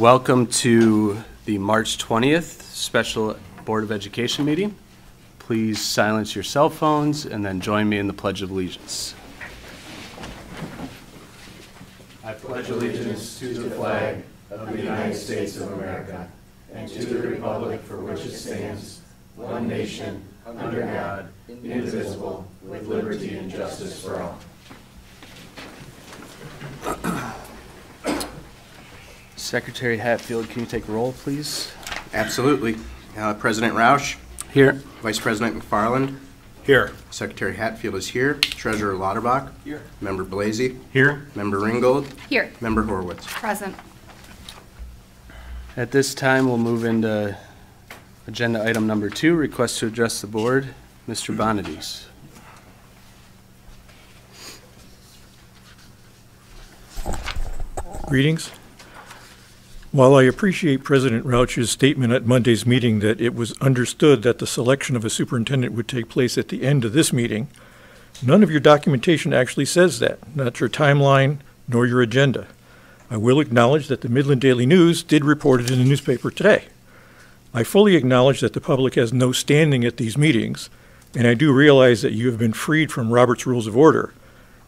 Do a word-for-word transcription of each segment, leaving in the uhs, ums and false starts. Welcome to the March twentieth Special Board of Education meeting. Please silence your cell phones and then join me in the Pledge of Allegiance. I pledge allegiance to the flag of the United States of America and to the republic for which it stands, one nation, under God, indivisible, with liberty and justice for all. Secretary Hatfield, can you take roll, please? Absolutely. Uh, President Rausch? Here. Vice President McFarland? Here. Secretary Hatfield is here. Treasurer Lauterbach? Here. Member Blasy? Here. Member Ringgold? Here. Member Horowitz? Present. At this time, we'll move into agenda item number two, request to address the board. Mister Bonaduce. Greetings. While I appreciate President Rauch's statement at Monday's meeting that it was understood that the selection of a superintendent would take place at the end of this meeting, none of your documentation actually says that, not your timeline nor your agenda. I will acknowledge that the Midland Daily News did report it in the newspaper today. I fully acknowledge that the public has no standing at these meetings, and I do realize that you have been freed from Robert's Rules of Order,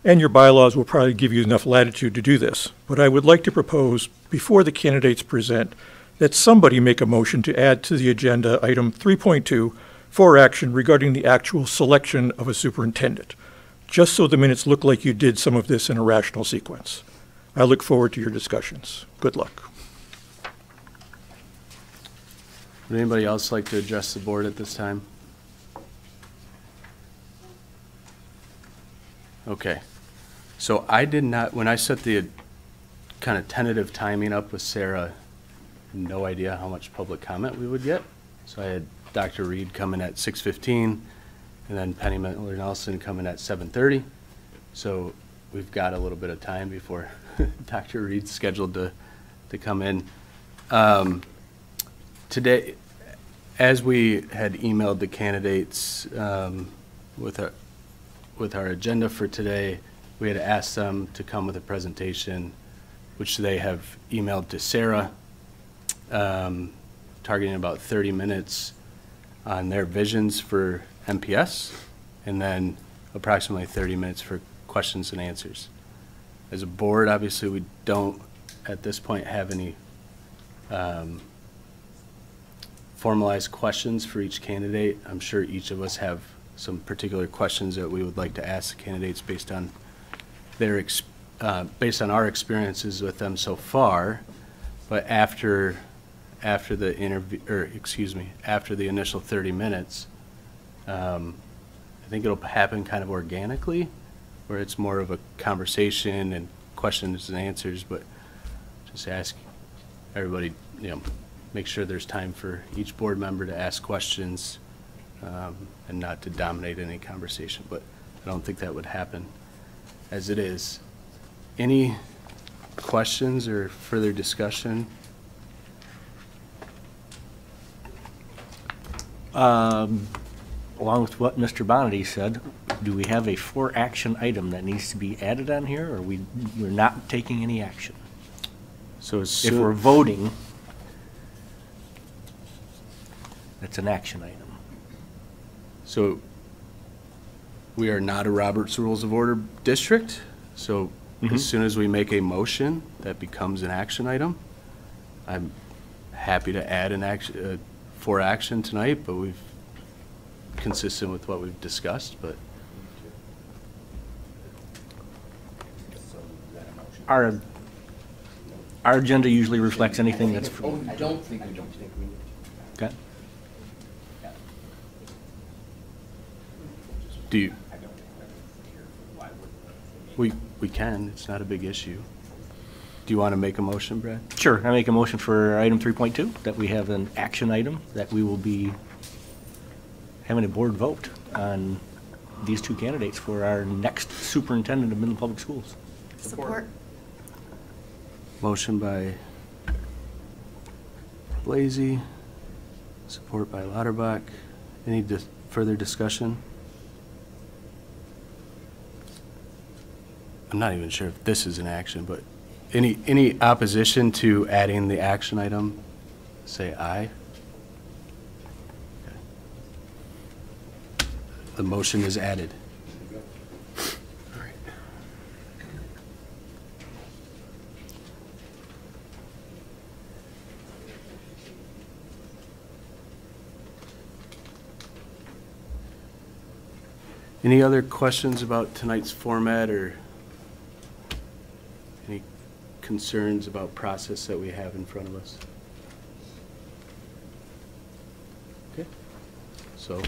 and your bylaws will probably give you enough latitude to do this. But I would like to propose, before the candidates present, that somebody make a motion to add to the agenda item three point two for action regarding the actual selection of a superintendent, just so the minutes look like you did some of this in a rational sequence. I look forward to your discussions. Good luck. Would anybody else like to address the board at this time? Okay. So I did not, when I set the kind of tentative timing up with Sarah, no idea how much public comment we would get. So I had Doctor Reed come in at six fifteen and then Penny Miller Nelson come in at seven thirty. So we've got a little bit of time before Doctor Reed's scheduled to, to come in. Um, today, as we had emailed the candidates um, with a with our agenda for today, we had asked them to come with a presentation, which they have emailed to Sarah, um, targeting about thirty minutes on their visions for M P S, and then approximately thirty minutes for questions and answers. As a board, obviously, we don't at this point have any um, formalized questions for each candidate. I'm sure each of us have some particular questions that we would like to ask the candidates based on their uh, based on our experiences with them so far, but after after the interview, or excuse me, after the initial thirty minutes, um, I think it'll happen kind of organically, where it's more of a conversation and questions and answers. But just ask everybody, you know, make sure there's time for each board member to ask questions. Um, and not to dominate any conversation, but I don't think that would happen as it is. Any questions or further discussion? Um, along with what Mister Bonaduce said, do we have a for action item that needs to be added on here, or are we, we're not taking any action? So as if we're voting, that's an action item. So we are not a Robert's Rules of Order district, so mm-hmm. as soon as we make a motion that becomes an action item. I'm happy to add an action uh, for action tonight, but we've consistent with what we've discussed. But our our agenda usually reflects anything that's. Oh, I don't think we don't think we need to. Okay. Do you? We, we can. It's not a big issue. Do you want to make a motion, Brad? Sure. I make a motion for item three point two, that we have an action item, that we will be having a board vote on these two candidates for our next superintendent of Midland Public Schools. Support. Motion by Blasy, support by Lauterbach. Any dis- further discussion? I'm not even sure if this is an action, but Any any opposition to adding the action item? Say aye. Okay. The motion is added. All right. Any other questions about tonight's format or any concerns about process that we have in front of us? Okay, so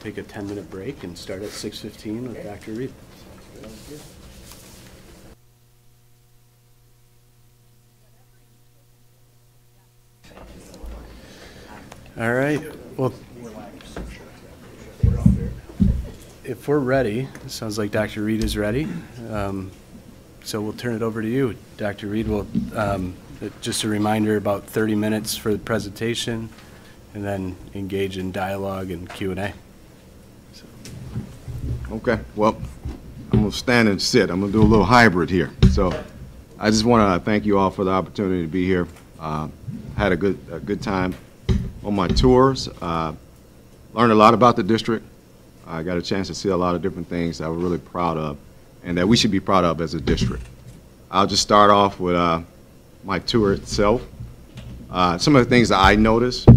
take a ten minute break and start at six fifteen with Doctor Reed. All right, well, if we're ready, it sounds like Doctor Reed is ready. Um, so we'll turn it over to you. Doctor Reed will, um, just a reminder, about thirty minutes for the presentation, and then engage in dialogue and Q and A. So. Okay, well, I'm gonna stand and sit. I'm gonna do a little hybrid here. So I just wanna thank you all for the opportunity to be here. Uh, had a good, a good time on my tours. Uh, learned a lot about the district. I got a chance to see a lot of different things I was really proud of and that we should be proud of as a district. I'll just start off with uh, my tour itself. Uh, some of the things that I noticed,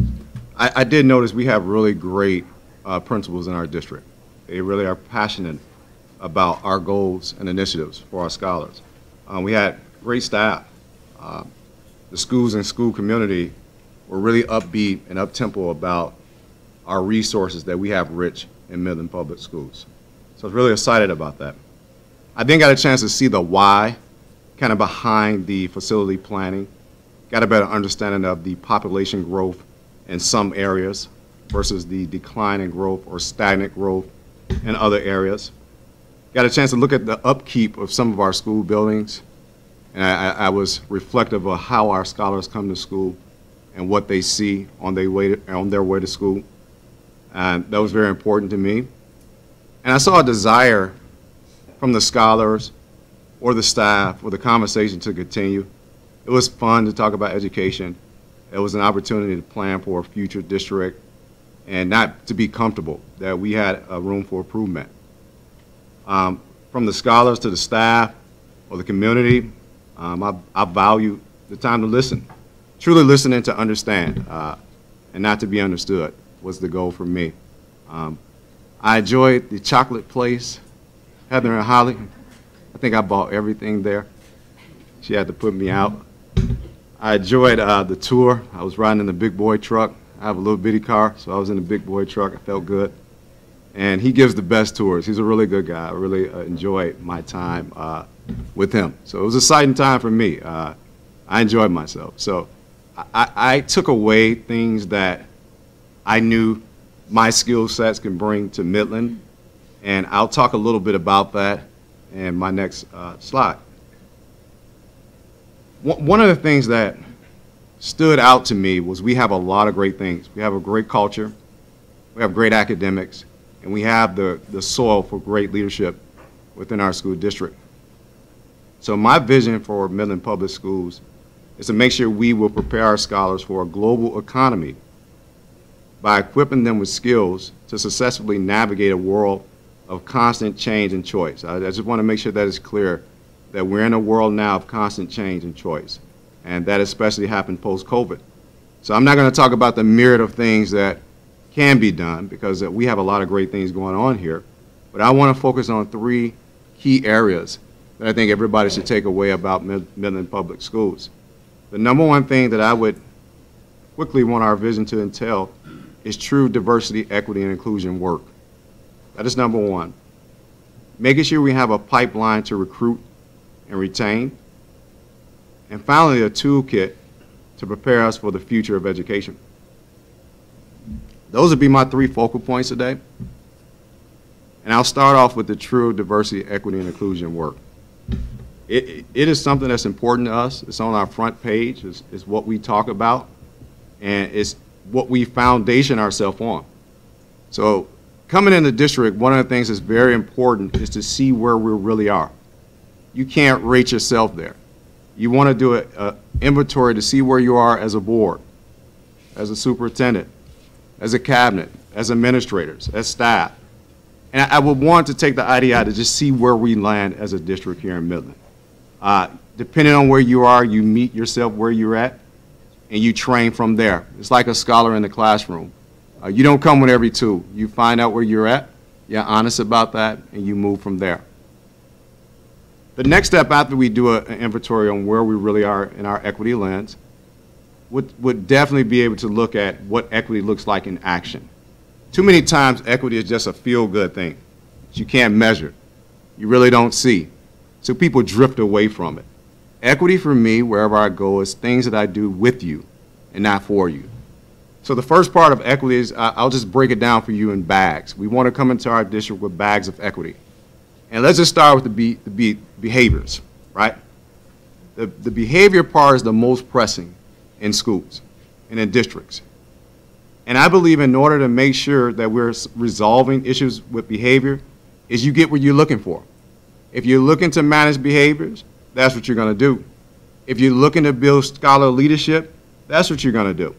I, I did notice we have really great uh, principals in our district. They really are passionate about our goals and initiatives for our scholars. Um, we had great staff. Uh, the schools and school community were really upbeat and up-tempo about our resources that we have rich in Midland Public Schools. So I was really excited about that. I then got a chance to see the why, kind of behind the facility planning. Got a better understanding of the population growth in some areas versus the decline in growth or stagnant growth in other areas. Got a chance to look at the upkeep of some of our school buildings. And I, I was reflective of how our scholars come to school and what they see on their way to, on their way to school. And that was very important to me. And I saw a desire from the scholars or the staff or the conversation to continue. It was fun to talk about education. It was an opportunity to plan for a future district and not to be comfortable that we had a room for improvement. Um, from the scholars to the staff or the community, um, I, I value the time to listen, truly listening to understand uh, and not to be understood. Was the goal for me. Um, I enjoyed the chocolate place, Heather and Holly. I think I bought everything there. She had to put me out. I enjoyed uh, the tour. I was riding in the big boy truck. I have a little bitty car, so I was in the big boy truck. I felt good. And he gives the best tours. He's a really good guy. I really uh, enjoyed my time uh, with him. So it was an exciting time for me. Uh, I enjoyed myself. So I, I took away things that I knew my skill sets can bring to Midland, and I'll talk a little bit about that in my next uh, slide. One of the things that stood out to me was we have a lot of great things. We have a great culture, we have great academics, and we have the, the soil for great leadership within our school district. So my vision for Midland Public Schools is to make sure we will prepare our scholars for a global economy by equipping them with skills to successfully navigate a world of constant change and choice. I, I just want to make sure that it's clear that we're in a world now of constant change and choice, and that especially happened post-COVID. So I'm not going to talk about the myriad of things that can be done because we have a lot of great things going on here, but I want to focus on three key areas that I think everybody should take away about Midland Public Schools. The number one thing that I would quickly want our vision to entail is true diversity, equity, and inclusion work. That is number one. Making sure we have a pipeline to recruit and retain. And finally, a toolkit to prepare us for the future of education. Those would be my three focal points today. And I'll start off with the true diversity, equity, and inclusion work. It, it is something that's important to us. It's on our front page. It's, it's what we talk about. And it's what we foundation ourselves on. So coming in the district, one of the things that's very important is to see where we really are. You can't rate yourself there. you want to do an inventory to see where you are as a board, as a superintendent, as a cabinet, as administrators, as staff. And I, I would want to take the I D I to just see where we land as a district here in Midland. Uh, depending on where you are, you meet yourself where you're at, and you train from there. It's like a scholar in the classroom. Uh, you don't come with every tool. You find out where you're at, you're honest about that, and you move from there. The next step after we do a, an inventory on where we really are in our equity lens would, would definitely be able to look at what equity looks like in action. Too many times equity is just a feel-good thing that you can't measure. You really don't see. So people drift away from it. Equity for me, wherever I go, is things that I do with you and not for you. So the first part of equity is, I'll just break it down for you in bags. We want to come into our district with bags of equity. And let's just start with the, be, the be, behaviors, right? The, the behavior part is the most pressing in schools and in districts. And I believe in order to make sure that we're resolving issues with behavior is you get what you're looking for. If you're looking to manage behaviors, that's what you're going to do. If you're looking to build scholar leadership, that's what you're going to do.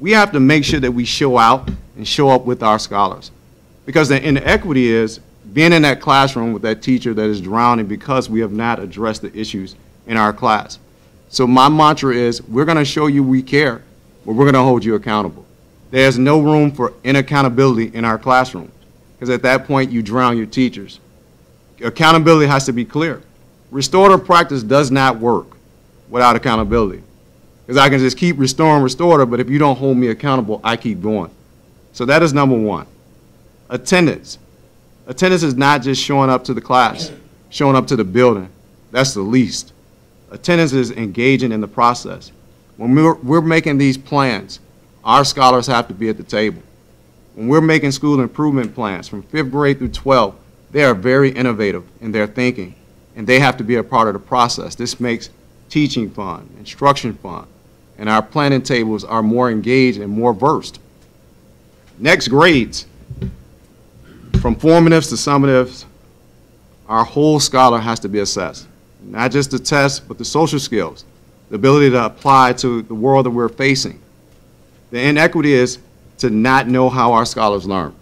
We have to make sure that we show out and show up with our scholars, because the inequity is being in that classroom with that teacher that is drowning because we have not addressed the issues in our class. So my mantra is, we're going to show you we care, but we're going to hold you accountable. There's no room for inaccountability in our classrooms, because at that point you drown your teachers. Accountability has to be clear. Restorative practice does not work without accountability, because I can just keep restoring restorative, but if you don't hold me accountable, I keep going. So that is number one. Attendance. Attendance is not just showing up to the class, showing up to the building. That's the least. Attendance is engaging in the process. When we're, we're making these plans, our scholars have to be at the table. When we're making school improvement plans from fifth grade through twelfth, they are very innovative in their thinking, and they have to be a part of the process. This makes teaching fun, instruction fun, and our planning tables are more engaged and more versed. Next, grades. From formatives to summatives, our whole scholar has to be assessed. Not just the tests, but the social skills, the ability to apply to the world that we're facing. The inequity is to not know how our scholars learn.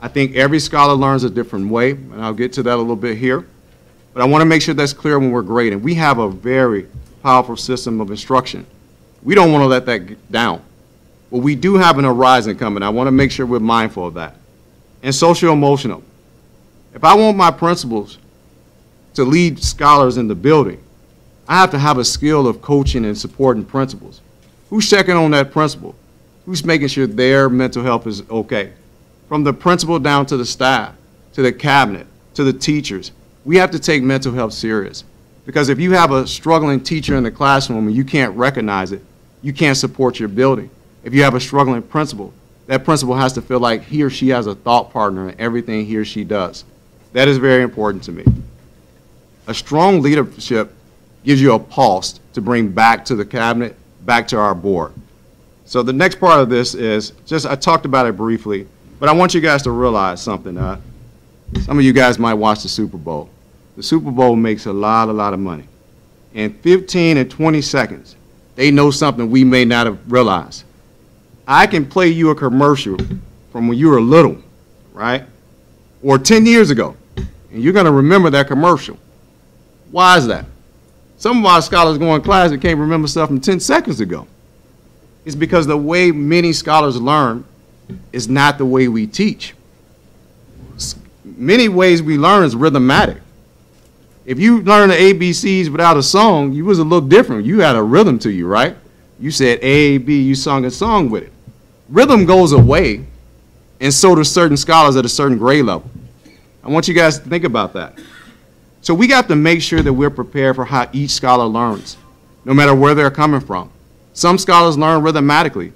I think every scholar learns a different way, and I'll get to that a little bit here. But I want to make sure that's clear when we're grading. We have a very powerful system of instruction. We don't want to let that get down. But we do have an horizon coming. I want to make sure we're mindful of that. And socio-emotional. If I want my principals to lead scholars in the building, I have to have a skill of coaching and supporting principals. Who's checking on that principal? Who's making sure their mental health is okay? From the principal down to the staff, to the cabinet, to the teachers, we have to take mental health serious. Because if you have a struggling teacher in the classroom and you can't recognize it, you can't support your building. If you have a struggling principal, that principal has to feel like he or she has a thought partner in everything he or she does. That is very important to me. A strong leadership gives you a pulse to bring back to the cabinet, back to our board. So the next part of this is just, I talked about it briefly, but I want you guys to realize something. Uh, some of you guys might watch the Super Bowl. The Super Bowl makes a lot, a lot of money. In fifteen and twenty seconds, they know something we may not have realized. I can play you a commercial from when you were little, right? Or ten years ago, and you're gonna remember that commercial. Why is that? Some of our scholars go in class and can't remember stuff from ten seconds ago. It's because the way many scholars learn is not the way we teach. Many ways we learn is rhythmatic. If you learn the A B Cs without a song, you was a little different. You had a rhythm to you, right? You said A, B, you sung a song with it. Rhythm goes away, and so do certain scholars at a certain grade level. I want you guys to think about that. So we got to make sure that we're prepared for how each scholar learns, no matter where they're coming from. Some scholars learn rhythmatically.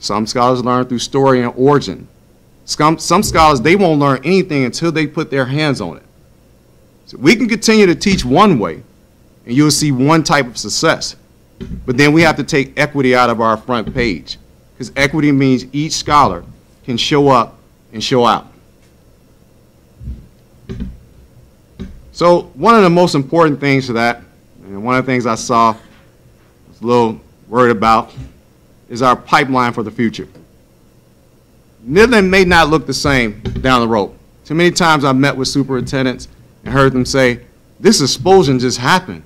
Some scholars learn through story and origin. Some, some scholars, they won't learn anything until they put their hands on it. So we can continue to teach one way, and you'll see one type of success. But then we have to take equity out of our front page, because equity means each scholar can show up and show out. So one of the most important things to that, And one of the things I saw, I was a little worried about, is our pipeline for the future. Midland may not look the same down the road. Too many times I've met with superintendents and heard them say, this expulsion just happened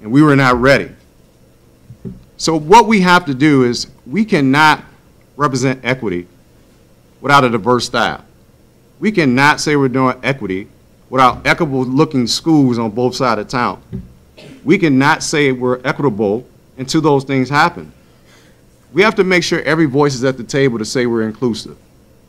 and we were not ready. So what we have to do is we cannot represent equity without a diverse staff. We cannot say we're doing equity without equitable looking schools on both sides of town. We cannot say we're equitable until those things happen. We have to make sure every voice is at the table to say we're inclusive.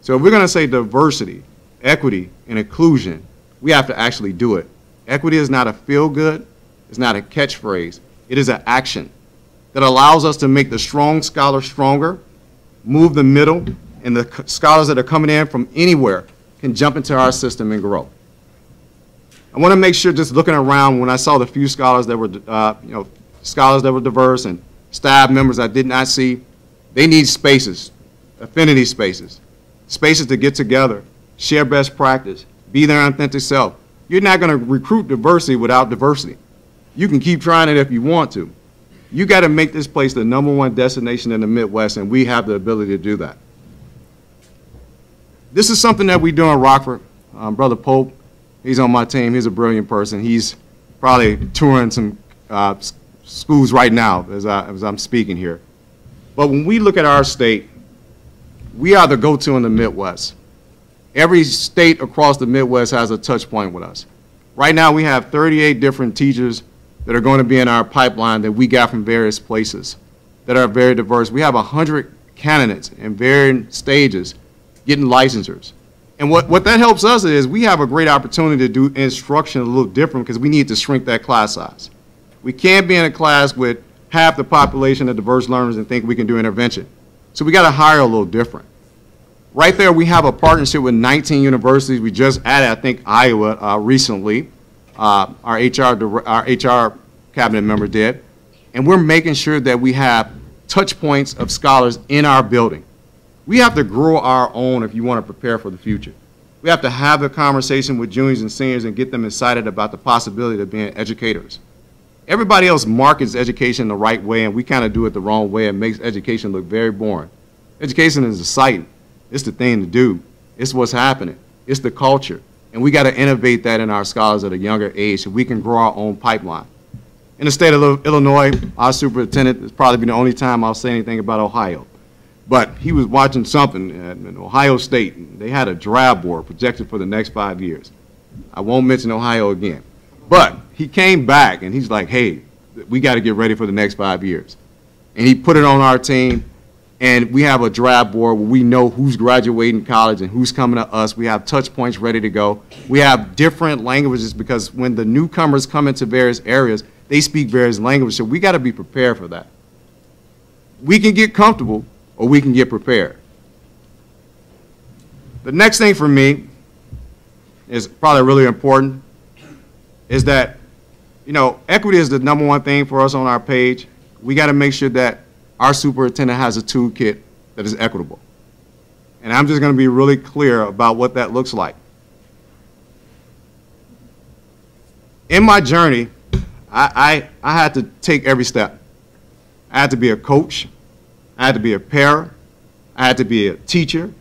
So if we're going to say diversity, equity, and inclusion, we have to actually do it. Equity is not a feel-good, it's not a catchphrase, it is an action that allows us to make the strong scholar stronger, move the middle, and the scholars that are coming in from anywhere can jump into our system and grow. I want to make sure, just looking around, when I saw the few scholars that were, uh, you know, scholars that were diverse and staff members I did not see, they need spaces, affinity spaces, spaces to get together, share best practice, be their authentic self. You're not going to recruit diversity without diversity. You can keep trying it if you want to. You got to make this place the number one destination in the Midwest, and we have the ability to do that. This is something that we do in Rockford. Um, Brother Pope, he's on my team. He's a brilliant person. He's probably touring some uh, schools right now as, I, as I'm speaking here. But when we look at our state, we are the go-to in the Midwest. Every state across the Midwest has a touch point with us. Right now we have thirty-eight different teachers that are going to be in our pipeline that we got from various places that are very diverse. We have one hundred candidates in varying stages getting licensures. And what, what that helps us is we have a great opportunity to do instruction a little different because we need to shrink that class size. We can't be in a class with half the population of diverse learners and think we can do intervention. So we got to hire a little different. Right there, we have a partnership with nineteen universities. We just added, I think, Iowa uh, recently. Uh, our, H R, our H R cabinet member did. And we're making sure that we have touch points of scholars in our building. We have to grow our own if you want to prepare for the future. We have to have a conversation with juniors and seniors and get them excited about the possibility of being educators. Everybody else markets education the right way, and we kind of do it the wrong way. It makes education look very boring. Education is exciting. It's the thing to do. It's what's happening. It's the culture. And we got to innovate that in our scholars at a younger age so we can grow our own pipeline. In the state of Illinois, our superintendent, it's probably been the only time I'll say anything about Ohio. But he was watching something in Ohio State. And they had a draft board projected for the next five years. I won't mention Ohio again. But he came back and he's like, hey, we got to get ready for the next five years. And he put it on our team. And we have a draft board where we know who's graduating college and who's coming to us. We have touch points ready to go. We have different languages because when the newcomers come into various areas, they speak various languages. So we got to be prepared for that. We can get comfortable or we can get prepared. The next thing for me is probably really important is that, you know, equity is the number one thing for us on our page. We got to make sure that our superintendent has a toolkit that is equitable. And I'm just going to be really clear about what that looks like. In my journey, I, I, I had to take every step. I had to be a coach. I had to be a parent. I had to be a teacher.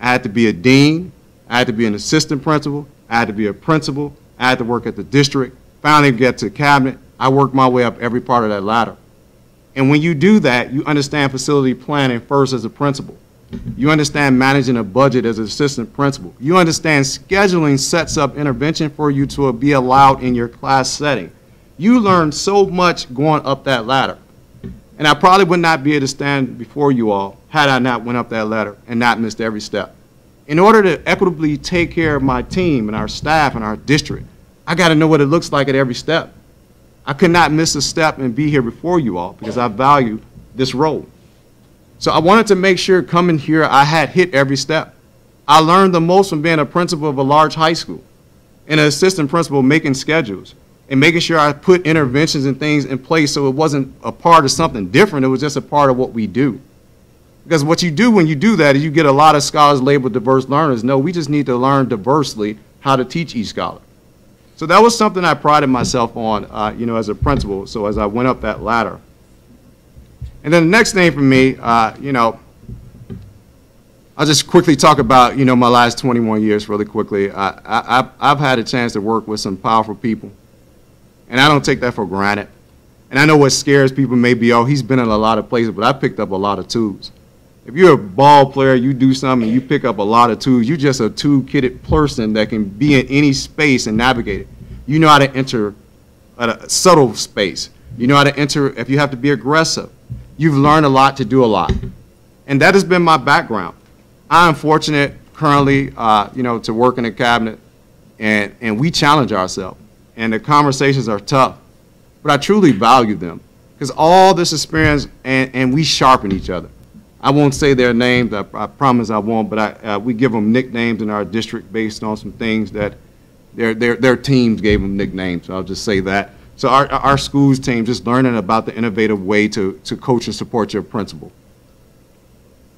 I had to be a dean. I had to be an assistant principal. I had to be a principal. I had to work at the district. Finally get to the cabinet. I worked my way up every part of that ladder. And when you do that, you understand facility planning first as a principal. You understand managing a budget as an assistant principal. You understand scheduling sets up intervention for you to be allowed in your class setting. You learn so much going up that ladder. And I probably would not be able to stand before you all had I not went up that ladder and not missed every step. In order to equitably take care of my team and our staff and our district, I got to know what it looks like at every step. I could not miss a step and be here before you all because I value this role. So I wanted to make sure coming here I had hit every step. I learned the most from being a principal of a large high school and an assistant principal making schedules and making sure I put interventions and things in place so it wasn't a part of something different, it was just a part of what we do. Because what you do when you do that is you get a lot of scholars labeled diverse learners. No, we just need to learn diversely how to teach each scholar. So that was something I prided myself on, uh, you know, as a principal, so as I went up that ladder. And then the next thing for me, uh, you know, I'll just quickly talk about, you know, my last twenty-one years really quickly. I, I, I've had a chance to work with some powerful people, and I don't take that for granted. And I know what scares people may be, oh, he's been in a lot of places, but I picked up a lot of twos. If you're a ball player, you do something, you pick up a lot of twos. You're just a two-kitted person that can be in any space and navigate it. You know how to enter a subtle space. You know how to enter if you have to be aggressive. You've learned a lot to do a lot. And that has been my background. I am fortunate currently uh, you know, to work in the cabinet, and, and we challenge ourselves. And the conversations are tough, but I truly value them because all this experience, and, and we sharpen each other. I won't say their names, I, I promise I won't, but I, uh, we give them nicknames in our district based on some things that their, their, their teams gave them nicknames, so I'll just say that. So our, our schools team just learning about the innovative way to, to coach and support your principal.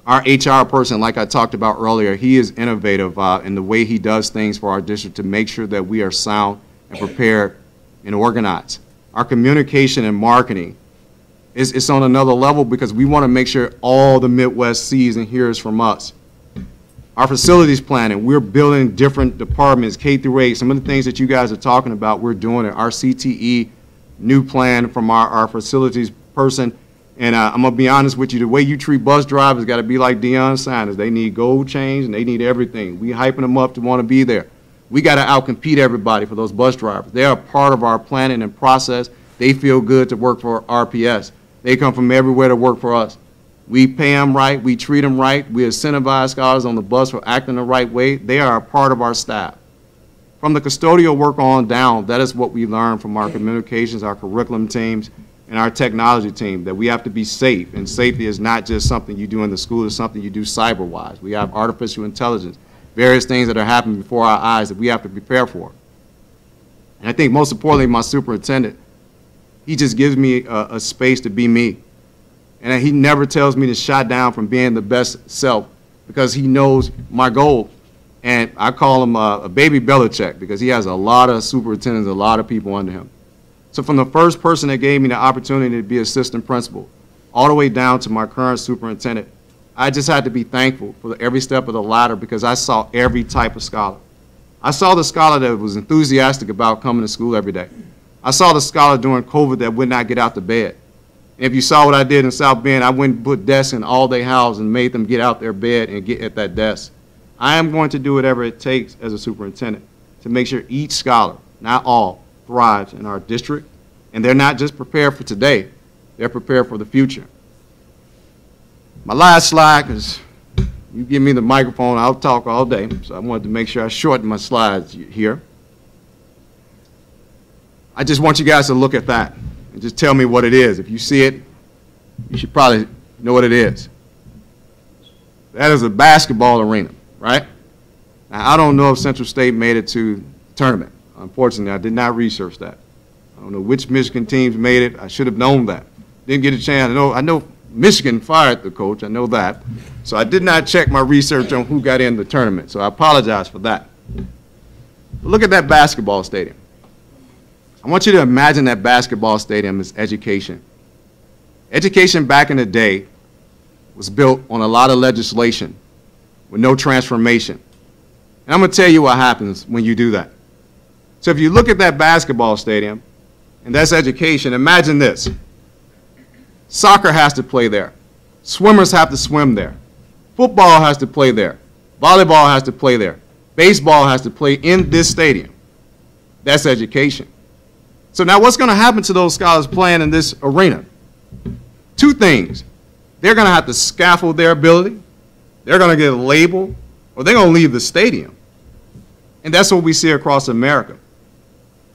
Our H R person, like I talked about earlier, he is innovative uh, in the way he does things for our district to make sure that we are sound and prepared and organized. Our communication and marketing, It's, it's on another level because we want to make sure all the Midwest sees and hears from us. Our facilities planning, we're building different departments, K through eight. Some of the things that you guys are talking about, we're doing it. Our C T E new plan from our, our facilities person. And uh, I'm going to be honest with you, the way you treat bus drivers got to be like Deion Sanders. They need gold chains and they need everything. We hyping them up to want to be there. We got to outcompete everybody for those bus drivers. They are part of our planning and process. They feel good to work for R P S. They come from everywhere to work for us. We pay them right, we treat them right, we incentivize scholars on the bus for acting the right way. They are a part of our staff. From the custodial work on down, that is what we learn from our communications, our curriculum teams, and our technology team, that we have to be safe. And safety is not just something you do in the school, it's something you do cyber-wise. We have artificial intelligence, various things that are happening before our eyes that we have to prepare for. And I think most importantly, my superintendent, he just gives me a, a space to be me. And he never tells me to shut down from being the best self because he knows my goal. And I call him a, a baby Belichick because he has a lot of superintendents, a lot of people under him. So from the first person that gave me the opportunity to be assistant principal all the way down to my current superintendent, I just had to be thankful for every step of the ladder because I saw every type of scholar. I saw the scholar that was enthusiastic about coming to school every day. I saw the scholar during COVID that would not get out to bed. And if you saw what I did in South Bend, I went and put desks in all their houses and made them get out their bed and get at that desk. I am going to do whatever it takes as a superintendent to make sure each scholar, not all, thrives in our district. And they're not just prepared for today, they're prepared for the future. My last slide, because you give me the microphone, I'll talk all day. So I wanted to make sure I shorten my slides here. I just want you guys to look at that and just tell me what it is. If you see it, you should probably know what it is. That is a basketball arena, right? Now, I don't know if Central State made it to the tournament. Unfortunately, I did not research that. I don't know which Michigan teams made it. I should have known that. Didn't get a chance. I know, I know Michigan fired the coach. I know that. So I did not check my research on who got in the tournament. So I apologize for that. But look at that basketball stadium. I want you to imagine that basketball stadium is education. Education back in the day was built on a lot of legislation with no transformation. And I'm going to tell you what happens when you do that. So if you look at that basketball stadium, and that's education, imagine this. Soccer has to play there. Swimmers have to swim there. Football has to play there. Volleyball has to play there. Baseball has to play in this stadium. That's education. So now what's going to happen to those scholars playing in this arena? Two things. They're going to have to scaffold their ability, they're going to get a label, or they're going to leave the stadium. And that's what we see across America.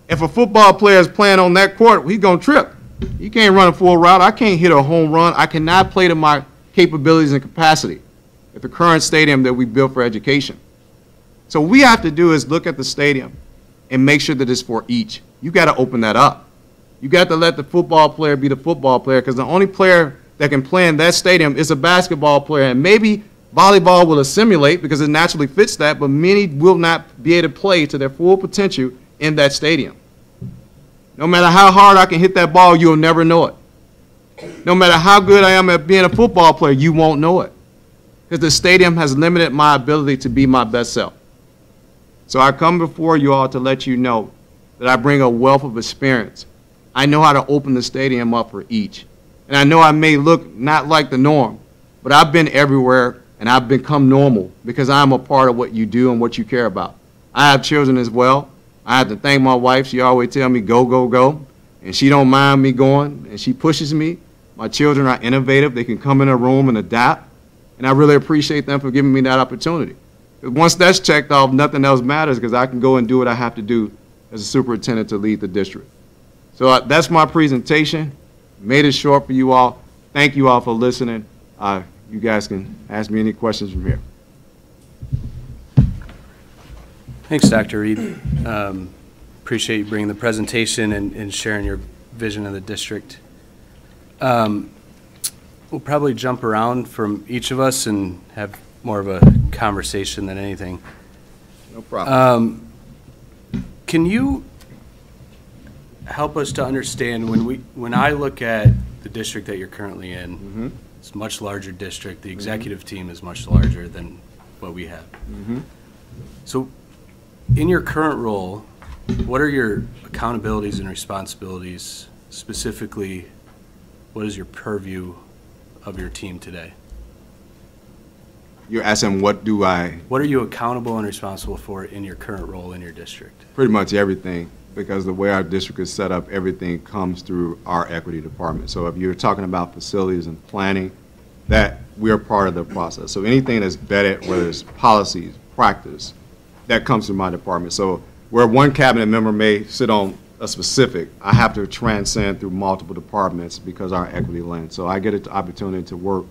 If a football player is playing on that court, he's going to trip. He can't run a full route. I can't hit a home run. I cannot play to my capabilities and capacity at the current stadium that we built for education. So what we have to do is look at the stadium and make sure that it's for each. You got to open that up. You got to let the football player be the football player because the only player that can play in that stadium is a basketball player. And maybe volleyball will assimilate because it naturally fits that, but many will not be able to play to their full potential in that stadium. No matter how hard I can hit that ball, you'll never know it. No matter how good I am at being a football player, you won't know it, because the stadium has limited my ability to be my best self. So I come before you all to let you know that I bring a wealth of experience. I know how to open the stadium up for each. And I know I may look not like the norm, but I've been everywhere and I've become normal because I'm a part of what you do and what you care about. I have children as well. I have to thank my wife. She always tells me, go, go, go. And she don't mind me going, and she pushes me. My children are innovative. They can come in a room and adapt. And I really appreciate them for giving me that opportunity. Once that's checked off, nothing else matters, because I can go and do what I have to do as a superintendent to lead the district. So uh, that's my presentation. Made it short for you all. Thank you all for listening. Uh, you guys can ask me any questions from here. Thanks, Doctor Reed. Um, appreciate you bringing the presentation and, and sharing your vision of the district. Um, we'll probably jump around from each of us and have more of a conversation than anything. No problem. Um, can you help us to understand, when we, when I look at the district that you're currently in, mm-hmm. it's a much larger district. The executive mm-hmm. team is much larger than what we have. Mm-hmm. So in your current role, what are your accountabilities and responsibilities? Specifically, what is your purview of your team today? You're asking, what do I? What are you accountable and responsible for in your current role in your district? Pretty much everything, because the way our district is set up, everything comes through our equity department. So if you're talking about facilities and planning, that we're part of the process. So anything that's vetted, whether it's policies, practice, that comes through my department. So where one cabinet member may sit on a specific, I have to transcend through multiple departments because our equity lens. So I get the opportunity to work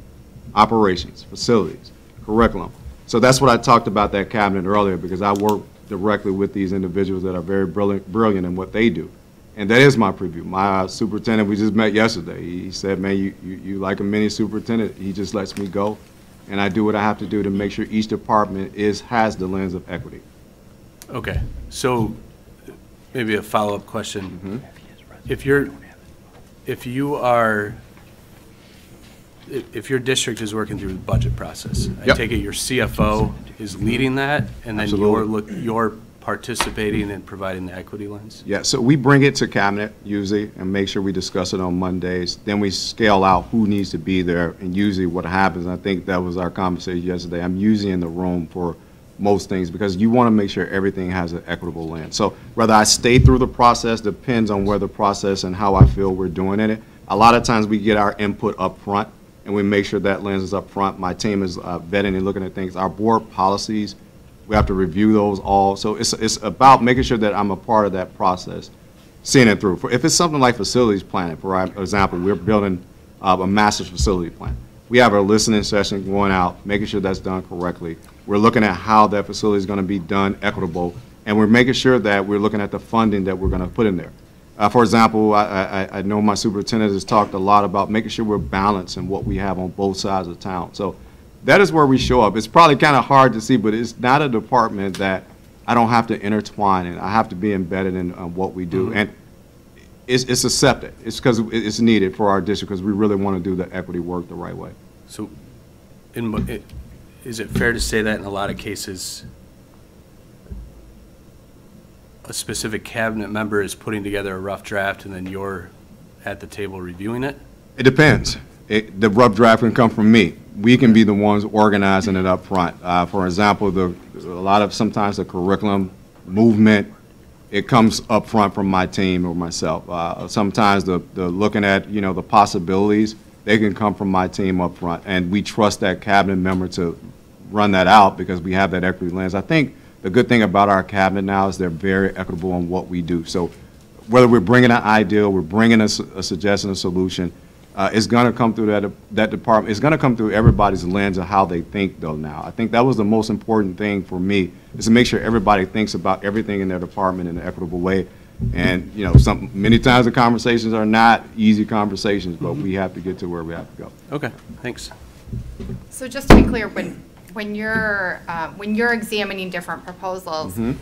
operations, facilities, curriculum. So that's what I talked about that cabinet earlier, because I work directly with these individuals that are very brilliant, brilliant in what they do. And that is my preview. My uh, superintendent, we just met yesterday. He, he said, man, you, you, you like a mini superintendent. He just lets me go. And I do what I have to do to make sure each department is has the lens of equity. Okay. So maybe a follow-up question. Mm-hmm. If you're, if you are, if your district is working through the budget process, yep. I take it your C F O is leading that, and then Absolutely. you're look you're participating and providing the equity lens? Yeah, so we bring it to cabinet usually and make sure we discuss it on Mondays. Then we scale out who needs to be there, and usually what happens, I think that was our conversation yesterday, I'm usually in the room for most things because you want to make sure everything has an equitable lens. So whether I stay through the process depends on where the process and how I feel we're doing in it. A lot of times we get our input up front, and we make sure that lens is up front. My team is uh, vetting and looking at things. Our board policies, we have to review those all. So it's, it's about making sure that I'm a part of that process, seeing it through. For, if it's something like facilities planning, for example, we're building uh, a master's facility plan. We have a listening session going out, making sure that's done correctly. We're looking at how that facility is going to be done equitable, and we're making sure that we're looking at the funding that we're going to put in there. Uh, for example, I, I, I know my superintendent has talked a lot about making sure we're balanced in what we have on both sides of town. So that is where we show up. It's probably kind of hard to see, but it's not a department that I don't have to intertwine in. I have to be embedded in um, what we do. Mm-hmm. And it's, it's accepted. It's because it's needed for our district, because we really want to do the equity work the right way. So in, it, is it fair to say that in a lot of cases, a specific cabinet member is putting together a rough draft and then you're at the table reviewing it? It depends. It, the rough draft can come from me. We can be the ones organizing it up front. Uh, for example, the, a lot of sometimes the curriculum movement, it comes up front from my team or myself. Uh, sometimes the, the looking at, you know, the possibilities, they can come from my team up front. And we trust that cabinet member to run that out because we have that equity lens. I think the good thing about our cabinet now is they're very equitable on what we do. So whether we're bringing an idea, we're bringing a, a suggestion, a solution, uh, it's going to come through that, that department. It's going to come through everybody's lens of how they think, though, now. I think that was the most important thing for me, is to make sure everybody thinks about everything in their department in an equitable way. And, you know, some, many times the conversations are not easy conversations, but we have to get to where we have to go. Okay, thanks. So just to be clear, when When you're uh, when you're examining different proposals, mm-hmm.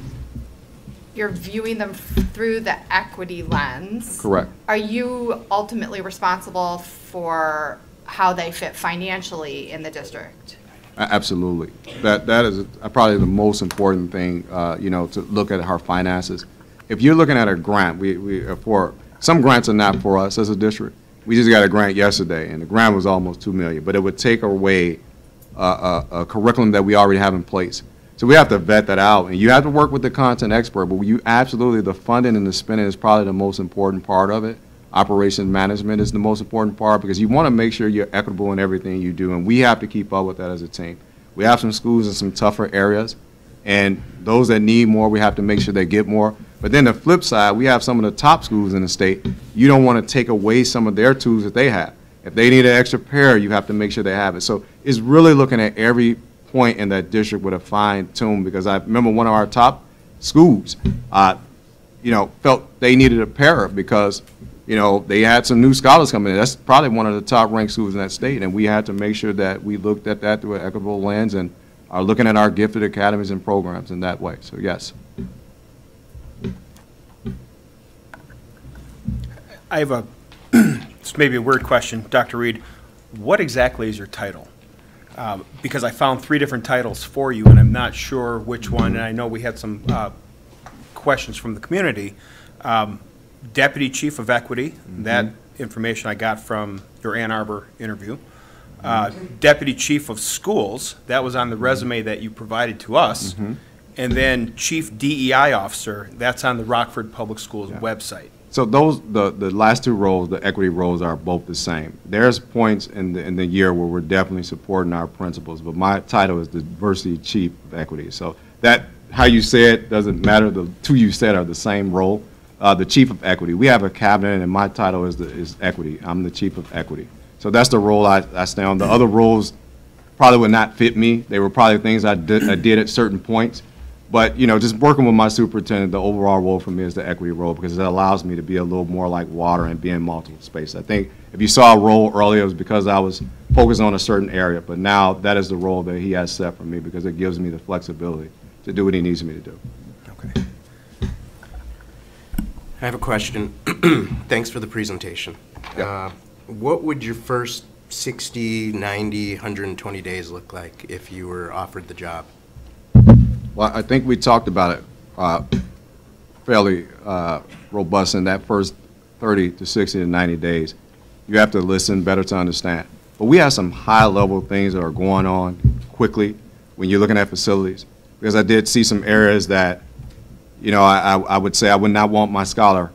you're viewing them through the equity lens. Correct. Are you ultimately responsible for how they fit financially in the district? Absolutely. That that is probably the most important thing. Uh, you know, to look at our finances. If you're looking at a grant, we we for some grants are not for us as a district. We just got a grant yesterday, and the grant was almost two million. But it would take away uh, a, a curriculum that we already have in place. So we have to vet that out, and you have to work with the content expert. But you absolutely, the funding and the spending is probably the most important part of it. Operations management is the most important part, because you want to make sure you're equitable in everything you do, and we have to keep up with that as a team. We have some schools in some tougher areas, and those that need more, we have to make sure they get more. But then the flip side, we have some of the top schools in the state. You don't want to take away some of their tools that they have. If they need an extra pair, you have to make sure they have it. So it's really looking at every point in that district with a fine tune, because I remember one of our top schools, uh, you know, felt they needed a pair because, you know, they had some new scholars coming in. That's probably one of the top-ranked schools in that state, and we had to make sure that we looked at that through an equitable lens and are looking at our gifted academies and programs in that way. So, yes. I have a, it's maybe a weird question. Doctor Reed, what exactly is your title? Um, because I found three different titles for you, and I'm not sure which one, and I know we had some uh, questions from the community. Um, Deputy Chief of Equity, mm-hmm. that information I got from your Ann Arbor interview. Uh, Deputy Chief of Schools, that was on the resume that you provided to us. Mm-hmm. And then Chief D E I Officer, that's on the Rockford Public Schools yeah. website. So those, the, the last two roles, the equity roles, are both the same. There's points in the, in the year where we're definitely supporting our principals, but my title is the Diversity Chief of Equity. So that, how you say it doesn't matter. The two you said are the same role. Uh, the Chief of Equity. We have a cabinet, and my title is the, is Equity. I'm the Chief of Equity. So that's the role I, I stay on. The other roles probably would not fit me. They were probably things I did, I did at certain points. But, you know, just working with my superintendent, the overall role for me is the equity role, because it allows me to be a little more like water and be in multiple spaces. I think if you saw a role earlier, it was because I was focused on a certain area. But now that is the role that he has set for me, because it gives me the flexibility to do what he needs me to do. Okay. I have a question. Thanks for the presentation. Yeah. Uh, what would your first sixty, ninety, one hundred twenty days look like if you were offered the job? Well, I think we talked about it uh, fairly uh, robust in that first thirty to sixty to ninety days. You have to listen better to understand. But we have some high-level things that are going on quickly when you're looking at facilities, because I did see some areas that, you know, I, I would say I would not want my scholar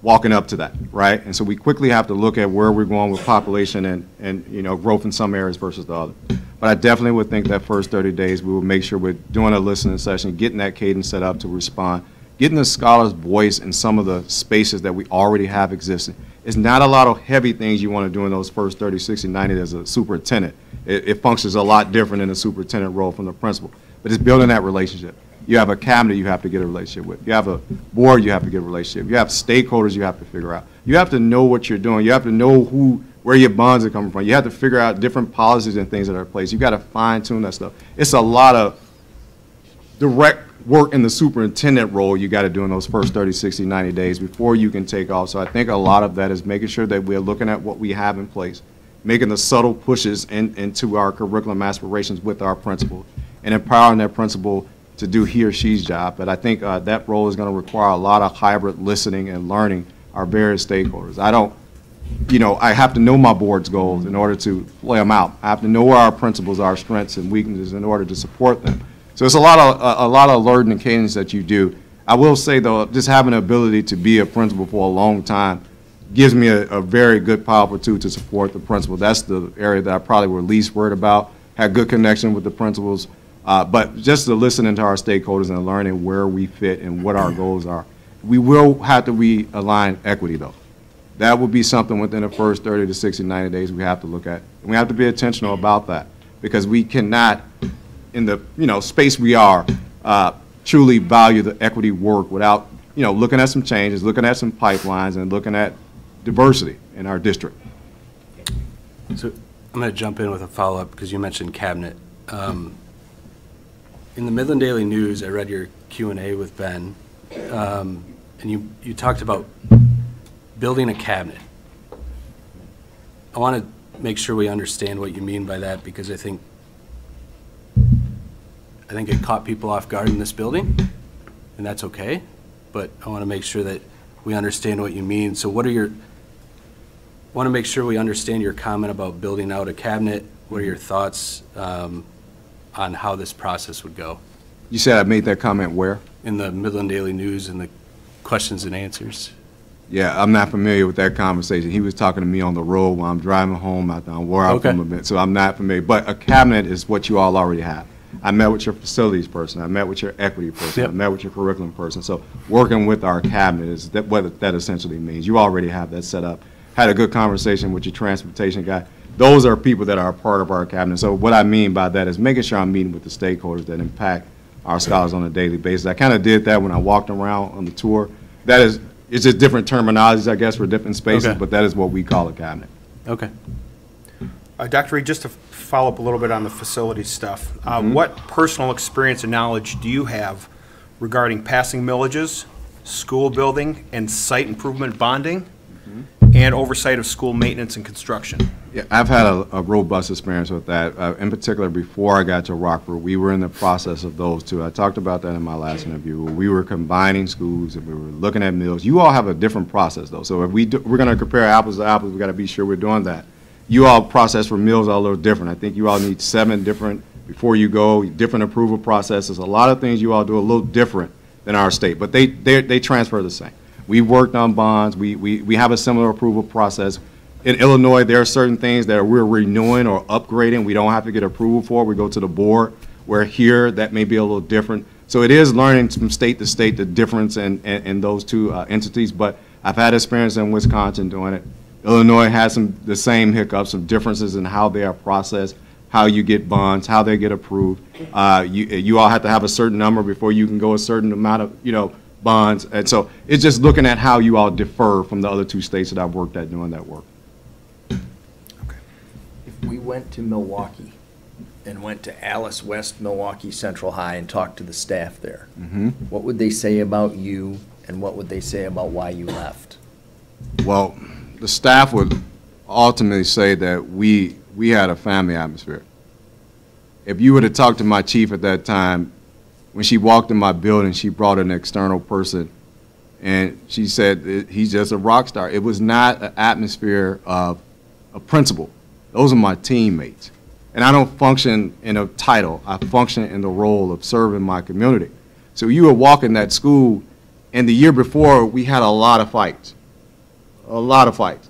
walking up to that, right? And so we quickly have to look at where we're going with population and, and you know, growth in some areas versus the other. But I definitely would think that first thirty days we will make sure we're doing a listening session, getting that cadence set up to respond, getting the scholar's voice in some of the spaces that we already have existing. It's not a lot of heavy things you want to do in those first thirty, sixty, ninety as a superintendent. It, it functions a lot different in the superintendent role from the principal, but it's building that relationship. You have a cabinet you have to get a relationship with. You have a board you have to get a relationship. You have stakeholders you have to figure out. You have to know what you're doing. You have to know who, where your bonds are coming from. You have to figure out different policies and things that are in place. You got to fine tune that stuff. It's a lot of direct work in the superintendent role you got to do in those first thirty, sixty, ninety days before you can take off. So I think a lot of that is making sure that we're looking at what we have in place, making the subtle pushes in, into our curriculum aspirations with our principal, and empowering that principal to do he or she's job. But I think uh, that role is going to require a lot of hybrid listening and learning our various stakeholders. I don't, you know, I have to know my board's goals in order to play them out. I have to know where our principles, our strengths and weaknesses in order to support them. So it's a lot of a, a lot of learning and cadence that you do. I will say though, just having the ability to be a principal for a long time gives me a, a very good powerful tool to support the principal. That's the area that I probably were least worried about. Had good connection with the principals. Uh, but just to listening to our stakeholders and learning where we fit and what our goals are. We will have to realign equity, though. That will be something within the first thirty to sixty, ninety days we have to look at. And we have to be intentional about that, because we cannot, in the you know space we are, uh, truly value the equity work without you know looking at some changes, looking at some pipelines, and looking at diversity in our district. So I'm going to jump in with a follow-up, because you mentioned cabinet. Um, In the Midland Daily News, I read your Q and A with Ben, um, and you, you talked about building a cabinet. I want to make sure we understand what you mean by that, because I think I think it caught people off guard in this building, and that's okay, but I want to make sure that we understand what you mean. So what are your, I want to make sure we understand your comment about building out a cabinet. What are your thoughts um, on how this process would go? You said I made that comment where? In the Midland Daily News and the questions and answers. Yeah, I'm not familiar with that conversation. He was talking to me on the road while I'm driving home out on where I'm from a bit, so I'm not familiar. But a cabinet is what you all already have. I met with your facilities person. I met with your equity person. Yep. I met with your curriculum person. So working with our cabinet is that what that essentially means. You already have that set up. Had a good conversation with your transportation guy. Those are people that are part of our cabinet. So what I mean by that is making sure I'm meeting with the stakeholders that impact our scholars on a daily basis. I kind of did that when I walked around on the tour. That is, it's just different terminologies, I guess, for different spaces, okay. But that is what we call a cabinet. Okay. Uh, Doctor Reed, just to follow up a little bit on the facilities stuff, uh, mm-hmm. what personal experience and knowledge do you have regarding passing millages, school building, and site improvement bonding, mm-hmm. and oversight of school maintenance and construction? Yeah, I've had a, a robust experience with that. Uh, in particular, before I got to Rockford, we were in the process of those two. I talked about that in my last interview. We were combining schools and we were looking at mills. You all have a different process, though. So if we do, we're going to compare apples to apples, we've got to be sure we're doing that. You all process for mills are a little different. I think you all need seven different, before you go, different approval processes. A lot of things you all do a little different than our state, but they they, they transfer the same. We worked on bonds. We, we, we have a similar approval process. In Illinois, there are certain things that we're renewing or upgrading. We don't have to get approval for. We go to the board. Where here, that may be a little different. So it is learning from state to state the difference in, in, in those two uh, entities, but I've had experience in Wisconsin doing it. Illinois has some the same hiccups, some differences in how they are processed, how you get bonds, how they get approved. Uh, you you all have to have a certain number before you can go a certain amount of you know bonds, and so it's just looking at how you all differ from the other two states that I've worked at doing that work. Okay. If we went to Milwaukee and went to Alice West Milwaukee Central High and talked to the staff there, mm-hmm. what would they say about you, and what would they say about why you left? Well. The staff would ultimately say that we we had a family atmosphere. If you were to talk to my chief at that time, when she walked in my building, she brought an external person, and she said, he's just a rock star. It was not an atmosphere of a principal. Those are my teammates. And I don't function in a title. I function in the role of serving my community. So you were walking that school, and the year before, we had a lot of fights. A lot of fights.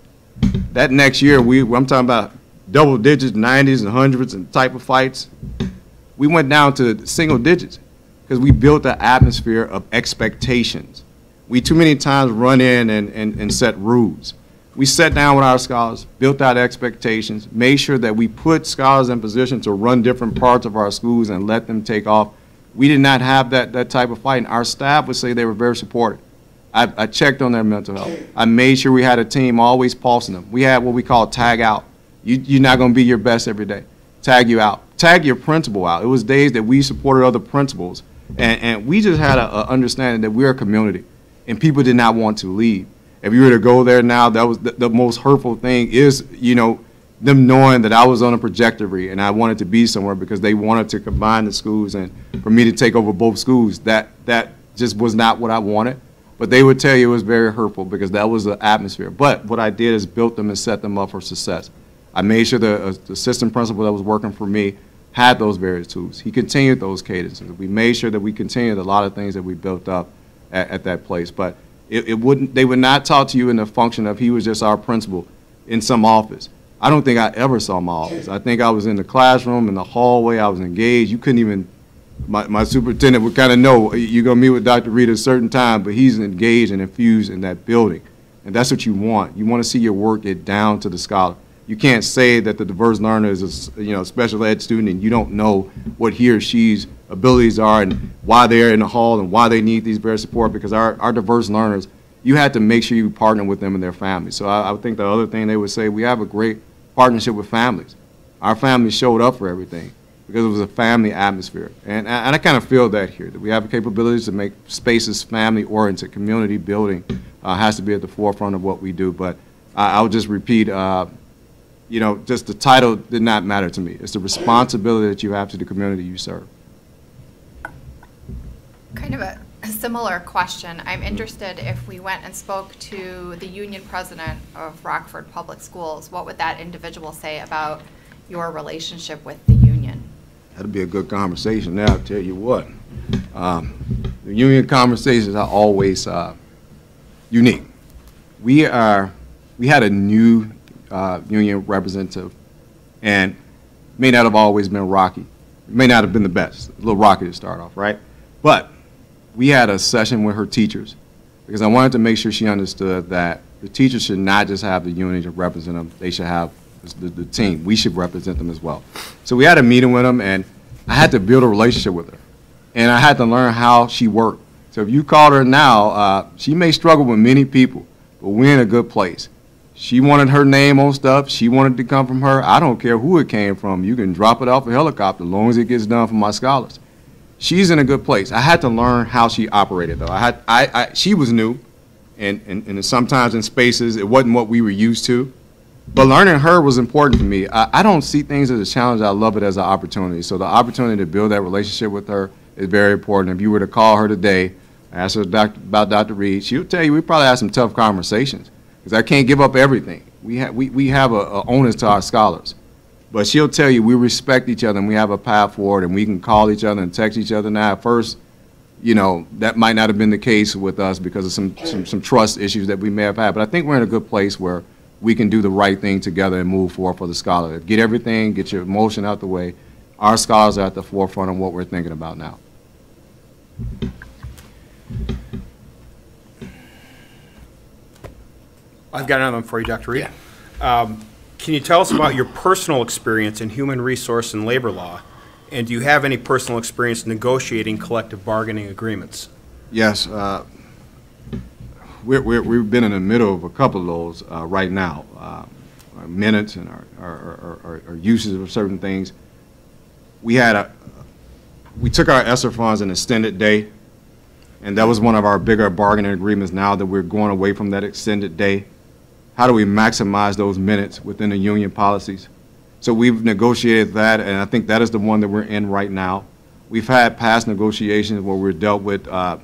That next year, we, I'm talking about double digits, nineties and hundreds and type of fights. We went down to single digits because we built an atmosphere of expectations. We too many times run in and, and, and set rules. We sat down with our scholars, built out expectations, made sure that we put scholars in position to run different parts of our schools and let them take off. We did not have that, that type of fight, and our staff would say they were very supportive. I, I checked on their mental health. I made sure we had a team always pulsing them. We had what we call tag out. You, you're not going to be your best every day. Tag you out. Tag your principal out. It was days that we supported other principals, and, and we just had an understanding that we're a community, and people did not want to leave. If you were to go there now, that was the, the most hurtful thing is, you know, them knowing that I was on a trajectory and I wanted to be somewhere because they wanted to combine the schools and for me to take over both schools. That, that just was not what I wanted. But they would tell you it was very hurtful because that was the atmosphere. But what I did is built them and set them up for success. I made sure the uh, assistant principal that was working for me had those various tools. He continued those cadences. We made sure that we continued a lot of things that we built up at, at that place. But it, it wouldn't, they would not talk to you in the function of he was just our principal in some office. I don't think I ever saw my office. I think I was in the classroom, in the hallway, I was engaged. You couldn't even My, my superintendent would kind of know you're going to meet with Doctor Reed at a certain time, but he's engaged and infused in that building. And that's what you want. You want to see your work get down to the scholar. You can't say that the diverse learner is a you know, special ed student and you don't know what he or she's abilities are and why they're in the hall and why they need these various support, because our, our diverse learners, you have to make sure you partner with them and their families. So I, I think the other thing they would say, we have a great partnership with families. Our families showed up for everything. because it was a family atmosphere. And, and I kind of feel that here, that we have the capabilities to make spaces family-oriented. Community building uh, has to be at the forefront of what we do. But I, I'll just repeat, uh, you know, just the title did not matter to me. It's the responsibility that you have to the community you serve. Kind of a similar question. I'm interested if we went and spoke to the union president of Rockford Public Schools, what would that individual say about your relationship with the union? That'd be a good conversation. Now, I'll tell you what, um, the union conversations are always uh, unique. We are, we had a new uh, union representative, and may not have always been rocky. It may not have been the best, a little rocky to start off, right? But we had a session with her teachers because I wanted to make sure she understood that the teachers should not just have the union to represent them. They should have the, the team. We should represent them as well. So we had a meeting with them, and I had to build a relationship with her. And I had to learn how she worked. So if you called her now, uh, she may struggle with many people, but we're in a good place. She wanted her name on stuff. She wanted to come from her. I don't care who it came from. You can drop it off a helicopter as long as it gets done for my scholars. She's in a good place. I had to learn how she operated, though. I had, I, I, she was new, and, and, and sometimes in spaces, it wasn't what we were used to. But learning her was important to me. I, I don't see things as a challenge. I love it as an opportunity. So the opportunity to build that relationship with her is very important. If you were to call her today, ask her about Doctor Reed, she'll tell you we probably had some tough conversations because I can't give up everything. We, ha we, we have a, a onus to our scholars. But she'll tell you we respect each other and we have a path forward and we can call each other and text each other. Now, at first, you know, that might not have been the case with us because of some, some, some trust issues that we may have had. But I think we're in a good place where we can do the right thing together and move forward for the scholar. Get everything, get your emotion out the way. Our scholars are at the forefront of what we're thinking about now. I've got another one for you, Doctor Reed. Yeah. Um, Can you tell us about your personal experience in human resource and labor law? And do you have any personal experience negotiating collective bargaining agreements? Yes. Uh, we're, we're, we've been in the middle of a couple of those uh, right now. Uh, our minutes and our, our, our, our uses of certain things. We had a, we took our ESSER funds an extended day, and that was one of our bigger bargaining agreements now that we're going away from that extended day. How do we maximize those minutes within the union policies? So we've negotiated that, and I think that is the one that we're in right now. We've had past negotiations where we've dealt with uh,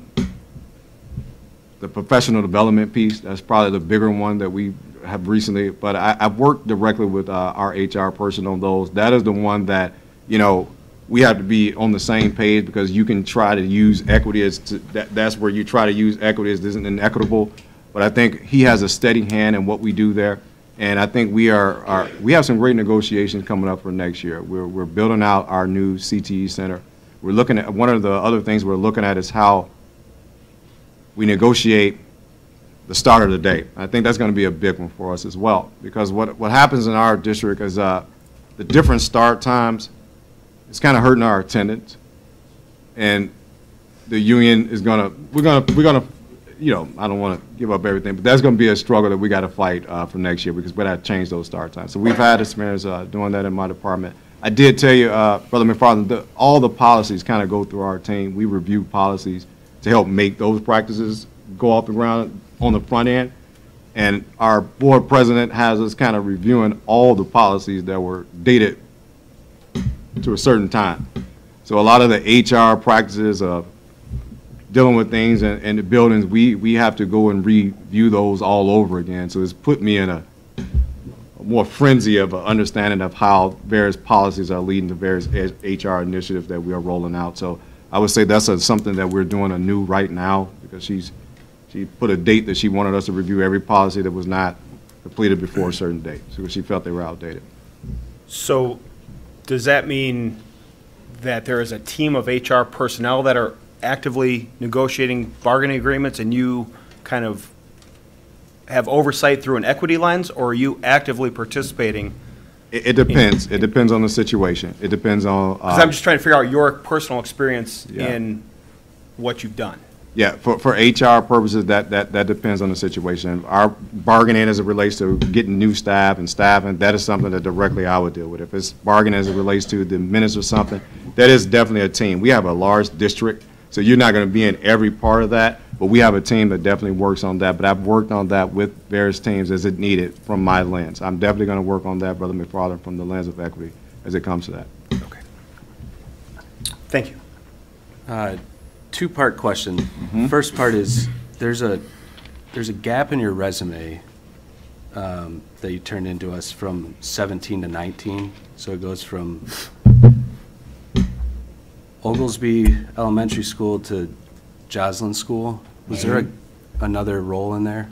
the professional development piece. That's probably the bigger one that we have recently. But I, I've worked directly with uh, our H R person on those. That is the one that, you know, we have to be on the same page because you can try to use equity as to, that, that's where you try to use equity as isn't inequitable. But I think he has a steady hand in what we do there. And I think we are, are we have some great negotiations coming up for next year. We're, we're building out our new C T E center. We're looking at, one of the other things we're looking at is how we negotiate the start of the day. I think that's gonna be a big one for us as well. Because what, what happens in our district is uh, the different start times, it's kind of hurting our attendance. And the union is gonna, we're gonna, we're gonna, you know, I don't want to give up everything, but that's going to be a struggle that we got to fight uh, for next year because we're going to change those start times. So we've had experience uh, doing that in my department. I did tell you, uh, Brother McFarland, the, all the policies kind of go through our team. We review policies to help make those practices go off the ground on the front end. And our board president has us kind of reviewing all the policies that were dated to a certain time. So a lot of the H R practices of dealing with things and, and the buildings, we, we have to go and review those all over again. So it's put me in a, a more frenzy of an understanding of how various policies are leading to various H R initiatives that we are rolling out. So I would say that's a, something that we're doing anew right now because she's, she put a date that she wanted us to review every policy that was not completed before a certain date because she felt they were outdated. So does that mean that there is a team of H R personnel that are actively negotiating bargaining agreements and you kind of have oversight through an equity lens, or are you actively participating? It, it depends. It depends on the situation. It depends on... Because uh, I'm just trying to figure out your personal experience yeah. in what you've done. Yeah, for, for H R purposes, that, that, that depends on the situation. Our bargaining as it relates to getting new staff and staffing, that is something that directly I would deal with. If it's bargaining as it relates to the minutes or something, that is definitely a team. We have a large district, so you're not going to be in every part of that, but we have a team that definitely works on that. But I've worked on that with various teams as it needed from my lens. I'm definitely going to work on that, Brother McFarland, from the lens of equity as it comes to that. Okay. Thank you. Uh, Two-part question. Mm-hmm. First part is there's a there's a gap in your resume um, that you turned into us from seventeen to nineteen. So it goes from Oglesby Elementary School to Joslin School. Was there a, another role in there?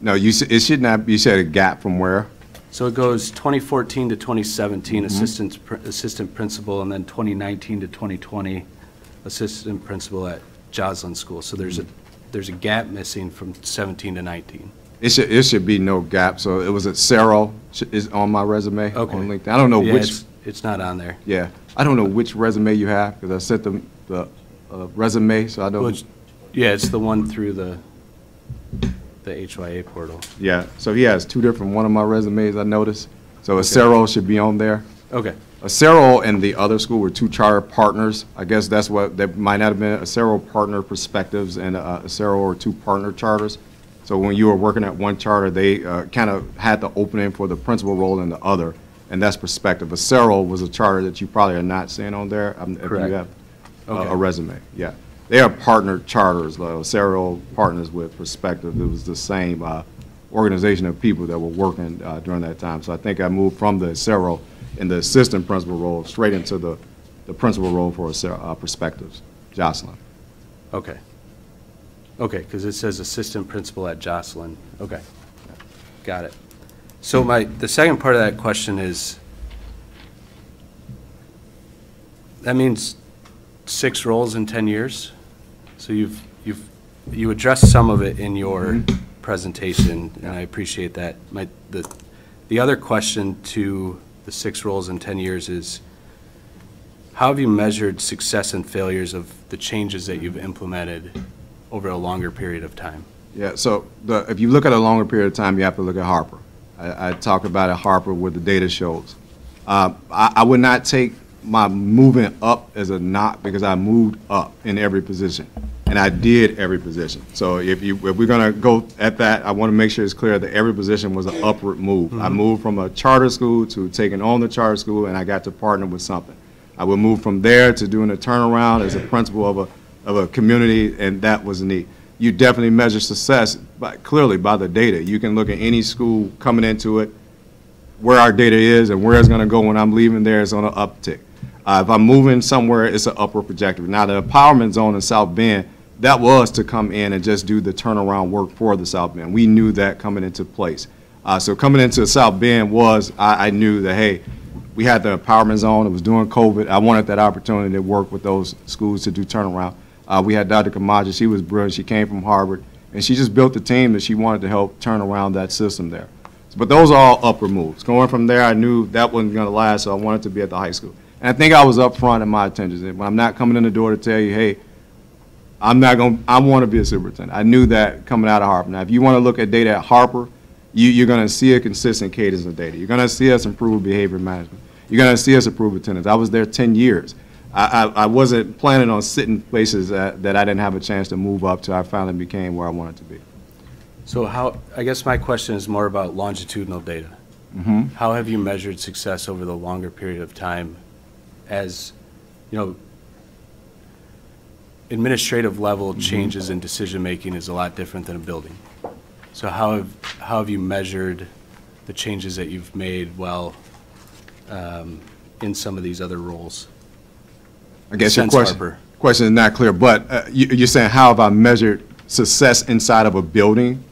No, you it should not. You said a gap from where? So it goes twenty fourteen to twenty seventeen, mm-hmm. assistant pr assistant principal, and then twenty nineteen to twenty twenty. Assistant principal at Joslin School. So there's a there's a gap missing from seventeen to nineteen. It should it should be no gap. So it was at Acero is on my resume. Okay. On LinkedIn. I don't know yeah, which. It's, it's not on there. Yeah, I don't know which resume you have because I sent the the uh, resume. So I don't. Which, yeah, it's the one through the the H Y A portal. Yeah. So he has two different one of my resumes. I noticed. So Acero okay. should be on there. Okay. Acero and the other school were two charter partners. I guess that's what that might not have been. Acero partner perspectives and uh, Acero or two partner charters. So when you were working at one charter, they uh, kind of had the opening for the principal role in the other, and that's perspective. Acero was a charter that you probably are not seeing on there. Um, if Correct. You have uh, okay. a resume, yeah, they are partner charters. Though. Acero partners with perspective. It was the same uh, organization of people that were working uh, during that time. So I think I moved from the Acero. In the assistant principal role, straight into the, the principal role for uh, perspectives, Joslin. Okay. Okay, because it says assistant principal at Joslin. Okay, got it. So my the second part of that question is, that means six roles in ten years. So you've you've you addressed some of it in your mm-hmm. presentation, yeah. and I appreciate that. My the the other question to the six roles in ten years is, how have you measured success and failures of the changes that you've implemented over a longer period of time? Yeah, so the, if you look at a longer period of time, you have to look at Harper. I, I talk about at Harper what the data shows. Uh, I, I would not take my moving up as a knock because I moved up in every position, and I did every position. So if, you, if we're gonna go at that, I wanna make sure it's clear that every position was an upward move. Mm-hmm. I moved from a charter school to taking on the charter school, and I got to partner with something. I would move from there to doing a turnaround as a principal of a, of a community, and that was neat. You definitely measure success by, clearly by the data. You can look at any school coming into it, where our data is and where it's gonna go when I'm leaving there is on an uptick. Uh, if I'm moving somewhere, it's an upward trajectory. Now the empowerment zone in South Bend, that was to come in and just do the turnaround work for the South Bend. We knew that coming into place. Uh, so coming into South Bend was, I, I knew that, hey, we had the empowerment zone. It was during COVID. I wanted that opportunity to work with those schools to do turnaround. Uh, we had Doctor Kamaja. She was brilliant. She came from Harvard, and she just built the team that she wanted to help turn around that system there. But those are all upward moves. Going from there, I knew that wasn't going to last, so I wanted to be at the high school. And I think I was upfront in my intentions. When I'm not coming in the door to tell you, hey, I'm not going. I want to be a superintendent. I knew that coming out of Harper. Now, if you want to look at data at Harper, you, you're going to see a consistent cadence of data. You're going to see us improve behavior management. You're going to see us improve attendance. I was there ten years. I, I, I wasn't planning on sitting places that, that I didn't have a chance to move up to. I finally became where I wanted to be. So how? I guess my question is more about longitudinal data. Mm-hmm. How have you measured success over the longer period of time? As you know, administrative level mm-hmm. changes in decision making is a lot different than a building. So how have, how have you measured the changes that you've made while um, in some of these other roles? I guess your question, question is not clear, but uh, you, you're saying how have I measured success inside of a building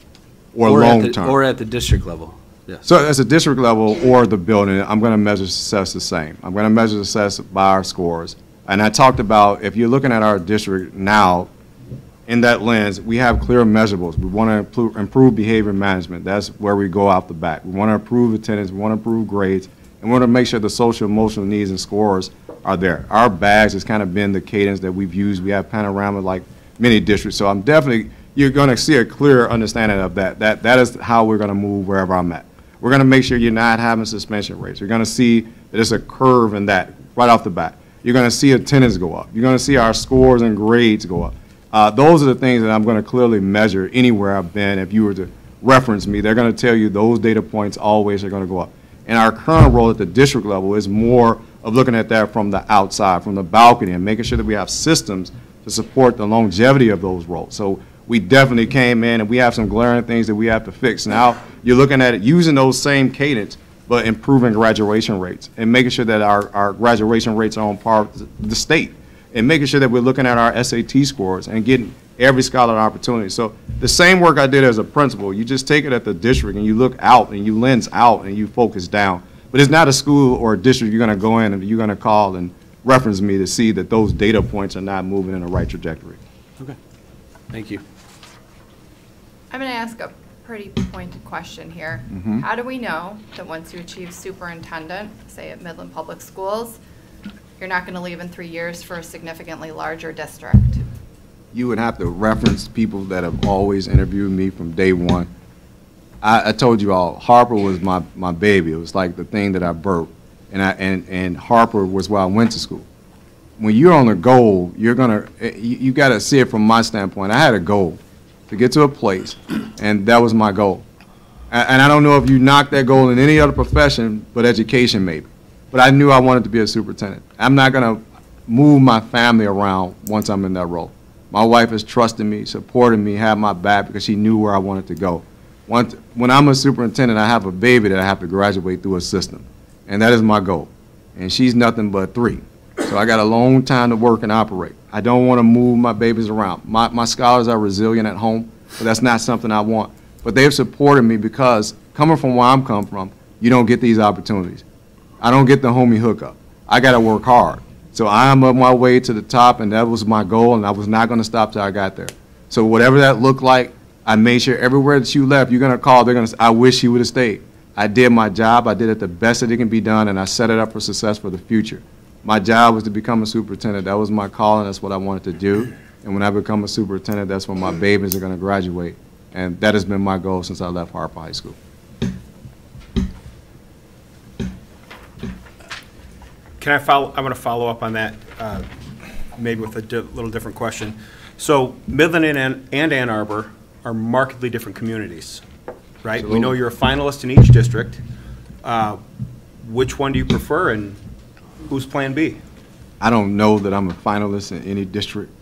or, or long term? Or at the district level. Yeah. So as a district level or the building, I'm going to measure success the same. I'm going to measure success by our scores. And I talked about, if you're looking at our district now, in that lens, we have clear measurables. We want to improve behavior management. That's where we go out the back. We want to improve attendance. We want to improve grades. And we want to make sure the social emotional needs and scores are there. Our bags has kind of been the cadence that we've used. We have panorama like many districts. So I'm definitely, you're going to see a clearer understanding of that. That, that is how we're going to move wherever I'm at. We're going to make sure you're not having suspension rates. You're going to see that it's a curve in that right off the bat. You're going to see attendance go up. You're going to see our scores and grades go up. Uh, those are the things that I'm going to clearly measure anywhere I've been. If you were to reference me, they're going to tell you those data points always are going to go up. And our current role at the district level is more of looking at that from the outside, from the balcony, and making sure that we have systems to support the longevity of those roles. So we definitely came in and we have some glaring things that we have to fix. Now you're looking at it using those same cadence, but improving graduation rates and making sure that our, our graduation rates are on par with the state, and making sure that we're looking at our S A T scores and getting every scholar an opportunity. So the same work I did as a principal, you just take it at the district and you look out and you lens out and you focus down. But it's not a school or a district you're going to go in and you're going to call and reference me to see that those data points are not moving in the right trajectory. Okay. Thank you. I'm going to ask a pretty pointed question here. Mm-hmm. How do we know that once you achieve superintendent, say at Midland Public Schools, you're not going to leave in three years for a significantly larger district? You would have to reference people that have always interviewed me from day one. I, I told you all, Harper was my, my baby. It was like the thing that I birthed. And, I, and, and Harper was where I went to school. When you're on a goal, you're gonna, you, you gotta see it from my standpoint. I had a goal to get to a place, and that was my goal. And, and I don't know if you knock that goal in any other profession, but education maybe. But I knew I wanted to be a superintendent. I'm not gonna move my family around once I'm in that role. My wife has trusted me, supported me, had my back because she knew where I wanted to go. Once, when I'm a superintendent, I have a baby that I have to graduate through a system. And that is my goal. And she's nothing but three. So I got a long time to work and operate. I don't want to move my babies around. My, my scholars are resilient at home, but that's not something I want. But they've supported me because coming from where I'm come from, you don't get these opportunities. I don't get the homie hookup. I got to work hard. So I'm on my way to the top, and that was my goal, and I was not going to stop till I got there. So whatever that looked like, I made sure everywhere that you left, you're going to call, they're going to say, I wish you would have stayed. I did my job. I did it the best that it can be done, and I set it up for success for the future. My job was to become a superintendent. That was my call, and that's what I wanted to do. And when I become a superintendent, that's when my babies are going to graduate. And that has been my goal since I left Harper High School. Can I follow, I'm going to follow up on that uh, maybe with a di little different question. So Midland and, and Ann Arbor are markedly different communities, right? Absolutely. We know you're a finalist in each district. Uh, which one do you prefer, and who's plan B? I don't know that I'm a finalist in any district.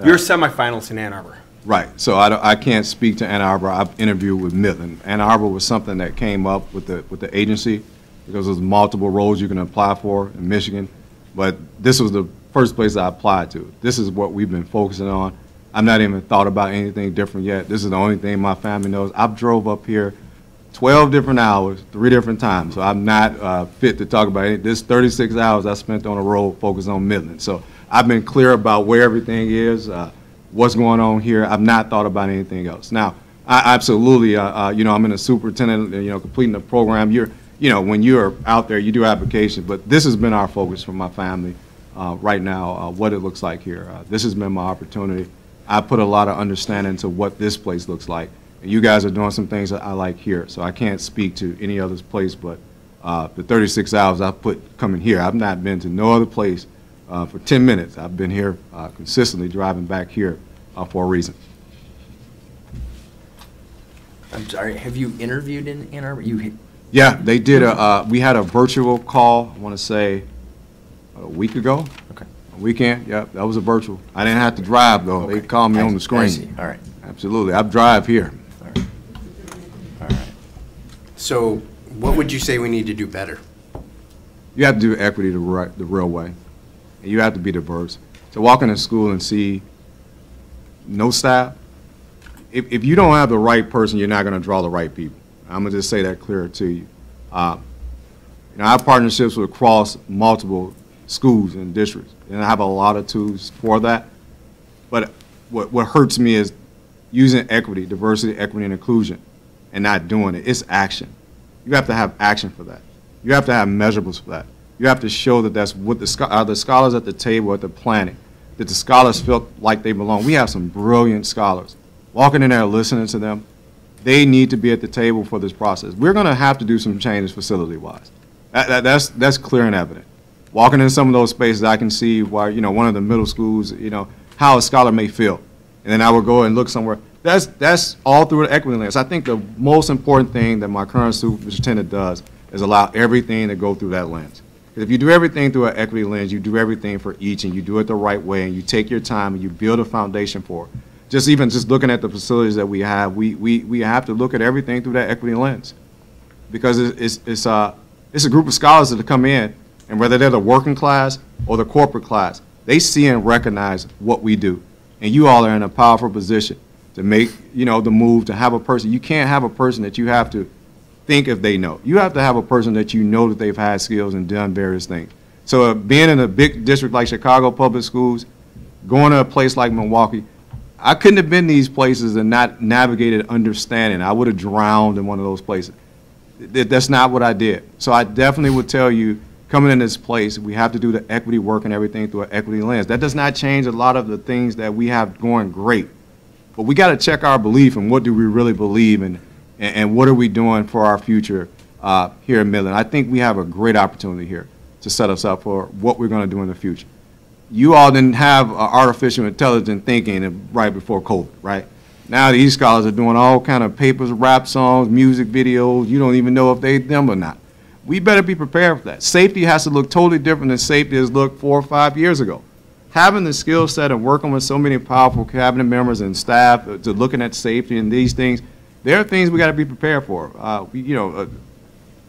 Uh, you're a semifinalist in Ann Arbor. Right, so I, don't, I can't speak to Ann Arbor. I've interviewed with Midland. Ann Arbor was something that came up with the, with the agency, because there's multiple roles you can apply for in Michigan. But this was the first place I applied to. This is what we've been focusing on. I've not even thought about anything different yet. This is the only thing my family knows. I've drove up here twelve different hours, three different times. So I'm not uh, fit to talk about it. This thirty-six hours I spent on the road focused on Midland. So I've been clear about where everything is, uh, what's going on here. I've not thought about anything else. Now, I absolutely, uh, uh, you know, I'm in a superintendent, you know, completing the program. You're You know, when you're out there, you do applications, but this has been our focus for my family uh, right now, uh, what it looks like here. Uh, this has been my opportunity. I put a lot of understanding to what this place looks like, and you guys are doing some things that I like here, so I can't speak to any other place, but uh, the thirty-six hours I put coming here, I've not been to no other place uh, for ten minutes. I've been here uh, consistently driving back here uh, for a reason. I'm sorry, have you interviewed in Ann Arbor? You hit Yeah, they did. A, uh, we had a virtual call, I want to say, a week ago. Okay. A weekend, yep, that was a virtual. I didn't have to drive, though. Okay. They called me I, on the screen. I see. All right. Absolutely. I drive here. All right. All right. So what would you say we need to do better? You have to do equity the, right, the real way, and you have to be diverse. To walk into school and see no staff, if, if you don't have the right person, you're not going to draw the right people. I'm going to just say that clearer to you. Uh, you know, our partnerships will across multiple schools and districts, and I have a lot of tools for that. But what, what hurts me is using equity, diversity, equity, and inclusion, and not doing it. It's action. You have to have action for that. You have to have measurables for that. You have to show that that's what the, scho- are the scholars at the table, at the planet, that the scholars felt like they belong. We have some brilliant scholars. Walking in there, listening to them, they need to be at the table for this process. We're going to have to do some changes facility-wise. That, that, that's, that's clear and evident. Walking in some of those spaces, I can see why, you know, one of the middle schools, you know, how a scholar may feel. And then I would go and look somewhere. That's, that's all through the equity lens. I think the most important thing that my current superintendent does is allow everything to go through that lens. If you do everything through an equity lens, you do everything for each, and you do it the right way, and you take your time, and you build a foundation for it. Just even just looking at the facilities that we have, we, we, we have to look at everything through that equity lens, because it's, it's, it's, uh, it's a group of scholars that come in, and whether they're the working class or the corporate class, they see and recognize what we do. And you all are in a powerful position to make, you know, the move to have a person. You can't have a person that you have to think if they know. You have to have a person that you know that they've had skills and done various things. So uh, being in a big district like Chicago Public Schools, going to a place like Milwaukee, I couldn't have been these places and not navigated understanding. I would have drowned in one of those places. Th that's not what I did. So I definitely would tell you, coming in this place, we have to do the equity work and everything through an equity lens. That does not change a lot of the things that we have going great. But we got to check our belief and what do we really believe in, and, and what are we doing for our future uh, here in Midland. I think we have a great opportunity here to set us up for what we're going to do in the future. You all didn't have uh, artificial intelligence thinking right before COVID, right? Now these scholars are doing all kind of papers, rap songs, music videos. You don't even know if they them or not. We better be prepared for that. Safety has to look totally different than safety has looked four or five years ago. Having the skill set and working with so many powerful cabinet members and staff to looking at safety and these things, there are things we got to be prepared for. Uh, we, you know, uh,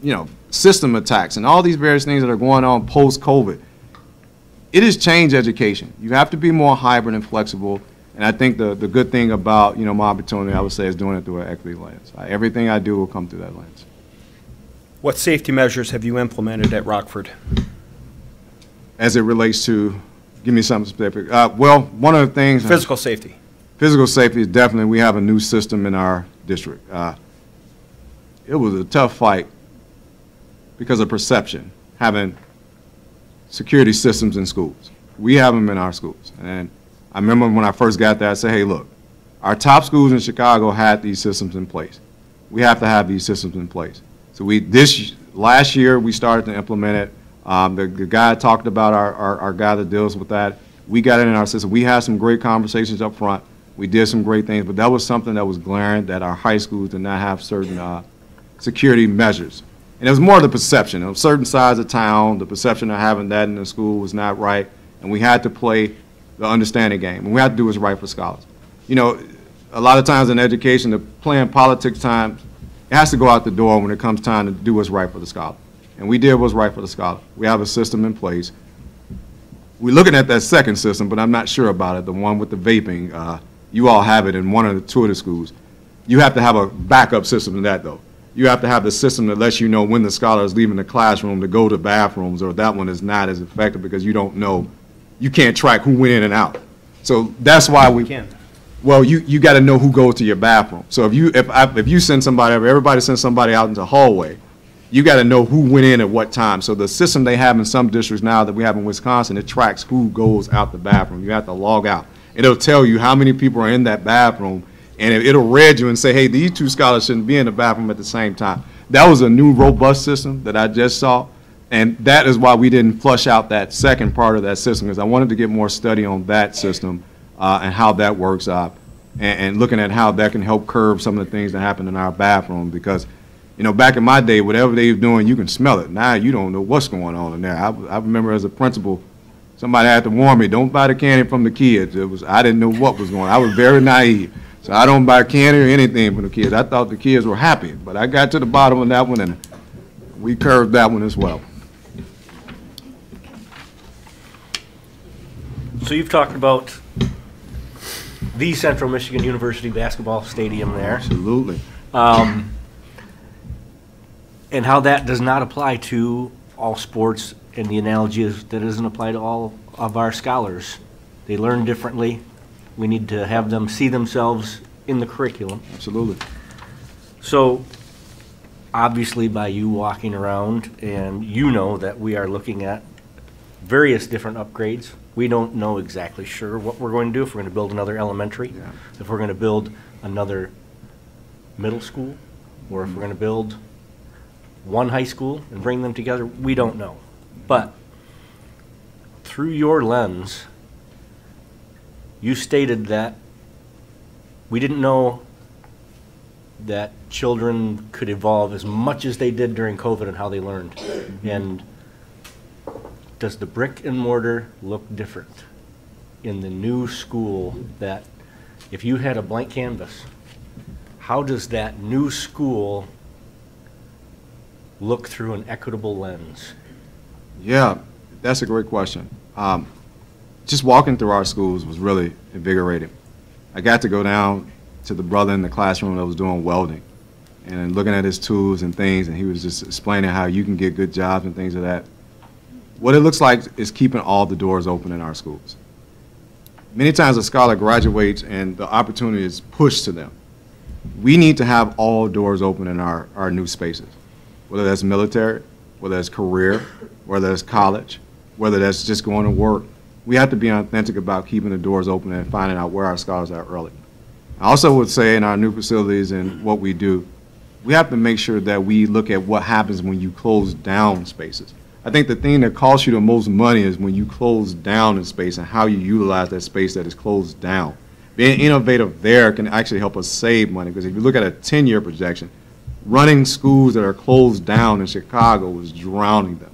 you know, system attacks and all these various things that are going on post-COVID. It has changed education. You have to be more hybrid and flexible. And I think the, the good thing about, you know, my opportunity, I would say, is doing it through an equity lens. I, everything I do will come through that lens. What safety measures have you implemented at Rockford? As it relates to, give me something specific. Uh, well, one of the things. Physical uh, safety. Physical safety is definitely, we have a new system in our district. Uh, it was a tough fight because of perception, having security systems in schools. We have them in our schools. And I remember when I first got there, I said, hey, look, our top schools in Chicago had these systems in place. We have to have these systems in place. So we, this, last year, we started to implement it. Um, the, the guy talked about, our, our, our guy that deals with that, we got it in our system. We had some great conversations up front. We did some great things, but that was something that was glaring, that our high schools did not have certain uh, security measures. And it was more the perception of certain size of town, the perception of having that in the school was not right, and we had to play the understanding game. And we had to do what's right for scholars. You know, a lot of times in education, the playing politics time, it has to go out the door when it comes time to do what's right for the scholar. And we did what's right for the scholar. We have a system in place. We're looking at that second system, but I'm not sure about it, the one with the vaping. Uh, you all have it in one of the two of the schools. You have to have a backup system to that, though. You have to have the system that lets you know when the scholar is leaving the classroom to go to bathrooms, or that one is not as effective because you don't know. You can't track who went in and out. So that's why we can. Well, you, you got to know who goes to your bathroom. So if you, if, I, if you send somebody, if everybody sends somebody out into the hallway, you got to know who went in at what time. So the system they have in some districts now that we have in Wisconsin, it tracks who goes out the bathroom. You have to log out. It'll tell you how many people are in that bathroom, and it, it'll read you and say, hey, these two scholars shouldn't be in the bathroom at the same time. That was a new robust system that I just saw, and that is why we didn't flush out that second part of that system, because I wanted to get more study on that system. Uh, and how that works up, and, and looking at how that can help curb some of the things that happen in our bathroom, because, you know, back in my day, whatever they were doing, you can smell it. Now you don't know what's going on in there. I, I remember as a principal, somebody had to warn me, don't buy the candy from the kids. It was, I didn't know what was going on. I was very naive, so I don't buy candy or anything from the kids. I thought the kids were happy, but I got to the bottom of that one, and we curved that one as well. So you've talked about the Central Michigan University basketball stadium there. Absolutely. Um, and how that does not apply to all sports, and the analogy is that doesn't apply to all of our scholars. They learn differently. We need to have them see themselves in the curriculum. Absolutely. So obviously by you walking around, and you know that we are looking at various different upgrades we don't know exactly sure what we're going to do, if we're going to build another elementary, yeah. if we're going to build another middle school, or if we're going to build one high school and bring them together. We don't know. But through your lens, you stated that we didn't know that children could evolve as much as they did during COVID and how they learned. Mm-hmm. And does the brick and mortar look different in the new school? That if you had a blank canvas, how does that new school look through an equitable lens? Yeah, that's a great question. Um, just walking through our schools was really invigorating. I got to go down to the brother in the classroom that was doing welding and looking at his tools and things, and he was just explaining how you can get good jobs and things of like that. What it looks like is keeping all the doors open in our schools. Many times a scholar graduates and the opportunity is pushed to them. We need to have all doors open in our, our new spaces, whether that's military, whether that's career, whether that's college, whether that's just going to work. We have to be authentic about keeping the doors open and finding out where our scholars are early. I also would say in our new facilities and what we do, we have to make sure that we look at what happens when you close down spaces. I think the thing that costs you the most money is when you close down a space and how you utilize that space that is closed down. Being innovative there can actually help us save money, because if you look at a ten-year projection, running schools that are closed down in Chicago was drowning them.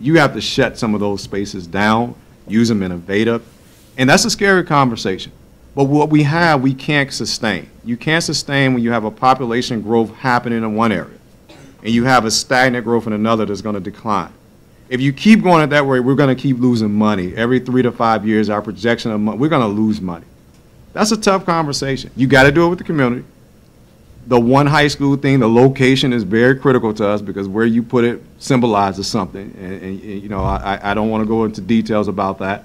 You have to shut some of those spaces down, use them innovative, and that's a scary conversation. But what we have, we can't sustain. You can't sustain when you have a population growth happening in one area and you have a stagnant growth in another that's going to decline. If you keep going it that way, we're going to keep losing money. Every three to five years, our projection of money, we're going to lose money. That's a tough conversation. You got to do it with the community. The one high school thing, the location is very critical to us, because where you put it symbolizes something. And, and you know, I, I don't want to go into details about that.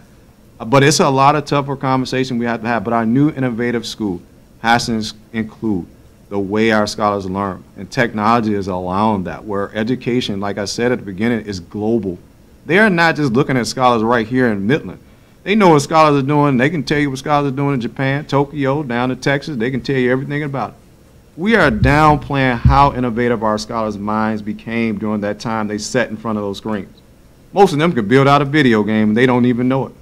But it's a lot of tougher conversation we have to have. But our new innovative school has to include the way our scholars learn. And technology is allowing that, where education, like I said at the beginning, is global. They are not just looking at scholars right here in Midland. They know what scholars are doing. They can tell you what scholars are doing in Japan, Tokyo, down to Texas. They can tell you everything about it. We are downplaying how innovative our scholars' minds became during that time they sat in front of those screens. Most of them could build out a video game and they don't even know it.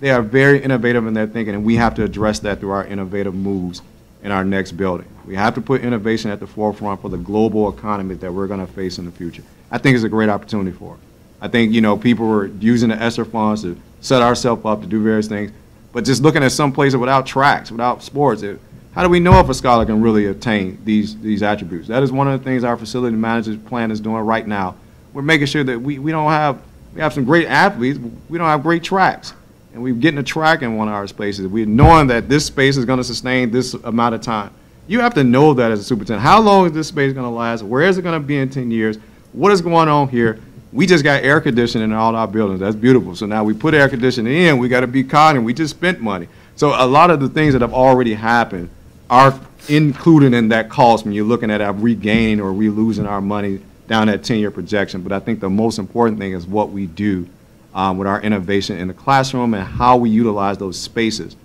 They are very innovative in their thinking, and we have to address that through our innovative moves in our next building. We have to put innovation at the forefront for the global economy that we're going to face in the future. I think it's a great opportunity for it. I think, you know, people were using the ESSER funds to set ourselves up to do various things, but just looking at some places without tracks, without sports, it, how do we know if a scholar can really attain these, these attributes? That is one of the things our facility manager's plan is doing right now. We're making sure that we, we don't have, we have some great athletes, we don't have great tracks. And we're getting a track in one of our spaces. We're knowing that this space is going to sustain this amount of time. You have to know that as a superintendent. How long is this space going to last? Where is it going to be in ten years? What is going on here? We just got air conditioning in all our buildings. That's beautiful. So now we put air conditioning in. We got to be cognizant. We just spent money. So a lot of the things that have already happened are included in that cost when you're looking at our regaining or we losing our money down that ten-year projection. But I think the most important thing is what we do Um, with our innovation in the classroom and how we utilize those spaces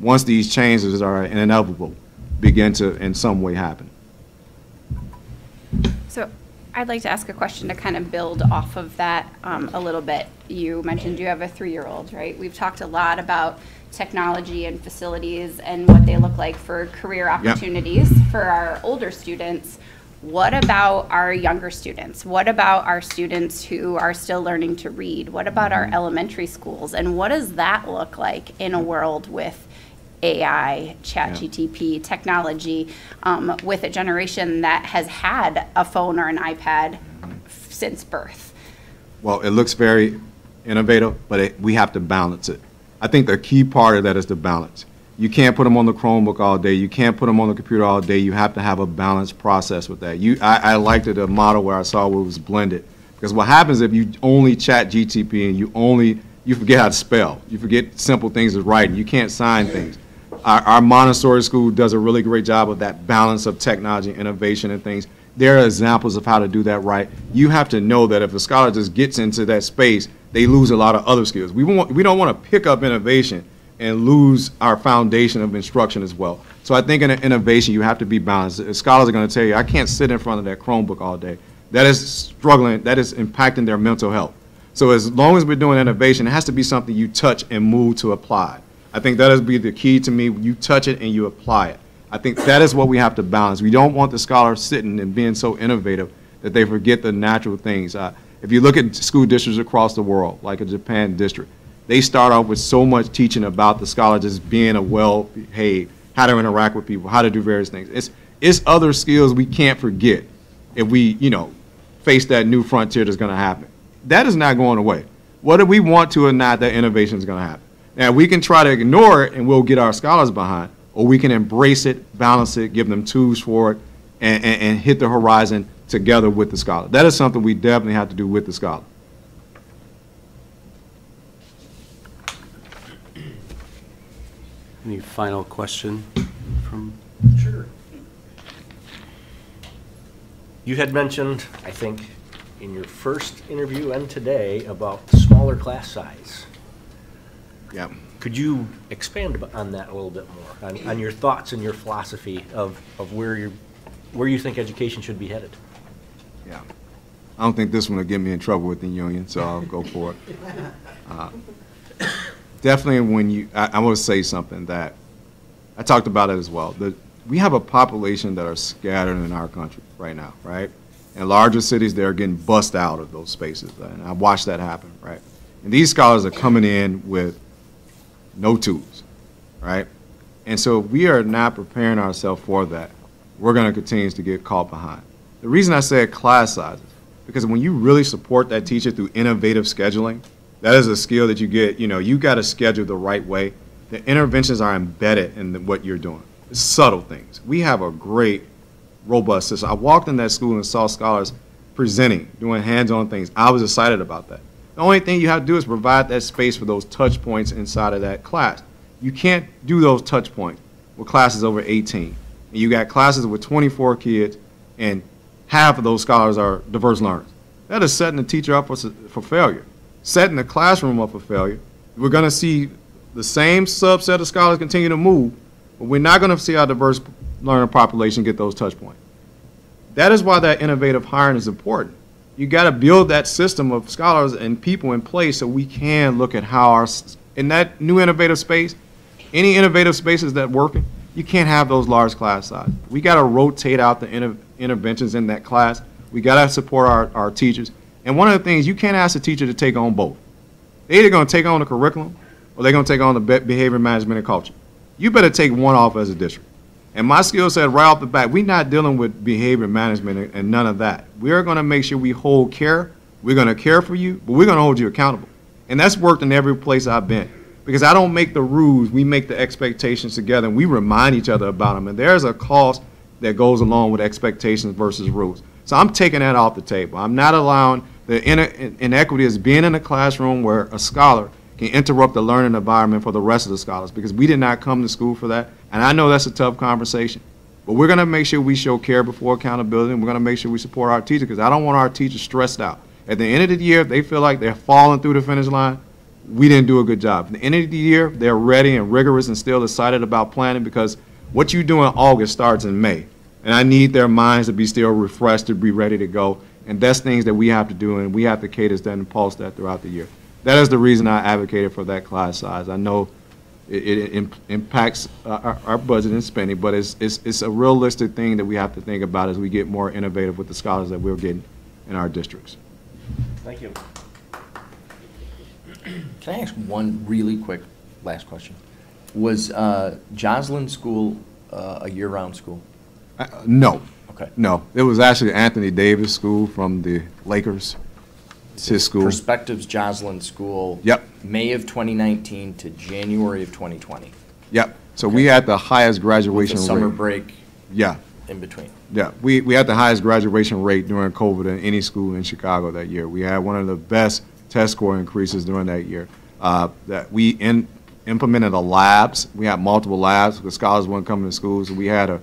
once these changes are inevitable, begin to in some way happen. So I'd like to ask a question to kind of build off of that um, a little bit. You mentioned you have a three-year-old, right? We've talked a lot about technology and facilities and what they look like for career opportunities. Yep. For our older students. What about our younger students? What about our students who are still learning to read? What about our elementary schools? And what does that look like in a world with A I, chat G P T, technology, um, with a generation that has had a phone or an iPad since birth? Well, it looks very innovative, but it, we have to balance it. I think the key part of that is the balance. You can't put them on the Chromebook all day. You can't put them on the computer all day. You have to have a balanced process with that. You, I, I liked it, a model where I saw where it was blended. Because what happens if you only chat G P T and you only, you forget how to spell. You forget simple things as writing. You can't sign things. Our, our Montessori school does a really great job of that balance of technology, innovation, and things. There are examples of how to do that right. You have to know that if a scholar just gets into that space, they lose a lot of other skills. We want, we don't want to pick up innovation and lose our foundation of instruction as well. So I think in innovation, you have to be balanced. As scholars are going to tell you, I can't sit in front of that Chromebook all day. That is struggling, that is impacting their mental health. So as long as we're doing innovation, it has to be something you touch and move to apply. I think that is be the key to me. You touch it and you apply it. I think that is what we have to balance. We don't want the scholar sitting and being so innovative that they forget the natural things. Uh, if you look at school districts across the world, like a Japan district, they start off with so much teaching about the scholar just being a well-behaved, how to interact with people, how to do various things. It's, it's other skills we can't forget if we, you know, face that new frontier that's going to happen. That is not going away. Whether we want to or not, that innovation is going to happen. Now, we can try to ignore it, and we'll get our scholars behind, or we can embrace it, balance it, give them tools for it, and, and, and hit the horizon together with the scholar. That is something we definitely have to do with the scholar. Any final question from? Sure. You had mentioned, I think, in your first interview and today about smaller class size. Yeah. Could you expand on that a little bit more, on, on your thoughts and your philosophy of, of where, you're, where you think education should be headed? Yeah. I don't think this one will get me in trouble with the union, so I'll go for it. Uh, Definitely when you, I, I want to say something that, I talked about it as well. The, we have a population that are scattered in our country right now, right? In larger cities, they're getting bussed out of those spaces. And I watched that happen, right? And these scholars are coming in with no tools, right? And so if we are not preparing ourselves for that, we're going to continue to get caught behind. The reason I said class sizes, because when you really support that teacher through innovative scheduling, that is a skill that you get, you know, you got to schedule the right way. The interventions are embedded in the, what you're doing. It's subtle things. We have a great, robust system. I walked in that school and saw scholars presenting, doing hands-on things. I was excited about that. The only thing you have to do is provide that space for those touch points inside of that class. You can't do those touch points with classes over eighteen. And you got classes with twenty-four kids, and half of those scholars are diverse learners. That is setting the teacher up for, for failure. Setting the classroom up for failure. We're going to see the same subset of scholars continue to move, but we're not going to see our diverse learner population get those touch points. That is why that innovative hiring is important. You got to build that system of scholars and people in place so we can look at how our, in that new innovative space, any innovative spaces that working, you can't have those large class sizes. We got to rotate out the inter interventions in that class. We got to support our, our teachers. And one of the things, you can't ask a teacher to take on both. They're either going to take on the curriculum or they're going to take on the be behavior management and culture. You better take one off as a district. And my skill set right off the bat, we're not dealing with behavior management and, and none of that. We're going to make sure we hold care. We're going to care for you, but we're going to hold you accountable. And that's worked in every place I've been. Because I don't make the rules, we make the expectations together, and we remind each other about them. And there's a cost that goes along with expectations versus rules. So I'm taking that off the table. I'm not allowing the inequity is being in a classroom where a scholar can interrupt the learning environment for the rest of the scholars, because we did not come to school for that. And I know that's a tough conversation, but we're going to make sure we show care before accountability, and we're going to make sure we support our teachers, because I don't want our teachers stressed out. At the end of the year, if they feel like they're falling through the finish line, we didn't do a good job. At the end of the year, they're ready and rigorous and still excited about planning, because what you do in August starts in May. And I need their minds to be still refreshed, to be ready to go. And that's things that we have to do, and we have to cater that and pulse that throughout the year. That is the reason I advocated for that class size. I know it, it imp impacts our, our budget and spending, but it's, it's, it's a realistic thing that we have to think about as we get more innovative with the scholars that we're getting in our districts. Thank you. Can I ask one really quick last question? Was uh, Joslin School uh, a year-round school? Uh, no. Okay. No. It was actually Anthony Davis School from the Lakers. It's his school. Perspective's Joslin School. Yep. May of twenty nineteen to January of twenty twenty. Yep. So okay. We had the highest graduation rate. Summer break. Yeah. In between. Yeah. We, we had the highest graduation rate during COVID in any school in Chicago that year. We had one of the best test score increases during that year. Uh, that we in, implemented the labs. We had multiple labs because scholars weren't coming to school. So we had a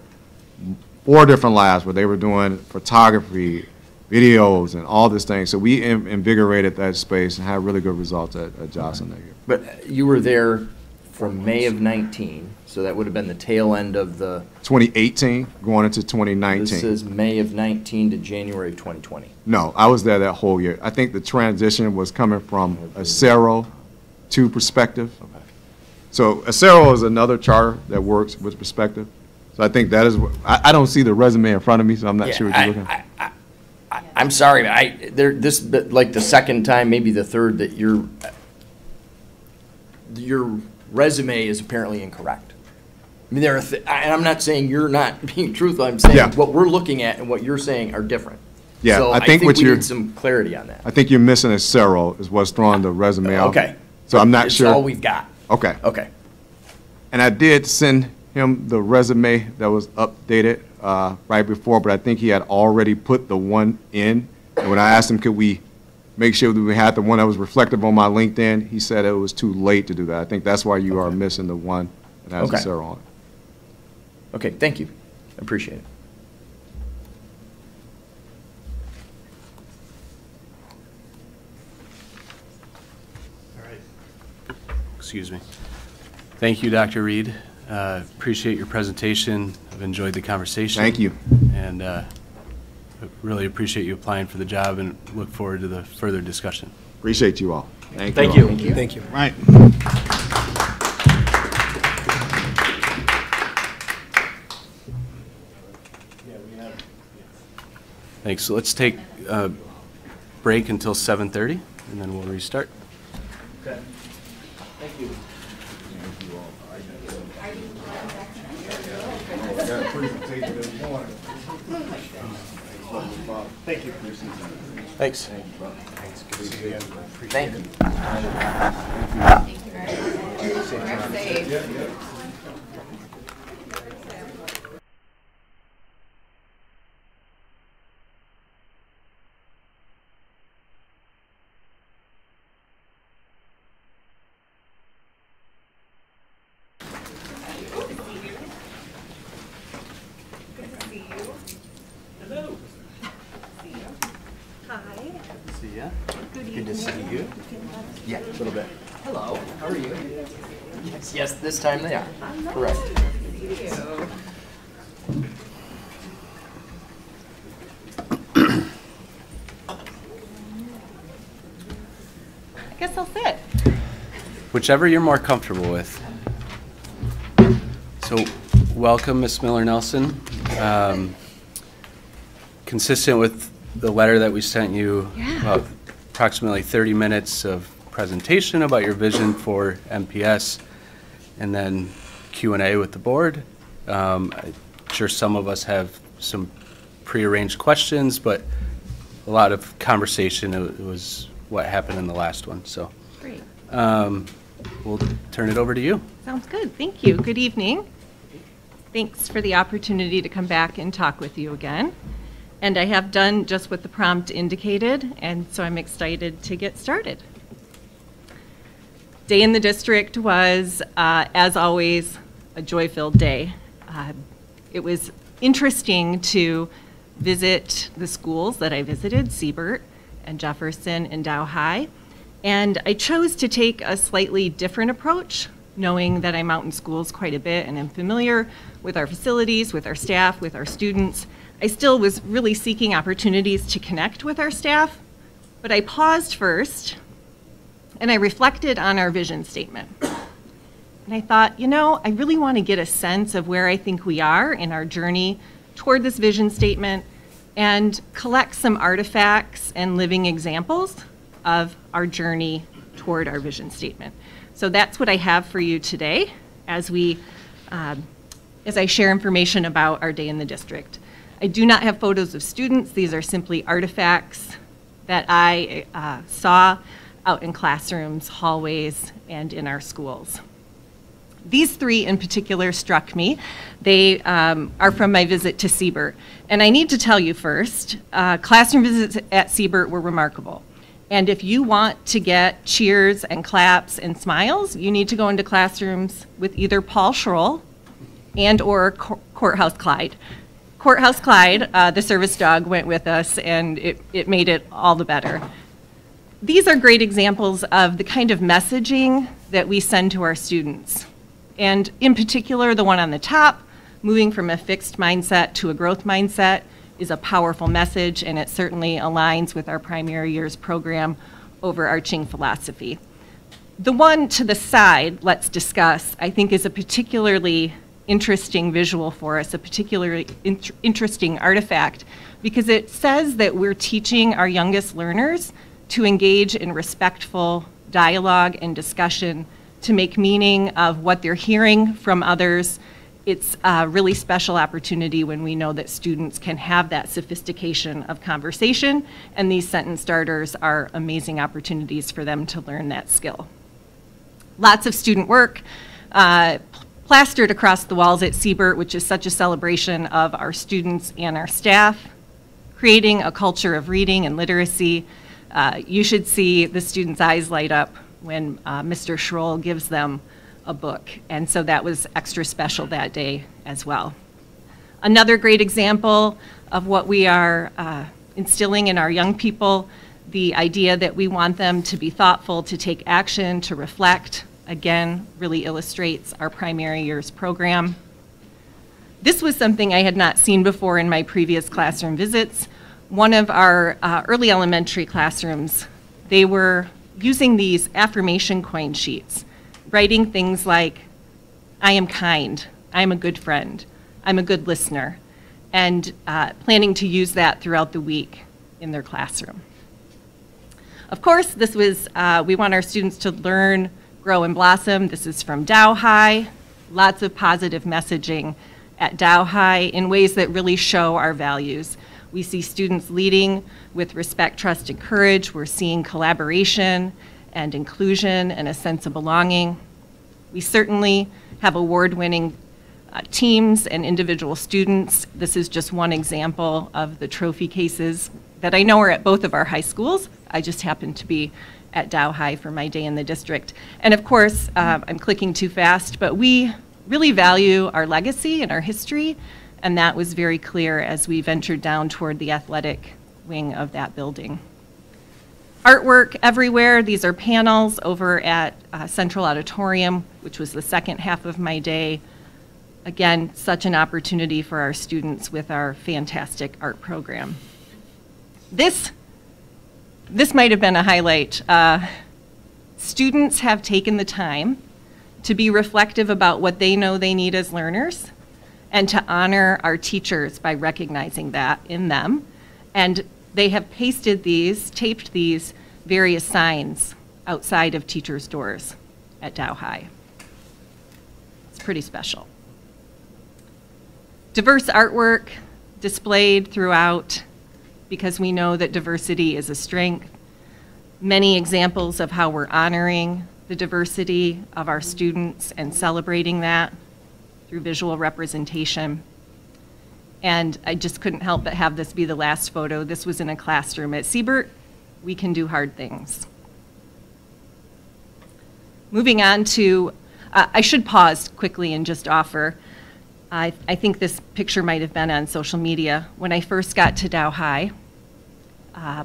four different labs where they were doing photography, videos, and all this thing. So we in, invigorated that space and had really good results at, at Joslin that year. But you were there from May of nineteen, so that would have been the tail end of the... twenty eighteen, going into twenty nineteen. This is May of nineteen to January of twenty twenty. No, I was there that whole year. I think the transition was coming from Acero to Perspective. Okay. So Acero is another charter that works with Perspective. So I think that is what, I, I don't see the resume in front of me, so I'm not yeah, sure what you're I, looking at. I, I, I, I'm sorry, but I, there, this like the second time, maybe the third, that your, your resume is apparently incorrect. I mean, there are th and I'm not saying you're not being truthful. I'm saying yeah. what we're looking at and what you're saying are different. Yeah, so I think, I think what we you're, need some clarity on that. I think you're missing Acero is what's throwing the resume out. Okay. So I'm not it's sure. That's all we've got. Okay. Okay. And I did send him the resume that was updated uh, right before, but I think he had already put the one in. And when I asked him, could we make sure that we had the one that was reflective on my LinkedIn, he said it was too late to do that. I think that's why you okay. are missing the one that has okay. Sarah on. Okay, thank you. I appreciate it. All right. Excuse me. Thank you, Doctor Reed. Uh, appreciate your presentation. I've enjoyed the conversation. Thank you. And uh, really appreciate you applying for the job and look forward to the further discussion. Appreciate you all. Thank, Thank, you. You. All. Thank you. Thank you. Thank you. Right. Thanks. So let's take a break until seven thirty and then we'll restart. Okay. Thank you. Thank you. Thanks. Thanks. Good to see you again. Thank you. Thank you very much. This time they are. Correct. I guess I'll sit. Whichever you're more comfortable with. So, welcome, Miz Miller Nelson. Um, consistent with the letter that we sent you, yeah. about approximately thirty minutes of presentation about your vision for M P S. And then Q and A with the board. Um, I'm sure some of us have some prearranged questions, but a lot of conversation it was what happened in the last one. So great. Um, we'll turn it over to you. Sounds good. Thank you. Good evening. Thanks for the opportunity to come back and talk with you again. And I have done just what the prompt indicated, and so I'm excited to get started. Day in the district was, uh, as always, a joy-filled day. Uh, it was interesting to visit the schools that I visited, Siebert and Jefferson and Dow High, and I chose to take a slightly different approach, knowing that I'm out in schools quite a bit and I'm familiar with our facilities, with our staff, with our students. I still was really seeking opportunities to connect with our staff, but I paused first and I reflected on our vision statement. And I thought, you know, I really want to get a sense of where I think we are in our journey toward this vision statement and collect some artifacts and living examples of our journey toward our vision statement. So that's what I have for you today as we, um, as I share information about our day in the district. I do not have photos of students. These are simply artifacts that I uh, saw out in classrooms, hallways, and in our schools. These three in particular struck me. They um, are from my visit to Siebert. And I need to tell you first, uh, classroom visits at Siebert were remarkable. And if you want to get cheers and claps and smiles, you need to go into classrooms with either Paul Schroll and or Co Courthouse Clyde. Courthouse Clyde, uh, the service dog, went with us, and it, it made it all the better. These are great examples of the kind of messaging that we send to our students. And in particular, the one on the top, moving from a fixed mindset to a growth mindset, is a powerful message, and it certainly aligns with our primary years program overarching philosophy. The one to the side, let's discuss, I think is a particularly interesting visual for us, a particularly int- interesting artifact, because it says that we're teaching our youngest learners to engage in respectful dialogue and discussion to make meaning of what they're hearing from others. It's a really special opportunity when we know that students can have that sophistication of conversation, and these sentence starters are amazing opportunities for them to learn that skill. Lots of student work uh, plastered across the walls at Siebert, which is such a celebration of our students and our staff, creating a culture of reading and literacy. Uh, you should see the students' eyes light up when uh, Mister Schroll gives them a book, and so that was extra special that day as well. Another great example of what we are uh, instilling in our young people, the idea that we want them to be thoughtful, to take action, to reflect, again, really illustrates our primary years program. This was something I had not seen before in my previous classroom visits. One of our uh, early elementary classrooms, they were using these affirmation coin sheets, writing things like, I am kind, I'm a good friend, I'm a good listener, and uh, planning to use that throughout the week in their classroom. Of course, this was, uh, we want our students to learn, grow, and blossom. This is from Dow High. Lots of positive messaging at Dow High in ways that really show our values. We see students leading with respect, trust, and courage. We're seeing collaboration and inclusion and a sense of belonging. We certainly have award-winning uh, teams and individual students. This is just one example of the trophy cases that I know are at both of our high schools. I just happen to be at Dow High for my day in the district. And of course, uh, I'm clicking too fast, but we really value our legacy and our history, and that was very clear as we ventured down toward the athletic wing of that building. Artwork everywhere. These are panels over at uh, Central Auditorium, which was the second half of my day. Again, such an opportunity for our students with our fantastic art program. This, this might have been a highlight. Uh, students have taken the time to be reflective about what they know they need as learners and to honor our teachers by recognizing that in them. And they have pasted these, taped these various signs outside of teachers' doors at Dow High. It's pretty special. Diverse artwork displayed throughout, because we know that diversity is a strength. Many examples of how we're honoring the diversity of our students and celebrating that through visual representation. And I just couldn't help but have this be the last photo. This was in a classroom at Siebert. We can do hard things. Moving on to, uh, I should pause quickly and just offer, I, I think this picture might have been on social media. When I first got to Dow High, uh,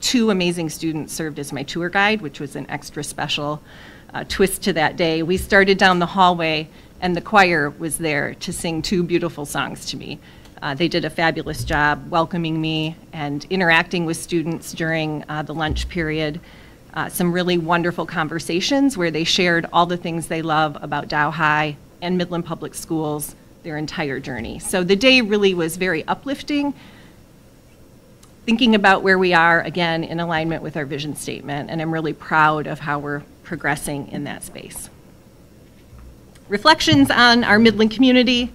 two amazing students served as my tour guide, which was an extra special uh, twist to that day. We started down the hallway and the choir was there to sing two beautiful songs to me. Uh, they did a fabulous job welcoming me and interacting with students during uh, the lunch period. Uh, some really wonderful conversations where they shared all the things they love about Dow High and Midland Public Schools, their entire journey. So the day really was very uplifting, thinking about where we are, again, in alignment with our vision statement, and I'm really proud of how we're progressing in that space. Reflections on our Midland community.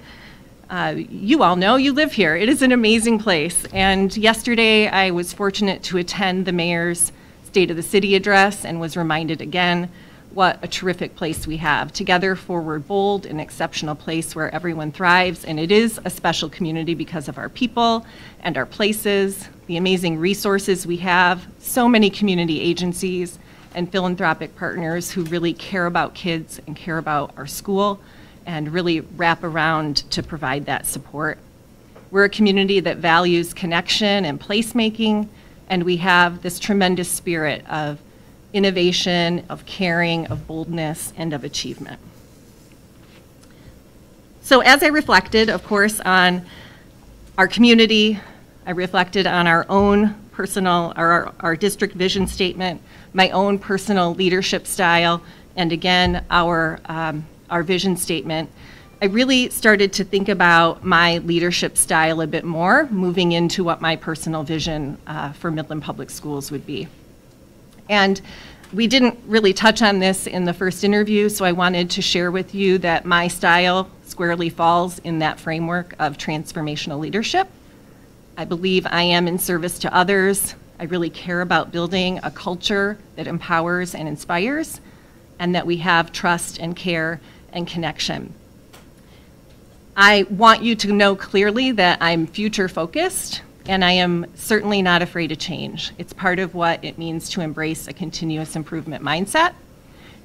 Uh, you all know you live here. It is an amazing place. And yesterday I was fortunate to attend the mayor's State of the City address and was reminded again what a terrific place we have. Together, Forward Bold, an exceptional place where everyone thrives. And it is a special community because of our people and our places, the amazing resources we have, so many community agencies and philanthropic partners who really care about kids and care about our school and really wrap around to provide that support. We're a community that values connection and placemaking, and we have this tremendous spirit of innovation, of caring, of boldness, and of achievement. So as I reflected, of course, on our community, I reflected on our own personal, our, our district vision statement, my own personal leadership style, and again, our, um, our vision statement. I really started to think about my leadership style a bit more, moving into what my personal vision uh, for Midland Public Schools would be. And we didn't really touch on this in the first interview, so I wanted to share with you that my style squarely falls in that framework of transformational leadership. I believe I am in service to others. I really care about building a culture that empowers and inspires, and that we have trust and care and connection. I want you to know clearly that I'm future focused, and I am certainly not afraid of change. It's part of what it means to embrace a continuous improvement mindset,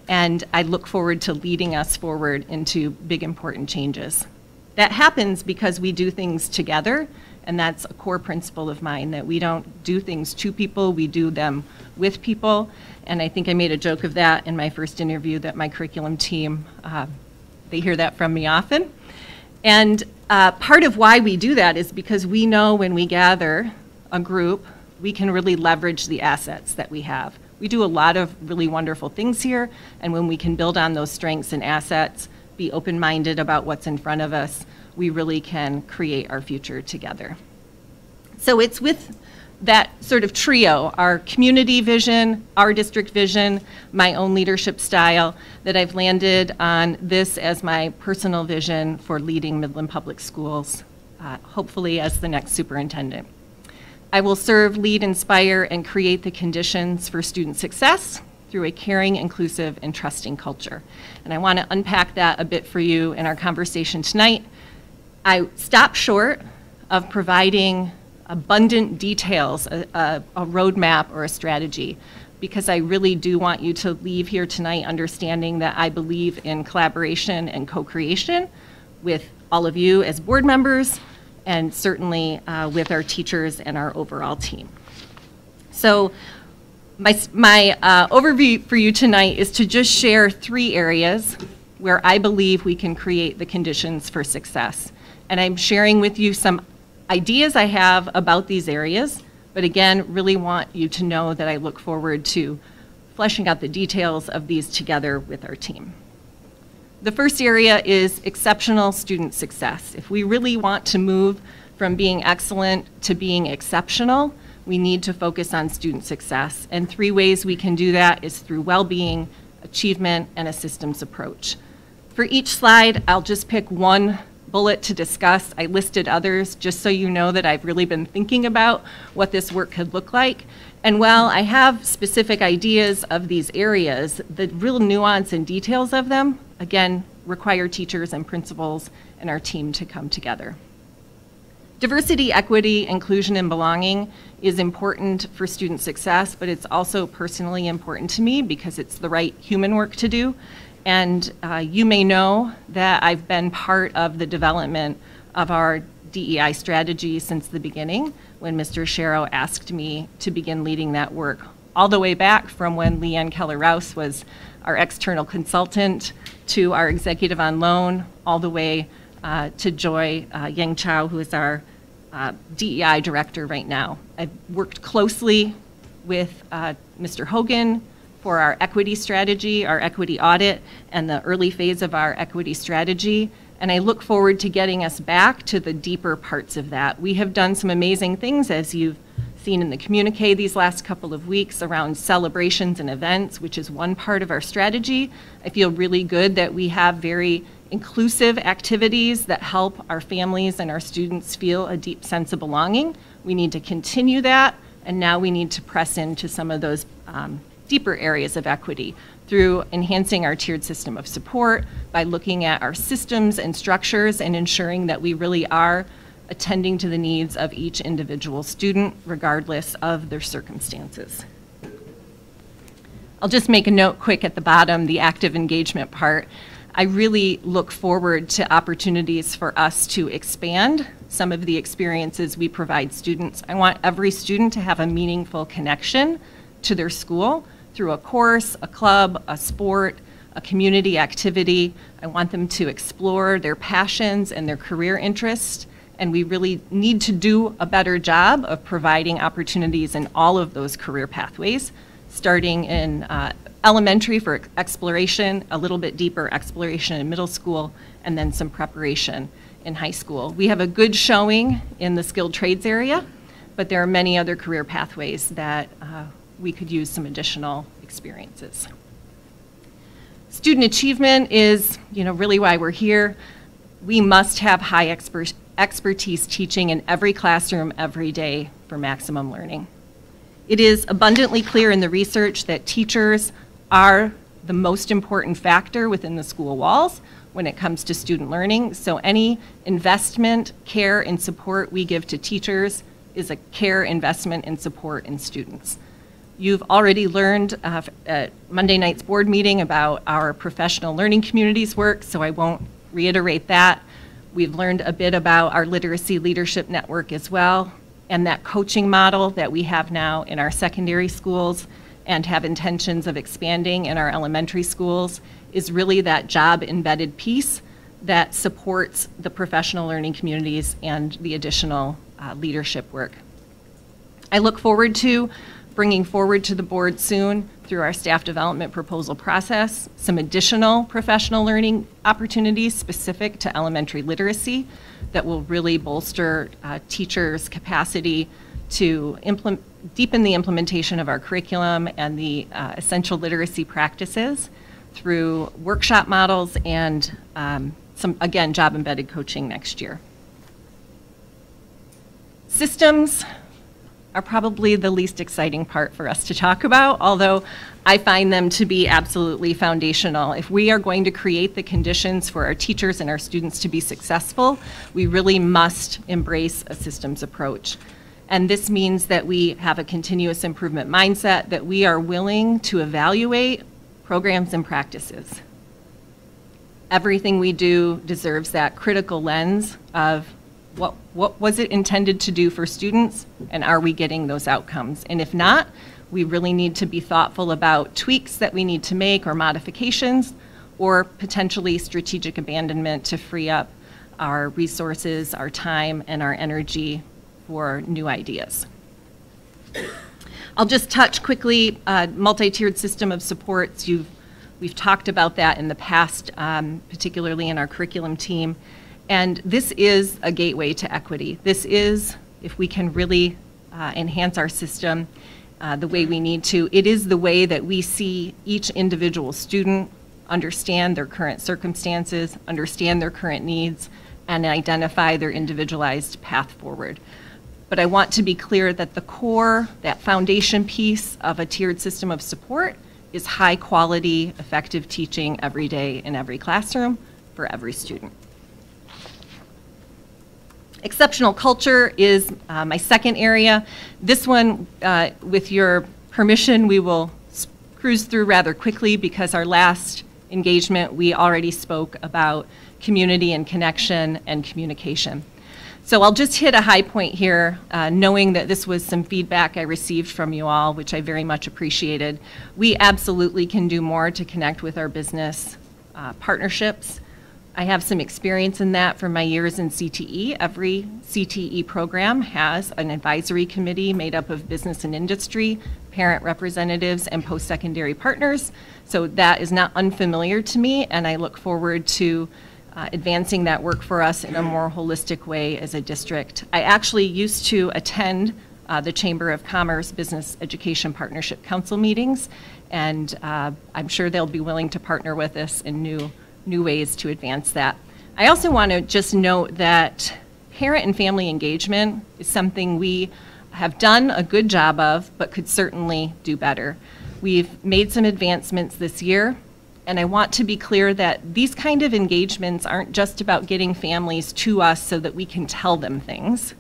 and I look forward to leading us forward into big important changes. That happens because we do things together, and that's a core principle of mine, that we don't do things to people, we do them with people. And I think I made a joke of that in my first interview, that my curriculum team, uh, they hear that from me often. And uh, part of why we do that is because we know when we gather a group, we can really leverage the assets that we have. We do a lot of really wonderful things here, and when we can build on those strengths and assets, be open-minded about what's in front of us, we really can create our future together. So it's with that sort of trio, our community vision, our district vision, my own leadership style, that I've landed on this as my personal vision for leading Midland Public Schools, uh, hopefully as the next superintendent. I will serve, lead, inspire, and create the conditions for student success through a caring, inclusive, and trusting culture. And I want to unpack that a bit for you in our conversation tonight. I stopped short of providing abundant details, a, a, a roadmap or a strategy, because I really do want you to leave here tonight understanding that I believe in collaboration and co-creation with all of you as board members, and certainly uh, with our teachers and our overall team. So my, my uh, overview for you tonight is to just share three areas where I believe we can create the conditions for success. And I'm sharing with you some ideas I have about these areas, but again, really want you to know that I look forward to fleshing out the details of these together with our team. The first area is exceptional student success. If we really want to move from being excellent to being exceptional, we need to focus on student success. And three ways we can do that is through well-being, achievement, and a systems approach. For each slide, I'll just pick one bullet to discuss. I listed others just so you know that I've really been thinking about what this work could look like. And while I have specific ideas of these areas, the real nuance and details of them, again, require teachers and principals and our team to come together. Diversity, equity, inclusion, and belonging is important for student success, but it's also personally important to me because it's the right human work to do. And uh, you may know that I've been part of the development of our D E I strategy since the beginning, when Mister Shero asked me to begin leading that work, all the way back from when Leanne Keller-Rouse was our external consultant, to our executive on loan, all the way uh, to Joy uh, Yang Chao, who is our uh, D E I director right now. I've worked closely with uh, Mister Hogan for our equity strategy, our equity audit, and the early phase of our equity strategy. And I look forward to getting us back to the deeper parts of that. We have done some amazing things, as you've seen in the communique these last couple of weeks, around celebrations and events, which is one part of our strategy. I feel really good that we have very inclusive activities that help our families and our students feel a deep sense of belonging. We need to continue that, and now we need to press into some of those um, deeper areas of equity through enhancing our tiered system of support, by looking at our systems and structures and ensuring that we really are attending to the needs of each individual student regardless of their circumstances. I'll just make a note quick at the bottom, the active engagement part. I really look forward to opportunities for us to expand some of the experiences we provide students. I want every student to have a meaningful connection to their school through a course, a club, a sport, a community activity. I want them to explore their passions and their career interests, and we really need to do a better job of providing opportunities in all of those career pathways, starting in uh, elementary for exploration, a little bit deeper exploration in middle school, and then some preparation in high school. We have a good showing in the skilled trades area, but there are many other career pathways that uh, we could use some additional experiences. Student achievement is, you know, really why we're here. We must have high expert, expertise teaching in every classroom every day for maximum learning. It is abundantly clear in the research that teachers are the most important factor within the school walls when it comes to student learning. So any investment, care, and support we give to teachers is a care, investment, and support in students. You've already learned uh, at Monday night's board meeting about our professional learning communities work, so I won't reiterate that. We've learned a bit about our literacy leadership network as well, and that coaching model that we have now in our secondary schools and have intentions of expanding in our elementary schools is really that job-embedded piece that supports the professional learning communities and the additional uh, leadership work. I look forward to bringing forward to the board soon through our staff development proposal process some additional professional learning opportunities specific to elementary literacy that will really bolster uh, teachers' capacity to implement, deepen the implementation of our curriculum and the uh, essential literacy practices through workshop models and um, some, again, job-embedded coaching next year. Systems are probably the least exciting part for us to talk about, although I find them to be absolutely foundational. If we are going to create the conditions for our teachers and our students to be successful, we really must embrace a systems approach. And this means that we have a continuous improvement mindset, that we are willing to evaluate programs and practices. Everything we do deserves that critical lens of What, what was it intended to do for students, and are we getting those outcomes? And if not, we really need to be thoughtful about tweaks that we need to make or modifications or potentially strategic abandonment to free up our resources, our time, and our energy for new ideas. I'll just touch quickly uh, multi-tiered system of supports. You've, we've talked about that in the past, um, particularly in our curriculum team. And this is a gateway to equity. This is, if we can really uh, enhance our system uh, the way we need to, it is the way that we see each individual student, understand their current circumstances, understand their current needs, and identify their individualized path forward. But I want to be clear that the core, that foundation piece of a tiered system of support is high quality, effective teaching every day in every classroom for every student. Exceptional culture is uh, my second area. This one, uh, with your permission, we will cruise through rather quickly because our last engagement, we already spoke about community and connection and communication. So I'll just hit a high point here, uh, knowing that this was some feedback I received from you all, which I very much appreciated. We absolutely can do more to connect with our business uh, partnerships. I have some experience in that from my years in C T E. Every C T E program has an advisory committee made up of business and industry, parent representatives, and post-secondary partners. So that is not unfamiliar to me, and I look forward to uh, advancing that work for us in a more holistic way as a district. I actually used to attend uh, the Chamber of Commerce Business Education Partnership Council meetings, and uh, I'm sure they'll be willing to partner with us in new new ways to advance that. I also want to just note that parent and family engagement is something we have done a good job of, but could certainly do better. We've made some advancements this year, and I want to be clear that these kind of engagements aren't just about getting families to us so that we can tell them things.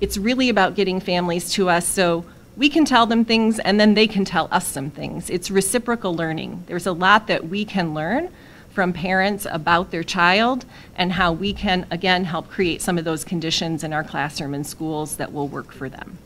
It's really about getting families to us so we can tell them things and then they can tell us some things. It's reciprocal learning. There's a lot that we can learn from parents about their child and how we can, again, help create some of those conditions in our classroom and schools that will work for them.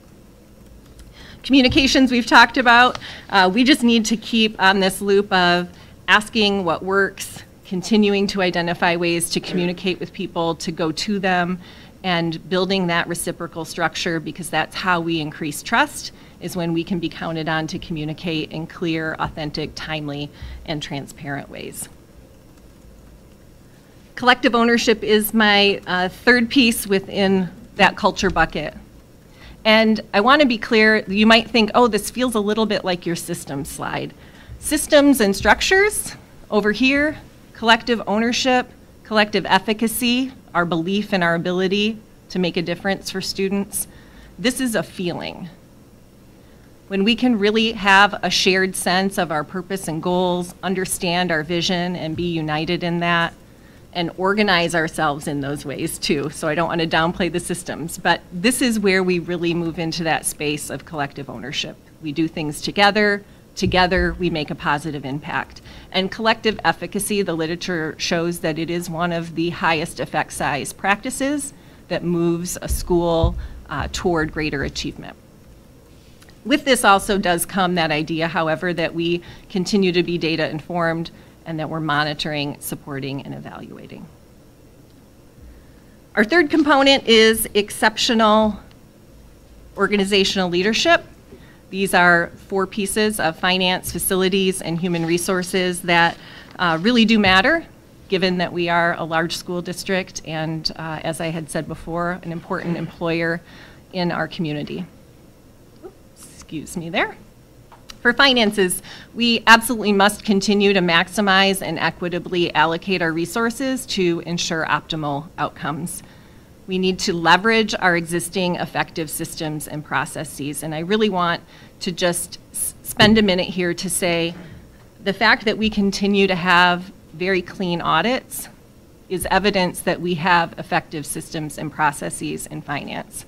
Communications we've talked about. Uh, we just need to keep on this loop of asking what works, continuing to identify ways to communicate with people, to go to them, and building that reciprocal structure, because that's how we increase trust, is when we can be counted on to communicate in clear, authentic, timely, and transparent ways. Collective ownership is my uh, third piece within that culture bucket. And I want to be clear, you might think, oh, this feels a little bit like your systems slide. Systems and structures over here, collective ownership, collective efficacy, our belief in our ability to make a difference for students. This is a feeling. When we can really have a shared sense of our purpose and goals, understand our vision and be united in that, and organize ourselves in those ways too. So I don't want to downplay the systems, but this is where we really move into that space of collective ownership. We do things together, together we make a positive impact. And collective efficacy, the literature shows that it is one of the highest effect size practices that moves a school uh, toward greater achievement. With this also does come that idea, however, that we continue to be data informed and that we're monitoring, supporting, and evaluating. Our third component is exceptional organizational leadership. These are four pieces of finance, facilities, and human resources that uh, really do matter, given that we are a large school district and, uh, as I had said before, an important employer in our community. Oops, excuse me there. For finances, we absolutely must continue to maximize and equitably allocate our resources to ensure optimal outcomes. We need to leverage our existing effective systems and processes. And I really want to just spend a minute here to say the fact that we continue to have very clean audits is evidence that we have effective systems and processes in finance.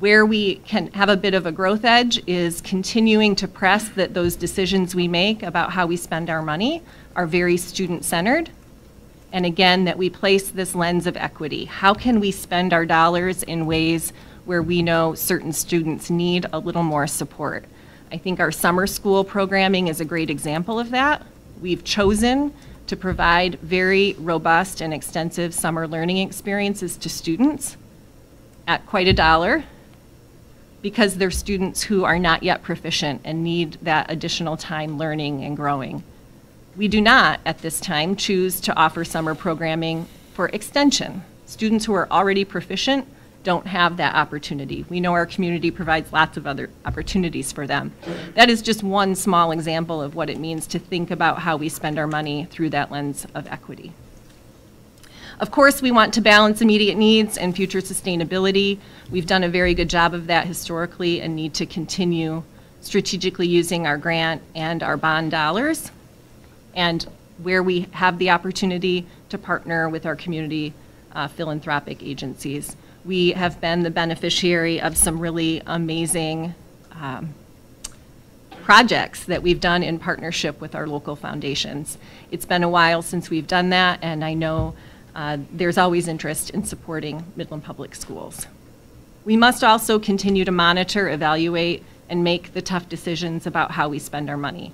Where we can have a bit of a growth edge is continuing to press that those decisions we make about how we spend our money are very student-centered, and again, that we place this lens of equity. How can we spend our dollars in ways where we know certain students need a little more support? I think our summer school programming is a great example of that. We've chosen to provide very robust and extensive summer learning experiences to students at quite a dollar, because they're students who are not yet proficient and need that additional time learning and growing. We do not, at this time, choose to offer summer programming for extension. Students who are already proficient don't have that opportunity. We know our community provides lots of other opportunities for them. That is just one small example of what it means to think about how we spend our money through that lens of equity. Of course, we want to balance immediate needs and future sustainability. We've done a very good job of that historically and need to continue strategically using our grant and our bond dollars, and where we have the opportunity to partner with our community uh, philanthropic agencies. We have been the beneficiary of some really amazing um, projects that we've done in partnership with our local foundations. It's been a while since we've done that, and I know Uh, there's always interest in supporting Midland Public Schools. We must also continue to monitor, evaluate, and make the tough decisions about how we spend our money.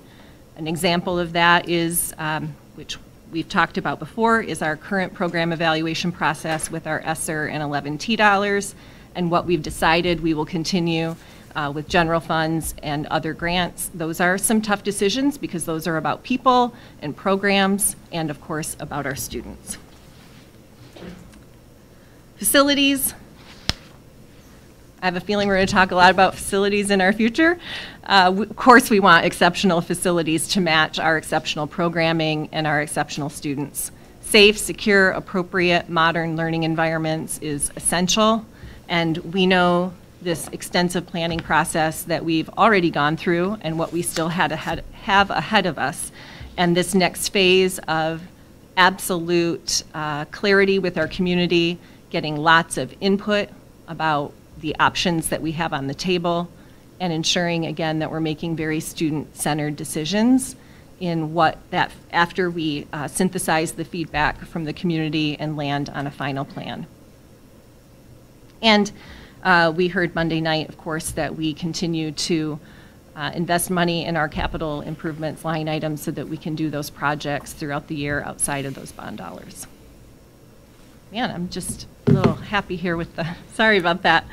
An example of that is, um, which we've talked about before, is our current program evaluation process with our ESSER and eleven T dollars, and what we've decided we will continue uh, with general funds and other grants. Those are some tough decisions because those are about people and programs and, of course, about our students. Facilities. I have a feeling we're going to talk a lot about facilities in our future. Uh, we, of course, we want exceptional facilities to match our exceptional programming and our exceptional students. Safe, secure, appropriate, modern learning environments is essential, and we know this extensive planning process that we've already gone through and what we still had ahead, have ahead of us, and this next phase of absolute uh, clarity with our community, getting lots of input about the options that we have on the table, and ensuring, again, that we're making very student-centered decisions in what that, after we uh, synthesize the feedback from the community and land on a final plan. And uh, we heard Monday night, of course, that we continue to uh, invest money in our capital improvements line items so that we can do those projects throughout the year outside of those bond dollars. Man, I'm just a little happy here with the, sorry about that.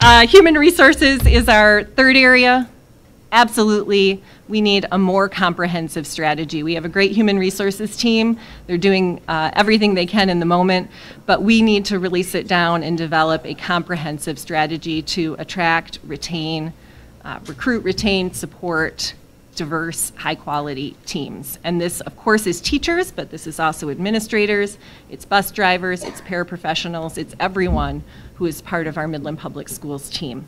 Uh, human resources is our third area. Absolutely, we need a more comprehensive strategy. We have a great human resources team. They're doing uh, everything they can in the moment, but we need to really sit down and develop a comprehensive strategy to attract, retain, uh, recruit, retain, support diverse, high-quality teams. And this, of course, is teachers, but this is also administrators, it's bus drivers, it's paraprofessionals, it's everyone who is part of our Midland Public Schools team.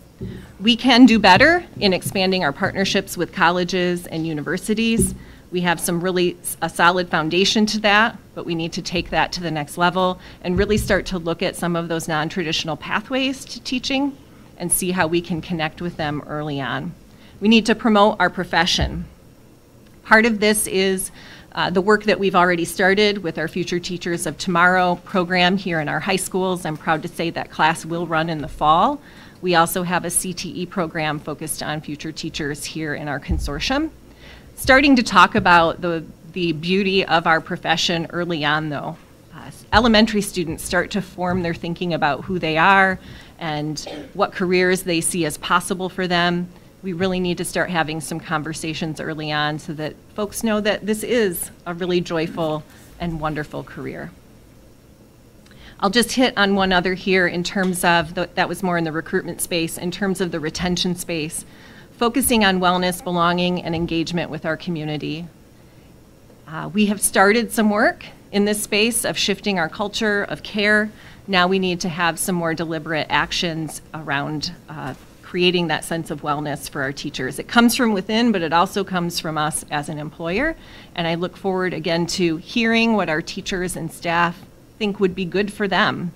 We can do better in expanding our partnerships with colleges and universities. We have some really a solid foundation to that, but we need to take that to the next level and really start to look at some of those non-traditional pathways to teaching and see how we can connect with them early on. We need to promote our profession. Part of this is uh, the work that we've already started with our Future Teachers of Tomorrow program here in our high schools. I'm proud to say that class will run in the fall. We also have a C T E program focused on future teachers here in our consortium. Starting to talk about the, the beauty of our profession early on, though. Uh, elementary students start to form their thinking about who they are and what careers they see as possible for them. We really need to start having some conversations early on so that folks know that this is a really joyful and wonderful career. I'll just hit on one other here in terms of, the, that was more in the recruitment space, in terms of the retention space, focusing on wellness, belonging, and engagement with our community. Uh, we have started some work in this space of shifting our culture of care. Now we need to have some more deliberate actions around uh, creating that sense of wellness for our teachers. It comes from within, but it also comes from us as an employer. And I look forward again to hearing what our teachers and staff think would be good for them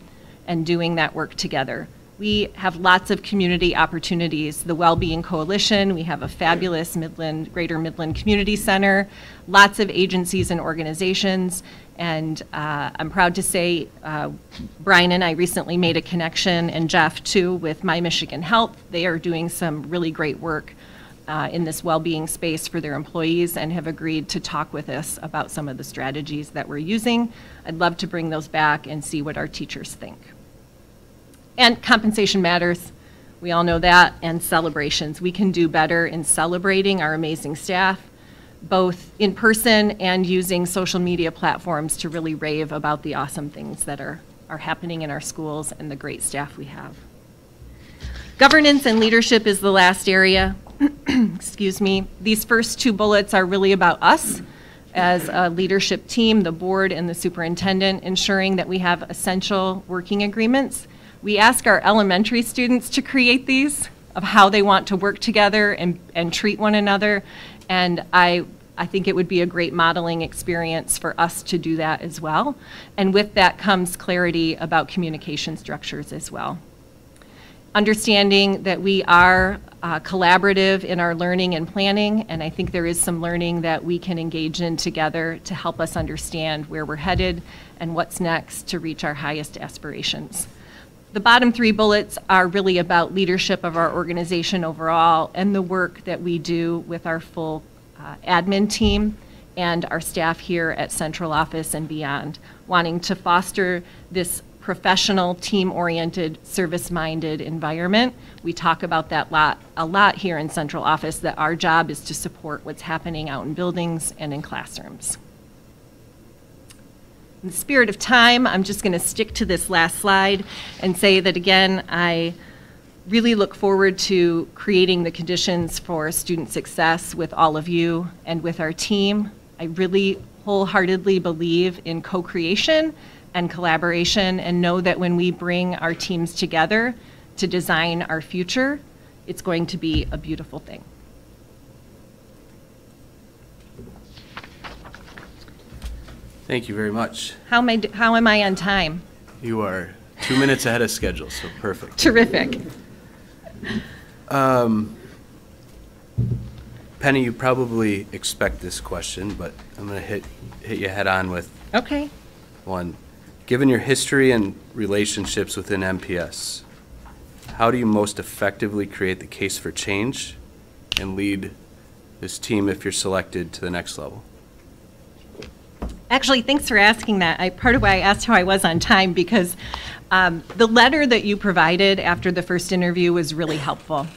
and doing that work together. We have lots of community opportunities. The Wellbeing Coalition, we have a fabulous Midland, Greater Midland Community Center, lots of agencies and organizations. And uh, I'm proud to say uh, Brian and I recently made a connection, and Jeff too, with My Michigan Health. They are doing some really great work uh, in this well-being space for their employees and have agreed to talk with us about some of the strategies that we're using. I'd love to bring those back and see what our teachers think. And compensation matters. We all know that. And celebrations. We can do better in celebrating our amazing staff, both in person and using social media platforms to really rave about the awesome things that are, are happening in our schools and the great staff we have. Governance and leadership is the last area. Excuse me. These first two bullets are really about us as a leadership team, the board and the superintendent, ensuring that we have essential working agreements. We ask our elementary students to create these of how they want to work together and, and treat one another. And I, I think it would be a great modeling experience for us to do that as well. And with that comes clarity about communication structures as well. Understanding that we are uh, collaborative in our learning and planning, and I think there is some learning that we can engage in together to help us understand where we're headed and what's next to reach our highest aspirations. The bottom three bullets are really about leadership of our organization overall and the work that we do with our full uh, admin team and our staff here at Central Office and beyond, wanting to foster this professional, team-oriented, service-minded environment. We talk about that lot, a lot here in Central Office, that our job is to support what's happening out in buildings and in classrooms. In the spirit of time, I'm just going to stick to this last slide and say that again, I really look forward to creating the conditions for student success with all of you and with our team. I really wholeheartedly believe in co-creation and collaboration, and know that when we bring our teams together to design our future, it's going to be a beautiful thing. Thank you very much. How am I, how am I on time? You are two minutes ahead of schedule, so perfect. Terrific. Um, Penny, you probably expect this question, but I'm going to hit hit you head on with okay. one. Given your history and relationships within M P S, how do you most effectively create the case for change and lead this team if you're selected to the next level? Actually, thanks for asking that. I, part of why I asked how I was on time, because um, the letter that you provided after the first interview was really helpful.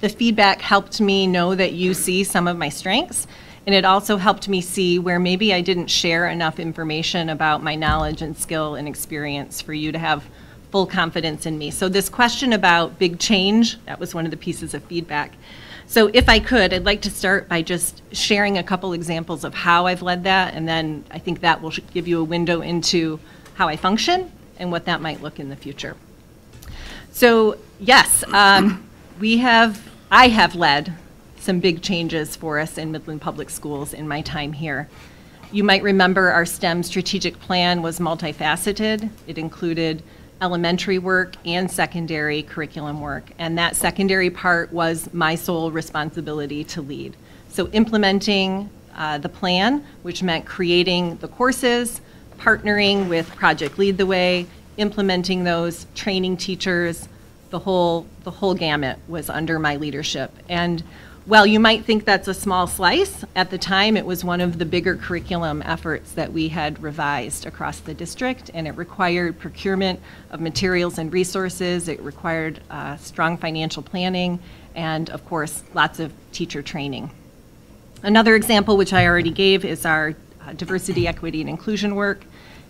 The feedback helped me know that you see some of my strengths, and it also helped me see where maybe I didn't share enough information about my knowledge and skill and experience for you to have full confidence in me. So this question about big change, that was one of the pieces of feedback. So if I could, I'd like to start by just sharing a couple examples of how I've led that, and then I think that will give you a window into how I function and what that might look in the future. So yes, um, we have I have led some big changes for us in Midland Public Schools in my time here. You might remember our STEM strategic plan was multifaceted. It included elementary work and secondary curriculum work, and that secondary part was my sole responsibility to lead. So implementing uh, the plan, which meant creating the courses, partnering with Project Lead the Way, implementing those, training teachers, The whole, the whole gamut was under my leadership. And while you might think that's a small slice, at the time it was one of the bigger curriculum efforts that we had revised across the district, and it required procurement of materials and resources, it required uh, strong financial planning, and of course lots of teacher training. Another example which I already gave is our uh, diversity, equity, and inclusion work.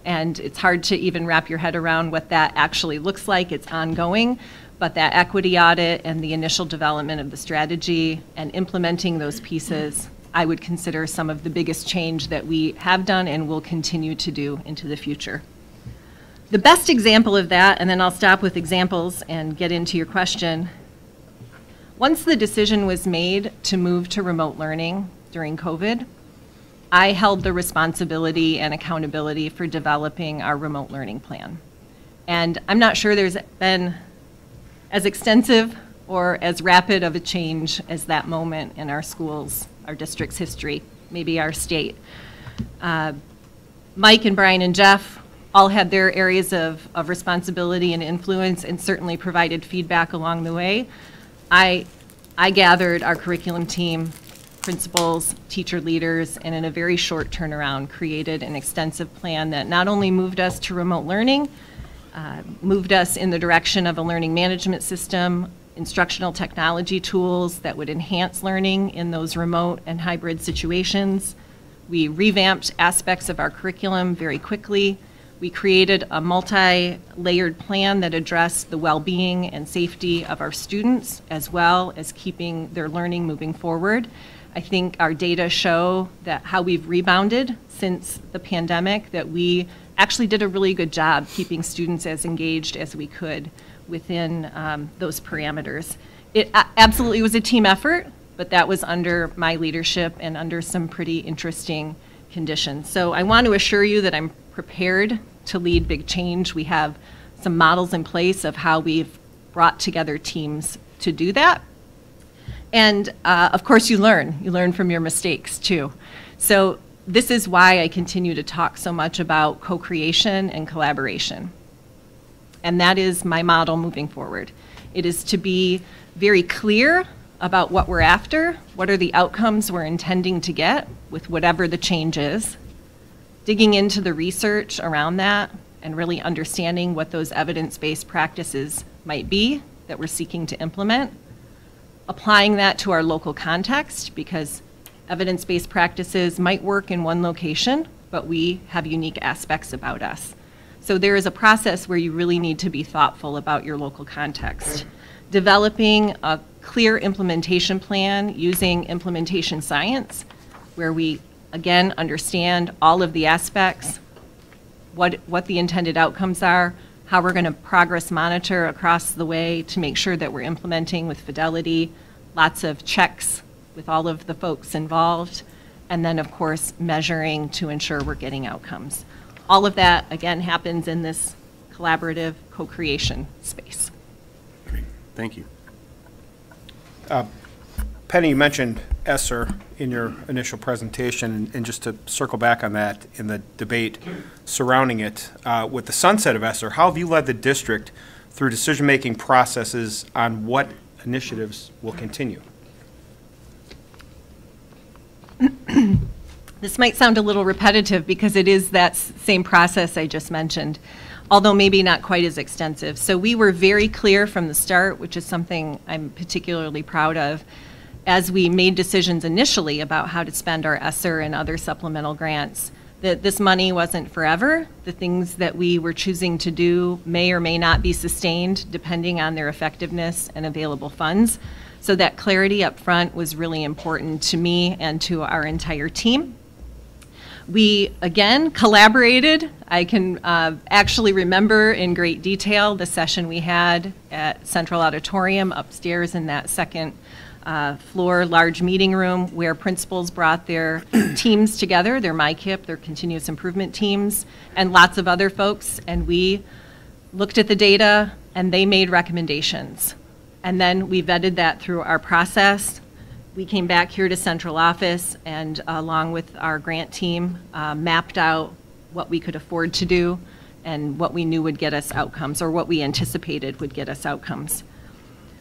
And it's hard to even wrap your head around what that actually looks like. It's ongoing. But that equity audit and the initial development of the strategy and implementing those pieces, I would consider some of the biggest change that we have done and will continue to do into the future. The best example of that, and then I'll stop with examples and get into your question. Once the decision was made to move to remote learning during COVID, I held the responsibility and accountability for developing our remote learning plan. And I'm not sure there's been as extensive or as rapid of a change as that moment in our schools, our district's history, maybe our state. Uh, Mike and Brian and Jeff all had their areas of, of responsibility and influence, and certainly provided feedback along the way. I, I gathered our curriculum team, principals, teacher leaders, and in a very short turnaround created an extensive plan that not only moved us to remote learning, Uh, moved us in the direction of a learning management system, instructional technology tools that would enhance learning in those remote and hybrid situations. We revamped aspects of our curriculum very quickly. We created a multi-layered plan that addressed the well-being and safety of our students, as well as keeping their learning moving forward. I think our data show that how we've rebounded since the pandemic, that we actually did a really good job keeping students as engaged as we could within um, those parameters. It absolutely was a team effort, but that was under my leadership and under some pretty interesting conditions. So I want to assure you that I'm prepared to lead big change. We have some models in place of how we've brought together teams to do that. And uh, of course you learn. You learn from your mistakes too. So this is why I continue to talk so much about co-creation and collaboration. And that is my model moving forward. It is to be very clear about what we're after, what are the outcomes we're intending to get with whatever the change is, digging into the research around that and really understanding what those evidence-based practices might be that we're seeking to implement, applying that to our local context, because evidence-based practices might work in one location, but we have unique aspects about us. So there is a process where you really need to be thoughtful about your local context. Developing a clear implementation plan using implementation science, where we, again, understand all of the aspects, what, what the intended outcomes are, how we're going to progress monitor across the way to make sure that we're implementing with fidelity, lots of checks with all of the folks involved, and then of course measuring to ensure we're getting outcomes. All of that, again, happens in this collaborative co-creation space. Thank you. Uh, Penny, you mentioned ESSER in your initial presentation, and just to circle back on that in the debate surrounding it, uh, with the sunset of ESSER, how have you led the district through decision-making processes on what initiatives will continue? This might sound a little repetitive because it is that same process I just mentioned, although maybe not quite as extensive. So we were very clear from the start, which is something I'm particularly proud of, as we made decisions initially about how to spend our ESSER and other supplemental grants, that this money wasn't forever. The things that we were choosing to do may or may not be sustained depending on their effectiveness and available funds. So that clarity up front was really important to me and to our entire team. We, again, collaborated. I can uh, actually remember in great detail the session we had at Central Auditorium upstairs in that second uh, floor large meeting room where principals brought their teams together, their M I C I P, their continuous improvement teams, and lots of other folks. And we looked at the data and they made recommendations. And then we vetted that through our process. We came back here to central office and uh, along with our grant team uh, mapped out what we could afford to do and what we knew would get us outcomes, or what we anticipated would get us outcomes.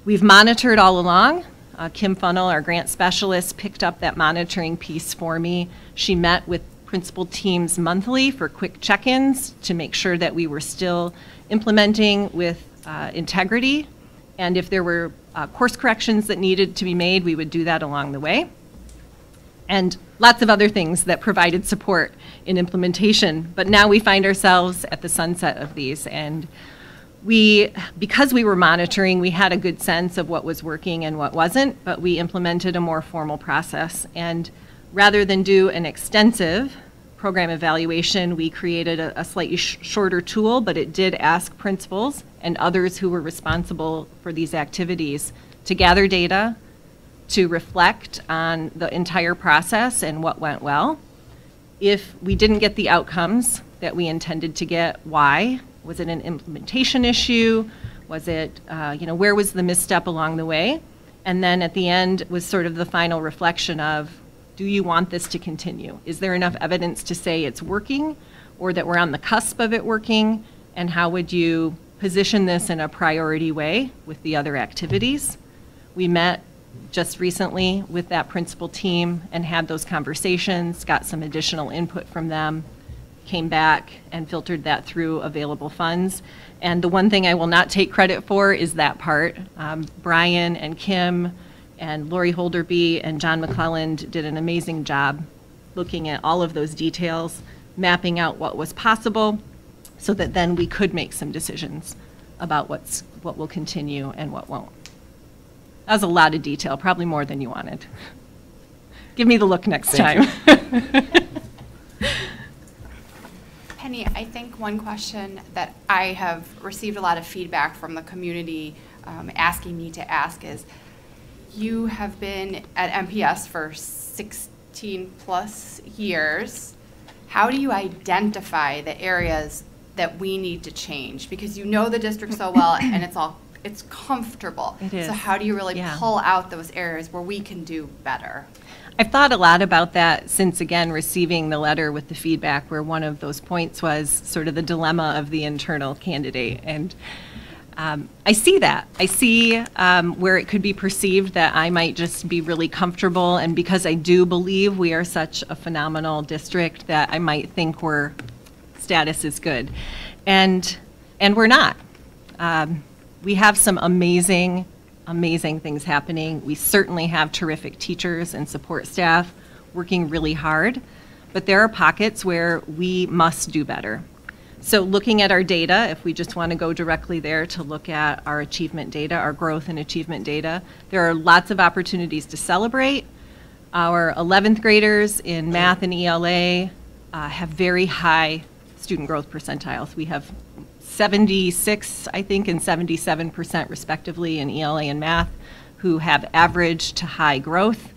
We've monitored all along. Uh, Kim Funnell, our grant specialist, picked up that monitoring piece for me. She met with principal teams monthly for quick check-ins to make sure that we were still implementing with uh, integrity. And if there were uh, course corrections that needed to be made, we would do that along the way. And lots of other things that provided support in implementation. But now we find ourselves at the sunset of these. And we, because we were monitoring, we had a good sense of what was working and what wasn't, but we implemented a more formal process. And rather than do an extensive program evaluation, we created a, a slightly sh shorter tool, but it did ask principals and others who were responsible for these activities to gather data, to reflect on the entire process and what went well. If we didn't get the outcomes that we intended to get, why? Was it an implementation issue? Was it, uh, you know, where was the misstep along the way? And then at the end was sort of the final reflection of, do you want this to continue? Is there enough evidence to say it's working, or that we're on the cusp of it working? And how would you position this in a priority way with the other activities? We met just recently with that principal team and had those conversations, got some additional input from them, came back and filtered that through available funds. And the one thing I will not take credit for is that part. Um, Brian and Kim and Lori Holderby and John McClelland did an amazing job looking at all of those details, mapping out what was possible so that then we could make some decisions about what's, what will continue and what won't. That was a lot of detail, probably more than you wanted. Give me the look next Thank time. Penny, I think one question that I have received a lot of feedback from the community um, asking me to ask is, you have been at M P S for sixteen plus years. How do you identify the areas that we need to change? Because you know the district so well and it's all, it's comfortable. It is. So how do you really yeah. pull out those areas where we can do better? I've thought a lot about that since, again, receiving the letter with the feedback, where one of those points was sort of the dilemma of the internal candidate. And Um, I see that. I see um, where it could be perceived that I might just be really comfortable, and because I do believe we are such a phenomenal district that I might think we're status is good, and and we're not. Um, we have some amazing, amazing things happening. We certainly have terrific teachers and support staff working really hard, but there are pockets where we must do better. So looking at our data, if we just want to go directly there to look at our achievement data, our growth and achievement data, there are lots of opportunities to celebrate. Our eleventh graders in math and E L A uh, have very high student growth percentiles. We have seventy-six, I think, and seventy-seven percent respectively in E L A and math who have average to high growth,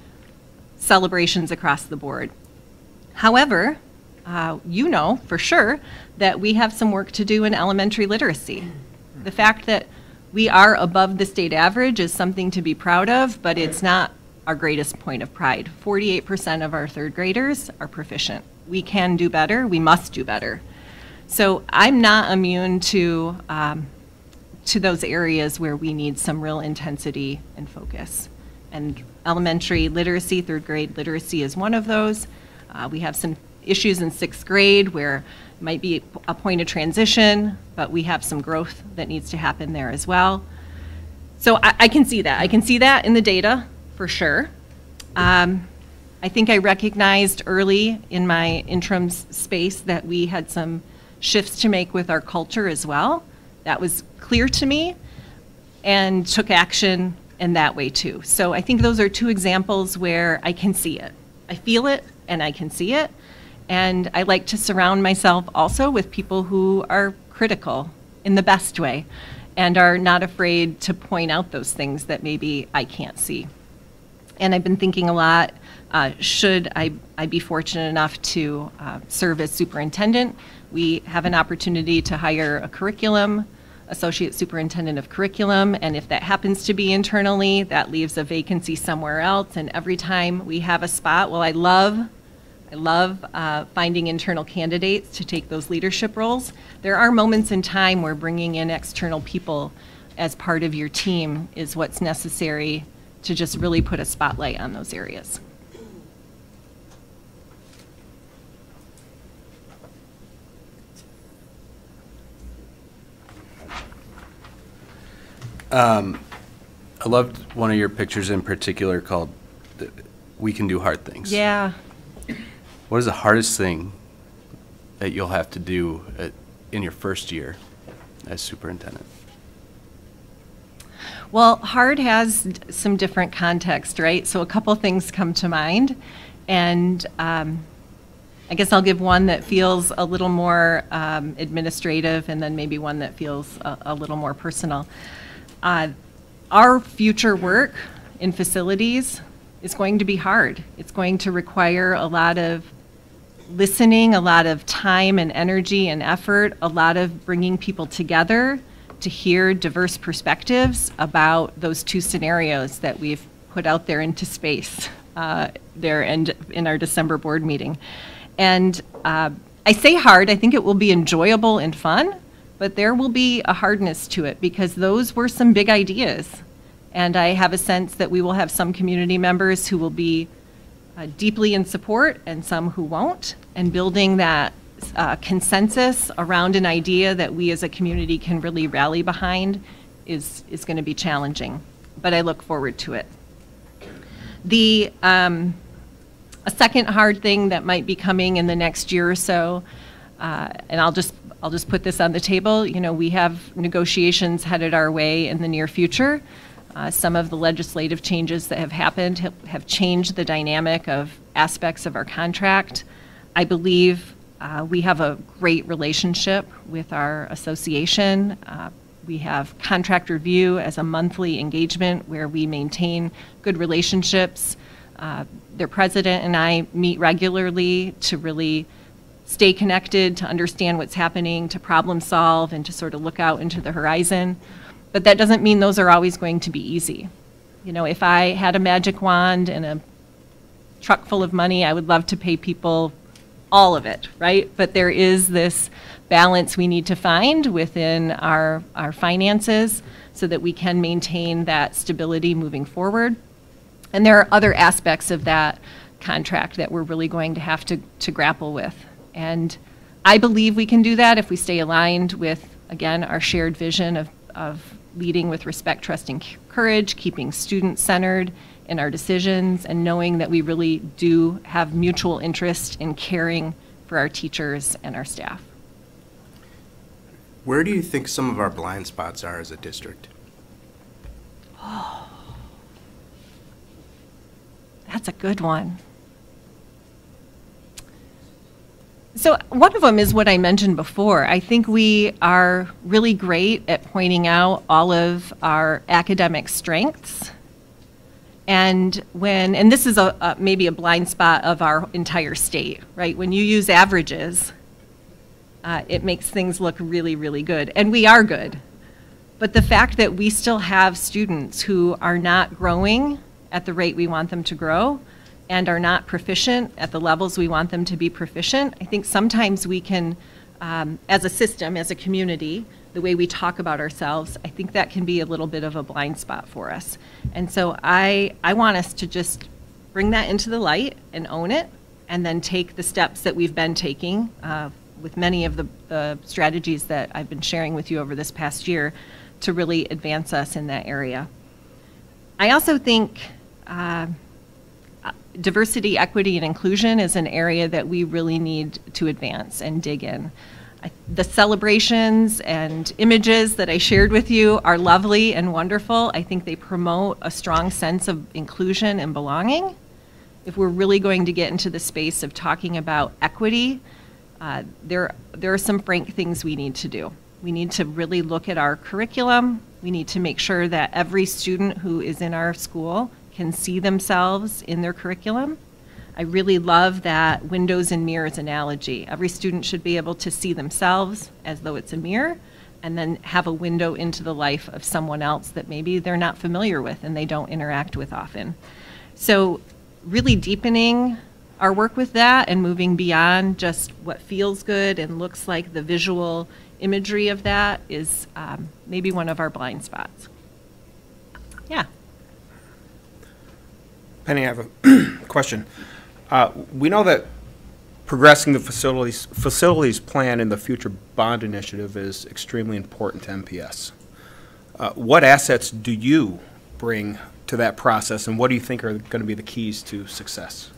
celebrations across the board. However, Uh, you know for sure that we have some work to do in elementary literacy. The fact that we are above the state average is something to be proud of, but it's not our greatest point of pride. forty-eight percent of our third graders are proficient. We can do better, we must do better. So I'm not immune to, um, to those areas where we need some real intensity and focus. And elementary literacy, third grade literacy is one of those. Uh, we have some issues in sixth grade where it might be a point of transition, but we have some growth that needs to happen there as well. So I, I can see that. I can see that in the data for sure. Um, I think I recognized early in my interim space that we had some shifts to make with our culture as well. That was clear to me and took action in that way too. So I think those are two examples where I can see it. I feel it and I can see it. And I like to surround myself also with people who are critical in the best way and are not afraid to point out those things that maybe I can't see. And I've been thinking a lot, uh, should I, I be fortunate enough to uh, serve as superintendent? We have an opportunity to hire a curriculum, associate superintendent of curriculum, and if that happens to be internally, that leaves a vacancy somewhere else. And every time we have a spot, well, I love I love uh, finding internal candidates to take those leadership roles. There are moments in time where bringing in external people as part of your team is what's necessary to just really put a spotlight on those areas. Um, I loved one of your pictures in particular called the, We Can Do Hard Things. Yeah. What is the hardest thing that you'll have to do at, in your first year as superintendent? Well, hard has some different context, right? So a couple things come to mind. And um, I guess I'll give one that feels a little more um, administrative and then maybe one that feels a, a little more personal. Uh, our future work in facilities is going to be hard. It's going to require a lot of listening, a lot of time and energy and effort, a lot of bringing people together to hear diverse perspectives about those two scenarios that we've put out there into space uh, there and in our December board meeting. And uh, I say hard, I think it will be enjoyable and fun, but there will be a hardness to it because those were some big ideas. And I have a sense that we will have some community members who will be uh, deeply in support and some who won't, and building that uh, consensus around an idea that we as a community can really rally behind is, is going to be challenging, but I look forward to it. The, um, a second hard thing that might be coming in the next year or so, uh, and I'll just, I'll just put this on the table, you know, we have negotiations headed our way in the near future. Uh, some of the legislative changes that have happened have, have changed the dynamic of aspects of our contract. I believe uh, we have a great relationship with our association. Uh, we have contract review as a monthly engagement where we maintain good relationships. Uh, their president and I meet regularly to really stay connected, to understand what's happening, to problem solve, and to sort of look out into the horizon. But that doesn't mean those are always going to be easy. You know, if I had a magic wand and a truck full of money, I would love to pay people all of it, right? But there is this balance we need to find within our, our finances so that we can maintain that stability moving forward. And there are other aspects of that contract that we're really going to have to, to grapple with. And I believe we can do that if we stay aligned with, again, our shared vision of of leading with respect, trust, and courage, keeping students centered in our decisions, and knowing that we really do have mutual interest in caring for our teachers and our staff. Where do you think some of our blind spots are as a district? Oh, that's a good one. So one of them is what I mentioned before. I think we are really great at pointing out all of our academic strengths. And when, and this is a, a, maybe a blind spot of our entire state, right? When you use averages, uh, it makes things look really, really good. And we are good. But the fact that we still have students who are not growing at the rate we want them to grow and are not proficient at the levels we want them to be proficient. I think sometimes we can, um, as a system, as a community, the way we talk about ourselves, I think that can be a little bit of a blind spot for us. And so I, I want us to just bring that into the light and own it, and then take the steps that we've been taking uh, with many of the, the strategies that I've been sharing with you over this past year to really advance us in that area. I also think uh, diversity, equity, and inclusion is an area that we really need to advance and dig in. I, the celebrations and images that I shared with you are lovely and wonderful. I think they promote a strong sense of inclusion and belonging. If we're really going to get into the space of talking about equity, uh, there, there are some frank things we need to do. We need to really look at our curriculum. We need to make sure that every student who is in our school can see themselves in their curriculum. I really love that windows and mirrors analogy. Every student should be able to see themselves as though it's a mirror, and then have a window into the life of someone else that maybe they're not familiar with and they don't interact with often. So really deepening our work with that and moving beyond just what feels good and looks like the visual imagery of that is um, maybe one of our blind spots. Yeah. Penny, I have a question. Uh, we know that progressing the facilities, facilities plan in the future bond initiative is extremely important to M P S. Uh, what assets do you bring to that process, and what do you think are going to be the keys to success?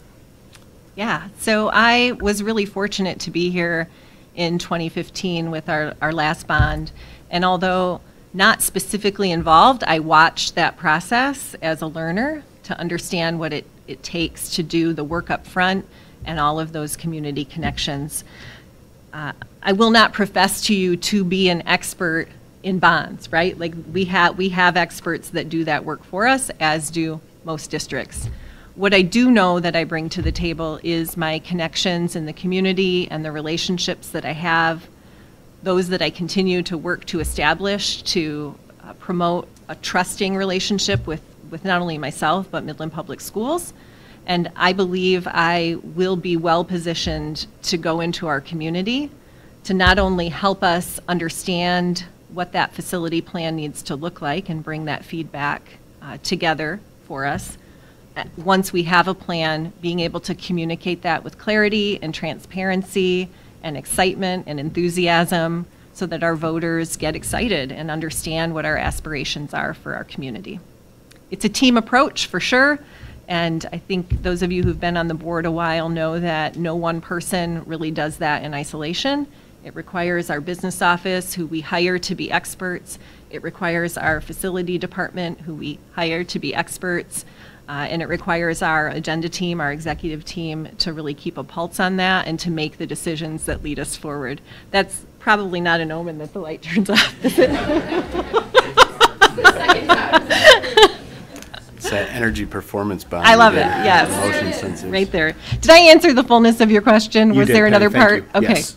Yeah, so I was really fortunate to be here in twenty fifteen with our, our last bond, and although not specifically involved, I watched that process as a learner to understand what it, it takes to do the work up front and all of those community connections. Uh, I will not profess to you to be an expert in bonds, right? Like we have, we have experts that do that work for us, as do most districts. What I do know that I bring to the table is my connections in the community and the relationships that I have, those that I continue to work to establish to uh, promote a trusting relationship with, with not only myself, but Midland Public Schools. And I believe I will be well positioned to go into our community to not only help us understand what that facility plan needs to look like and bring that feedback uh, together for us. Once we have a plan, being able to communicate that with clarity and transparency and excitement and enthusiasm so that our voters get excited and understand what our aspirations are for our community. It's a team approach for sure, and I think those of you who've been on the board a while know that no one person really does that in isolation. It requires our business office, who we hire to be experts. It requires our facility department, who we hire to be experts. Uh, and it requires our agenda team, our executive team, to really keep a pulse on that and to make the decisions that lead us forward. That's probably not an omen that the light turns off. It's the second time. It's that energy performance bond. I love it, yes. Motion sensors. Right there. Did I answer the fullness of your question? You Was did, there another Penny, part? Okay. Yes.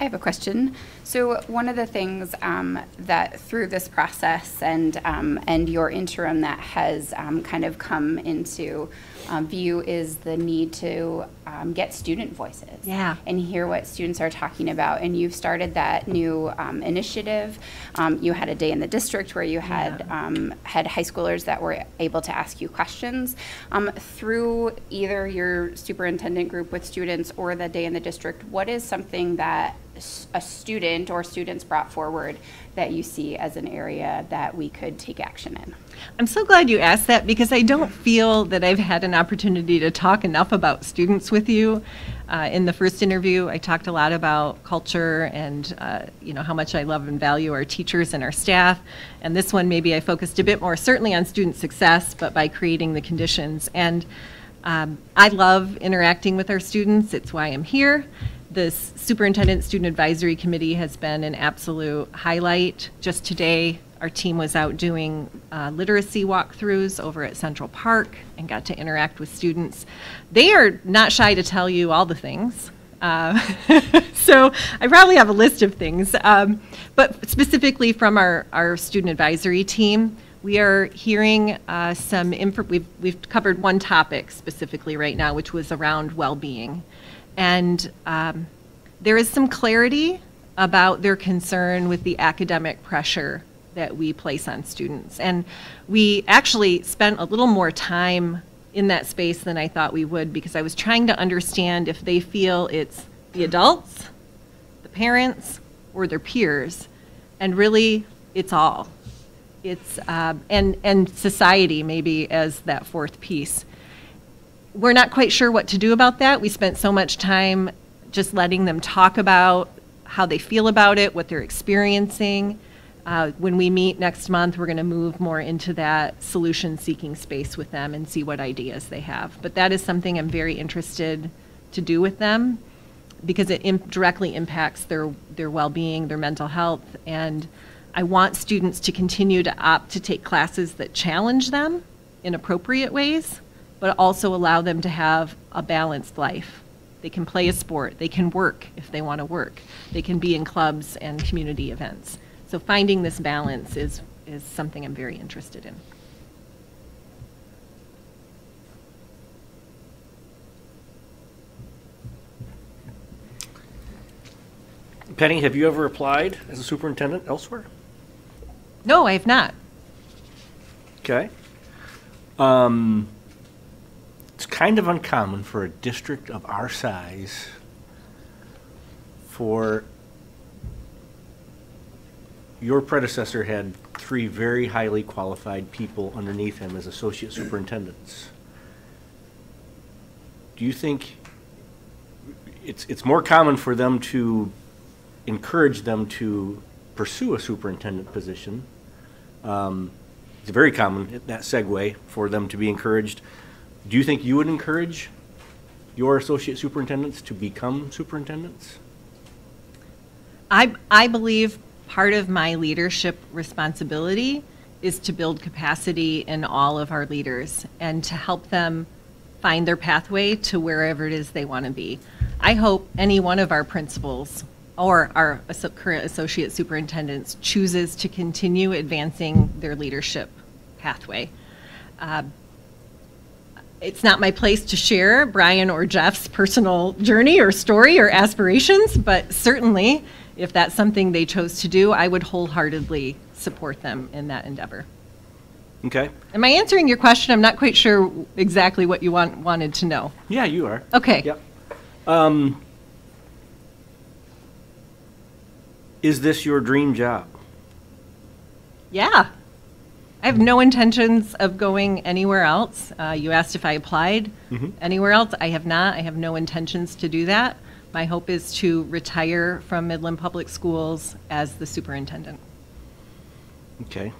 I have a question. So one of the things um, that through this process and um, and your interim that has um, kind of come into um, view is the need to um, get student voices, yeah, and hear what students are talking about. And you've started that new um, initiative. Um, you had a day in the district where you had, yeah, um, had high schoolers that were able to ask you questions um, through either your superintendent group with students or the day in the district. What is something that a student or students brought forward that you see as an area that we could take action in? I'm so glad you asked that, because I don't feel that I've had an opportunity to talk enough about students with you. Uh, in the first interview, I talked a lot about culture and uh, you know, how much I love and value our teachers and our staff. And this one, maybe I focused a bit more certainly on student success, but by creating the conditions. And um, I love interacting with our students. It's why I'm here. The Superintendent Student Advisory Committee has been an absolute highlight. Just today, our team was out doing uh, literacy walkthroughs over at Central Park and got to interact with students. They are not shy to tell you all the things. Uh, so I probably have a list of things. Um, but specifically from our, our student advisory team, We are hearing uh, some, inf- we've, we've covered one topic specifically right now, which was around well-being. And um, there is some clarity about their concern with the academic pressure that we place on students. And we actually spent a little more time in that space than I thought we would, because I was trying to understand if they feel it's the adults, the parents, or their peers. And really, it's all. It's, um, and, and society maybe as that fourth piece. We're not quite sure what to do about that. We spent so much time just letting them talk about how they feel about it, what they're experiencing. Uh, when we meet next month, we're going to move more into that solution-seeking space with them and see what ideas they have. But that is something I'm very interested to do with them, because it im- directly impacts their, their well-being, their mental health. And I want students to continue to opt to take classes that challenge them in appropriate ways, but also allow them to have a balanced life. They can play a sport. They can work if they want to work. They can be in clubs and community events. So finding this balance is, is something I'm very interested in. Penny, have you ever applied as a superintendent elsewhere? No, I have not. Okay. Um, it's kind of uncommon for a district of our size for... Your predecessor had three very highly qualified people underneath him as associate superintendents. Do you think it's it's more common for them to encourage them to pursue a superintendent position? Um, it's very common, that segue, for them to be encouraged. Do you think you would encourage your associate superintendents to become superintendents? I, I believe part of my leadership responsibility is to build capacity in all of our leaders and to help them find their pathway to wherever it is they want to be. I hope any one of our principals or our current associate superintendents chooses to continue advancing their leadership pathway. Uh, it's not my place to share Brian or Jeff's personal journey or story or aspirations, but certainly if that's something they chose to do, I would wholeheartedly support them in that endeavor. Okay. Am I answering your question? I'm not quite sure exactly what you want, wanted to know. Yeah, you are. Okay. Yep. Um, is this your dream job? Yeah. I have no intentions of going anywhere else. Uh, you asked if I applied mm-hmm. anywhere else. I have not. I have no intentions to do that. My hope is to retire from Midland Public Schools as the superintendent. Okay.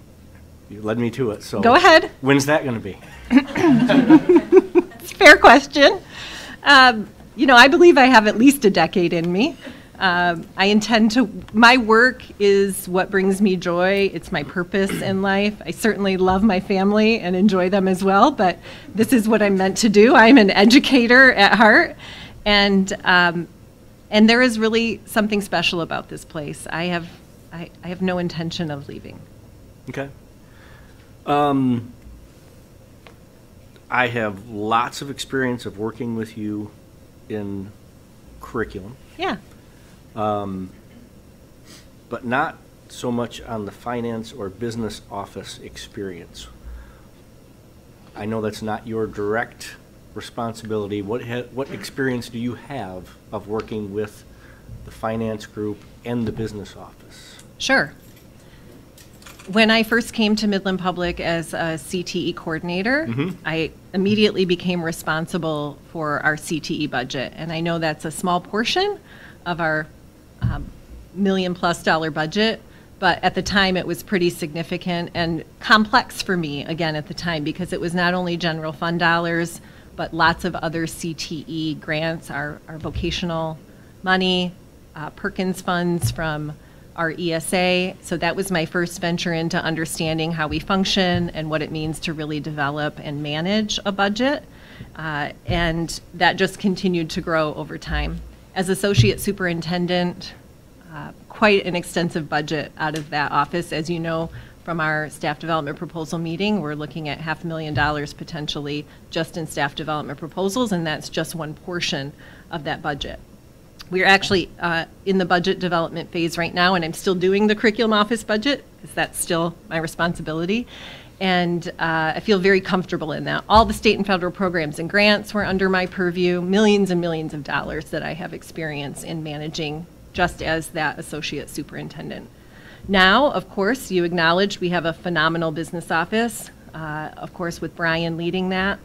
You led me to it. So go ahead. When's that going to be? It's a fair question. Um, you know, I believe I have at least a decade in me. Um, I intend to, my work is what brings me joy. It's my purpose in life. I certainly love my family and enjoy them as well, but this is what I'm meant to do. I'm an educator at heart. And um, and there is really something special about this place. I have I, I have no intention of leaving. Okay. Um, I have lots of experience of working with you in curriculum. Yeah. Um, but not so much on the finance or business office experience. I know that's not your direct responsibility. What ha what experience do you have of working with the finance group and the business office? Sure. When I first came to Midland Public as a C T E coordinator, mm-hmm. I immediately became responsible for our C T E budget. And I know that's a small portion of our um, million plus dollar budget, but at the time it was pretty significant and complex for me, again, at the time, because it was not only general fund dollars, but lots of other C T E grants, our, our vocational money, uh, Perkins funds from our E S A. So that was my first venture into understanding how we function and what it means to really develop and manage a budget. Uh, and that just continued to grow over time. As associate superintendent, uh, quite an extensive budget out of that office. As you know, From our staff development proposal meeting, we're looking at half a million dollars potentially just in staff development proposals, and that's just one portion of that budget. We're actually uh, in the budget development phase right now, and I'm still doing the curriculum office budget because that's still my responsibility. And uh, I feel very comfortable in that. All the state and federal programs and grants were under my purview, millions and millions of dollars that I have experience in managing just as that associate superintendent. Now, of course, you acknowledged we have a phenomenal business office, uh, of course, with Brian leading that.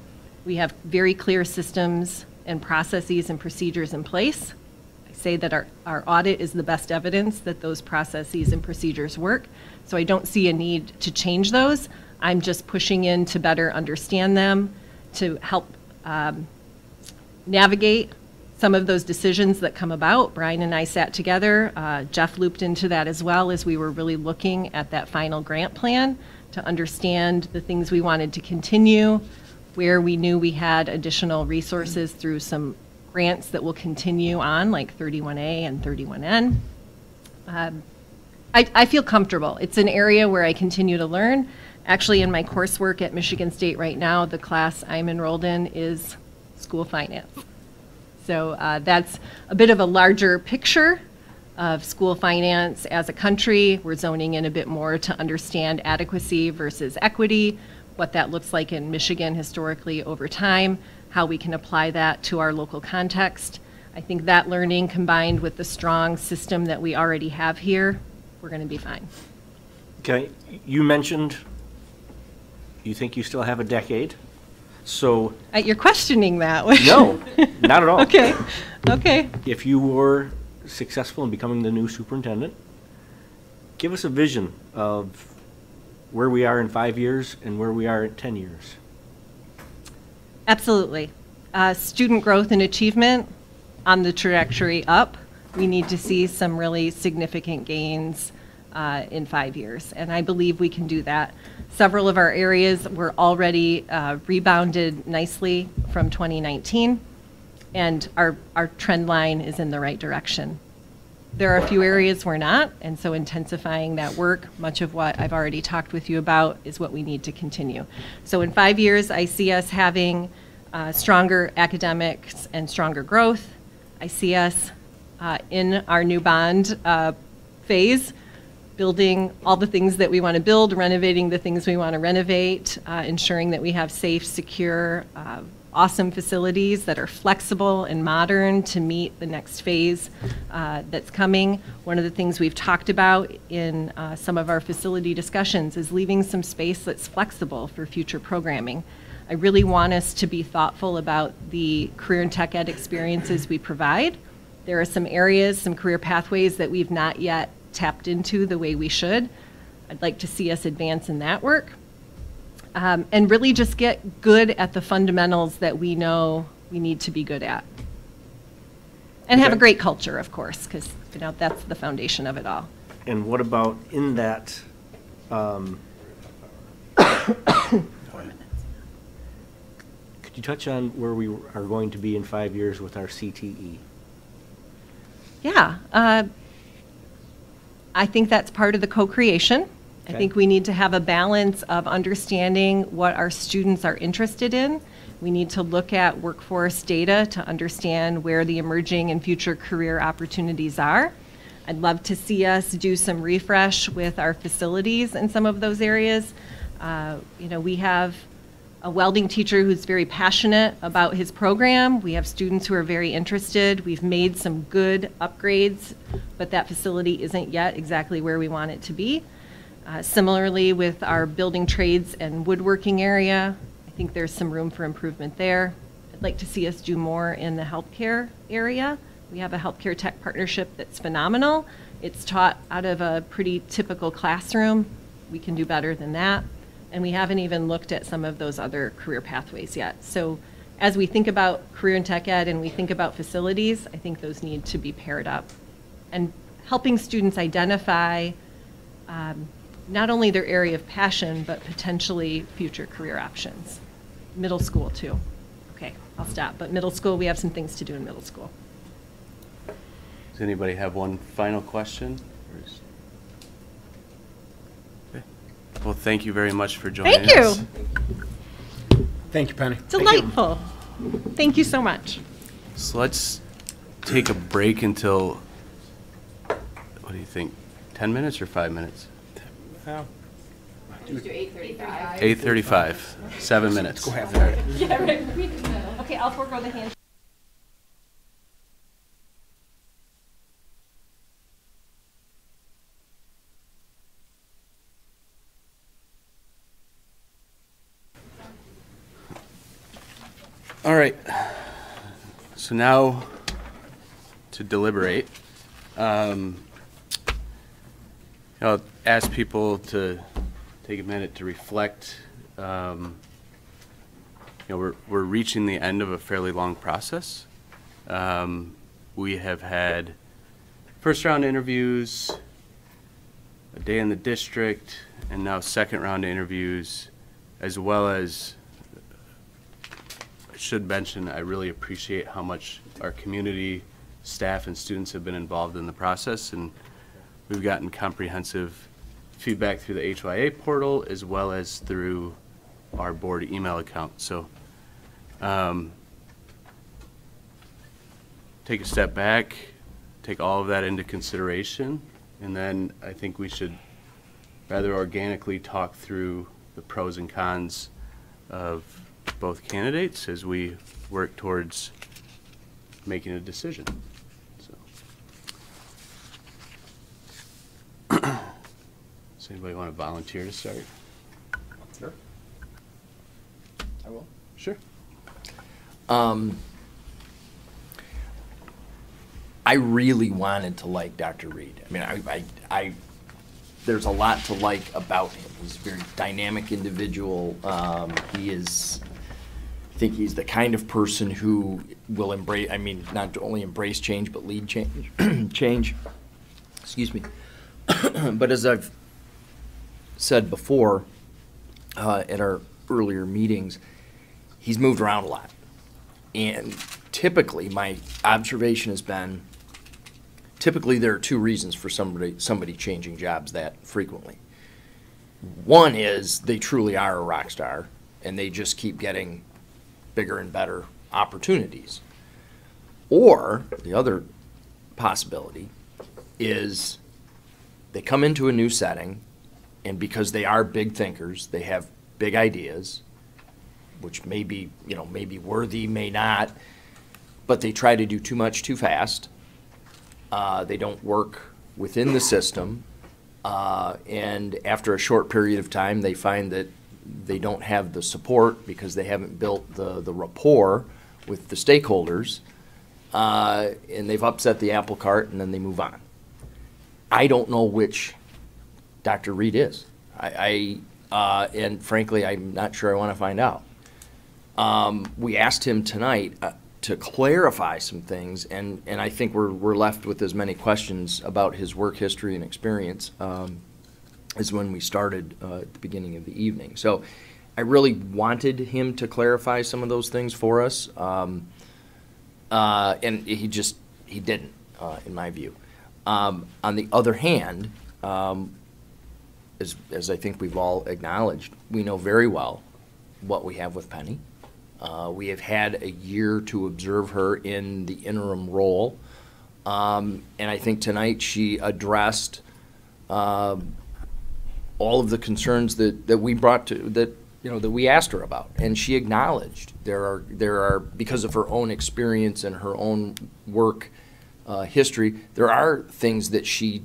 We have very clear systems and processes and procedures in place. I say that our, our audit is the best evidence that those processes and procedures work, so I don't see a need to change those. I'm just pushing in to better understand them, to help um, navigate some of those decisions that come about. Brian and I sat together. Uh, Jeff looped into that as well as we were really looking at that final grant plan to understand the things we wanted to continue, where we knew we had additional resources through some grants that will continue on, like thirty-one A and thirty-one N. Um, I, I feel comfortable. It's an area where I continue to learn. Actually, in my coursework at Michigan State right now, the class I'm enrolled in is school finance. So uh, that's a bit of a larger picture of school finance as a country. We're zoning in a bit more to understand adequacy versus equity, what that looks like in Michigan historically over time, how we can apply that to our local context. I think that learning combined with the strong system that we already have here, we're going to be fine. Okay, you mentioned you think you still have a decade. So uh, you're questioning that. No, not at all. Okay, okay. If you were successful in becoming the new superintendent, give us a vision of where we are in five years and where we are in ten years. Absolutely. Uh, student growth and achievement on the trajectory up. We need to see some really significant gains Uh, in five years, and I believe we can do that. Several of our areas were already uh, rebounded nicely from twenty nineteen, and our, our trend line is in the right direction. There are a few areas we're not, and so intensifying that work, much of what I've already talked with you about, is what we need to continue. So in five years, I see us having uh, stronger academics and stronger growth. I see us uh, in our new bond uh, phase, building all the things that we want to build, renovating the things we want to renovate, uh, ensuring that we have safe, secure, uh, awesome facilities that are flexible and modern to meet the next phase uh, that's coming. One of the things we've talked about in uh, some of our facility discussions is leaving some space that's flexible for future programming. I really want us to be thoughtful about the career and tech ed experiences we provide. There are some areas, some career pathways that we've not yet tapped into the way we should. I'd like to see us advance in that work um, and really just get good at the fundamentals that we know we need to be good at. And okay. Have a great culture, of course, because you know, that's the foundation of it all. And what about in that, um, could you touch on where we are going to be in five years with our C T E? Yeah. Uh, I think that's part of the co-creation. Okay. I think we need to have a balance of understanding what our students are interested in. We need to look at workforce data to understand where the emerging and future career opportunities are. I'd love to see us do some refresh with our facilities in some of those areas. Uh, you know, we have a welding teacher who's very passionate about his program. We have students who are very interested. We've made some good upgrades, but that facility isn't yet exactly where we want it to be. Uh, similarly, with our building trades and woodworking area, I think there's some room for improvement there. I'd like to see us do more in the healthcare area. We have a healthcare tech partnership that's phenomenal. It's taught out of a pretty typical classroom. We can do better than that. And we haven't even looked at some of those other career pathways yet. So as we think about career and tech ed and we think about facilities, I think those need to be paired up. And helping students identify um, not only their area of passion, but potentially future career options. Middle school too. Okay, I'll stop. But middle school, we have some things to do in middle school. Does anybody have one final question? Well, thank you very much for joining thank us. Thank you. Thank you, Penny. Delightful. Thank you. Thank you so much. So let's take a break until, what do you think, ten minutes or five minutes? Uh, eight thirty-five. eight thirty-five, seven minutes. Let's go half there. Yeah, right. Okay, I'll forego the hand. All right, so now to deliberate. Um, I'll ask people to take a minute to reflect. Um, you know, we're, we're reaching the end of a fairly long process. Um, we have had first round interviews, a day in the district, and now second round interviews, as well as should mention, I really appreciate how much our community, staff, and students have been involved in the process, and we've gotten comprehensive feedback through the H Y A portal as well as through our board email account. So um, take a step back, take all of that into consideration, and then I think we should rather organically talk through the pros and cons of both candidates as we work towards making a decision. So, does anybody want to volunteer to start? Sure. I will. Sure. Um, I really wanted to like Doctor Reed. I mean, I, I, I there's a lot to like about him. He's a very dynamic individual. Um, he is. I think he's the kind of person who will embrace, I mean, not only embrace change, but lead change, change, excuse me. But as I've said before uh, at our earlier meetings, he's moved around a lot. And typically, my observation has been, typically there are two reasons for somebody, somebody changing jobs that frequently. One is they truly are a rock star, and they just keep getting bigger and better opportunities. Or the other possibility is they come into a new setting, and because they are big thinkers, they have big ideas, which may be, you know, may be worthy, may not, but they try to do too much too fast. Uh, they don't work within the system, uh, and after a short period of time, they find that they don't have the support because they haven't built the, the rapport with the stakeholders, uh, and they've upset the apple cart, and then they move on. I don't know which Doctor Reed is. I, I uh, and frankly, I'm not sure I want to find out. Um, we asked him tonight uh, to clarify some things, and, and I think we're, we're left with as many questions about his work history and experience um, is when we started uh, at the beginning of the evening. So I really wanted him to clarify some of those things for us, um, uh, and he just, he didn't, uh, in my view. Um, on the other hand, um, as, as I think we've all acknowledged, we know very well what we have with Penny. Uh, we have had a year to observe her in the interim role, um, and I think tonight she addressed uh, all of the concerns that, that we brought to, that, you know, that we asked her about. And she acknowledged there are, there are because of her own experience and her own work uh, history, there are things that she,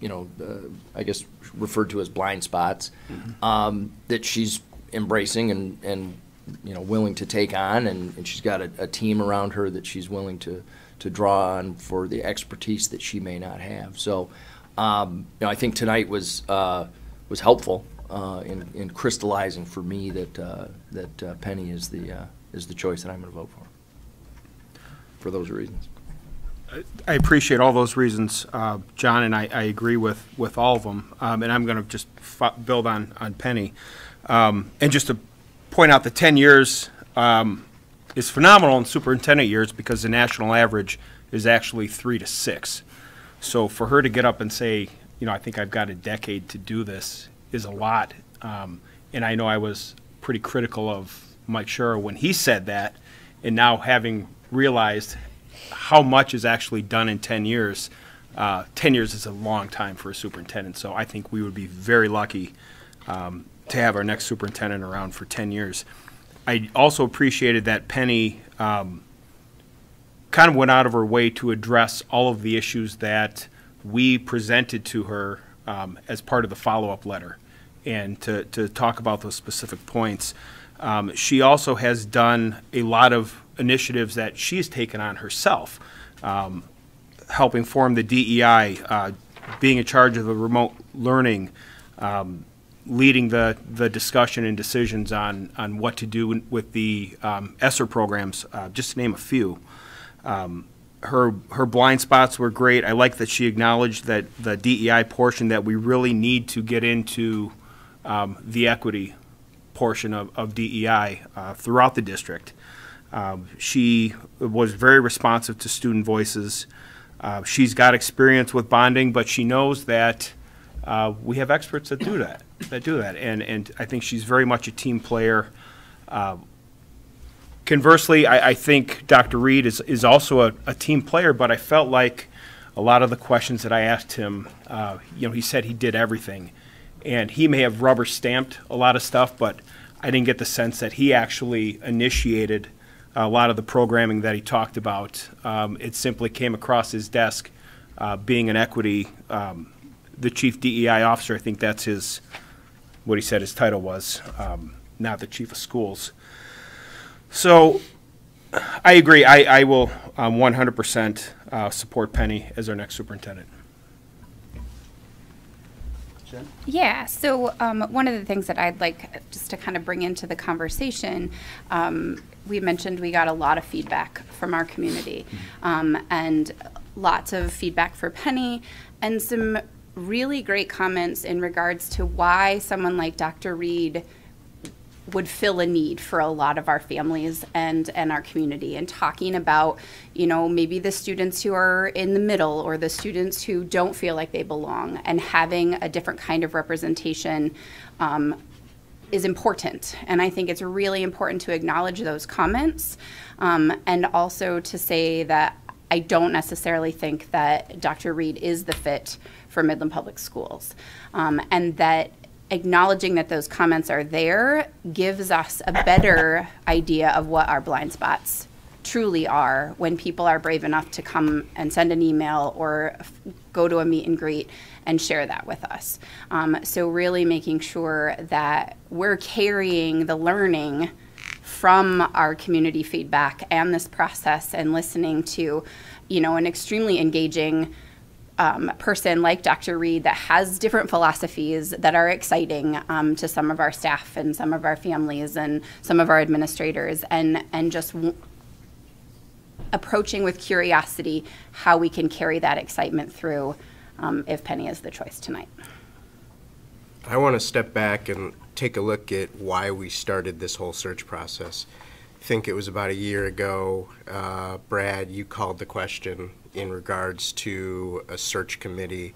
you know, uh, I guess referred to as blind spots, mm-hmm. um, that she's embracing and, and, you know, willing to take on. And, and she's got a, a team around her that she's willing to, to draw on for the expertise that she may not have. So, um, you know, I think tonight was, uh, was helpful uh, in, in crystallizing for me that uh, that uh, Penny is the uh, is the choice that I'm going to vote for. For those reasons, I appreciate all those reasons, uh, John, and I, I agree with with all of them. Um, and I'm going to just f build on on Penny, um, and just to point out the ten years um, is phenomenal in superintendent years because the national average is actually three to six. So for her to get up and say, you know, I think I've got a decade to do this is a lot Um, and I know I was pretty critical of Mike Schur when he said that, and now having realized how much is actually done in ten years, uh, ten years is a long time for a superintendent. So I think we would be very lucky um, to have our next superintendent around for ten years. I also appreciated that Penny um, kind of went out of her way to address all of the issues that we presented to her um, as part of the follow-up letter, and to, to talk about those specific points. Um, she also has done a lot of initiatives that she's taken on herself, um, helping form the D E I, uh, being in charge of the remote learning, um, leading the, the discussion and decisions on, on what to do with the um, ESSER programs, uh, just to name a few. Um, her, her blind spots were great. I like that she acknowledged that the D E I portion, that we really need to get into um, the equity portion of, of D E I uh, throughout the district. Um, she was very responsive to student voices. Uh, she's got experience with bonding, but she knows that uh, we have experts that do that, that do that. And, and I think she's very much a team player. Uh, conversely, I, I think Doctor Reed is, is also a, a team player, but I felt like a lot of the questions that I asked him, uh, you know, he said he did everything. And he may have rubber stamped a lot of stuff, but I didn't get the sense that he actually initiated a lot of the programming that he talked about. Um, it simply came across his desk, uh, being an equity, um, the chief D E I officer, I think that's his, what he said his title was, um, not the chief of schools. So I agree, I, I will um, one hundred percent uh, support Penny as our next superintendent. Yeah, so um, one of the things that I'd like just to kind of bring into the conversation, um, we mentioned we got a lot of feedback from our community, um, and lots of feedback for Penny, and some really great comments in regards to why someone like Doctor Reed would fill a need for a lot of our families and, and our community, and talking about, you know, maybe the students who are in the middle or the students who don't feel like they belong, and having a different kind of representation um, is important. And I think it's really important to acknowledge those comments, um, and also to say that I don't necessarily think that Doctor Reed is the fit for Midland Public Schools, um, and that acknowledging that those comments are there gives us a better idea of what our blind spots truly are when people are brave enough to come and send an email or go to a meet and greet and share that with us. Um, so really making sure that we're carrying the learning from our community feedback and this process, and listening to, you know, an extremely engaging Um, person like Doctor Reed that has different philosophies that are exciting um, to some of our staff and some of our families and some of our administrators, and and just w approaching with curiosity how we can carry that excitement through um, if Penny is the choice tonight. I want to step back and take a look at why we started this whole search process. I think it was about a year ago, uh, Brad, you called the question in regards to a search committee,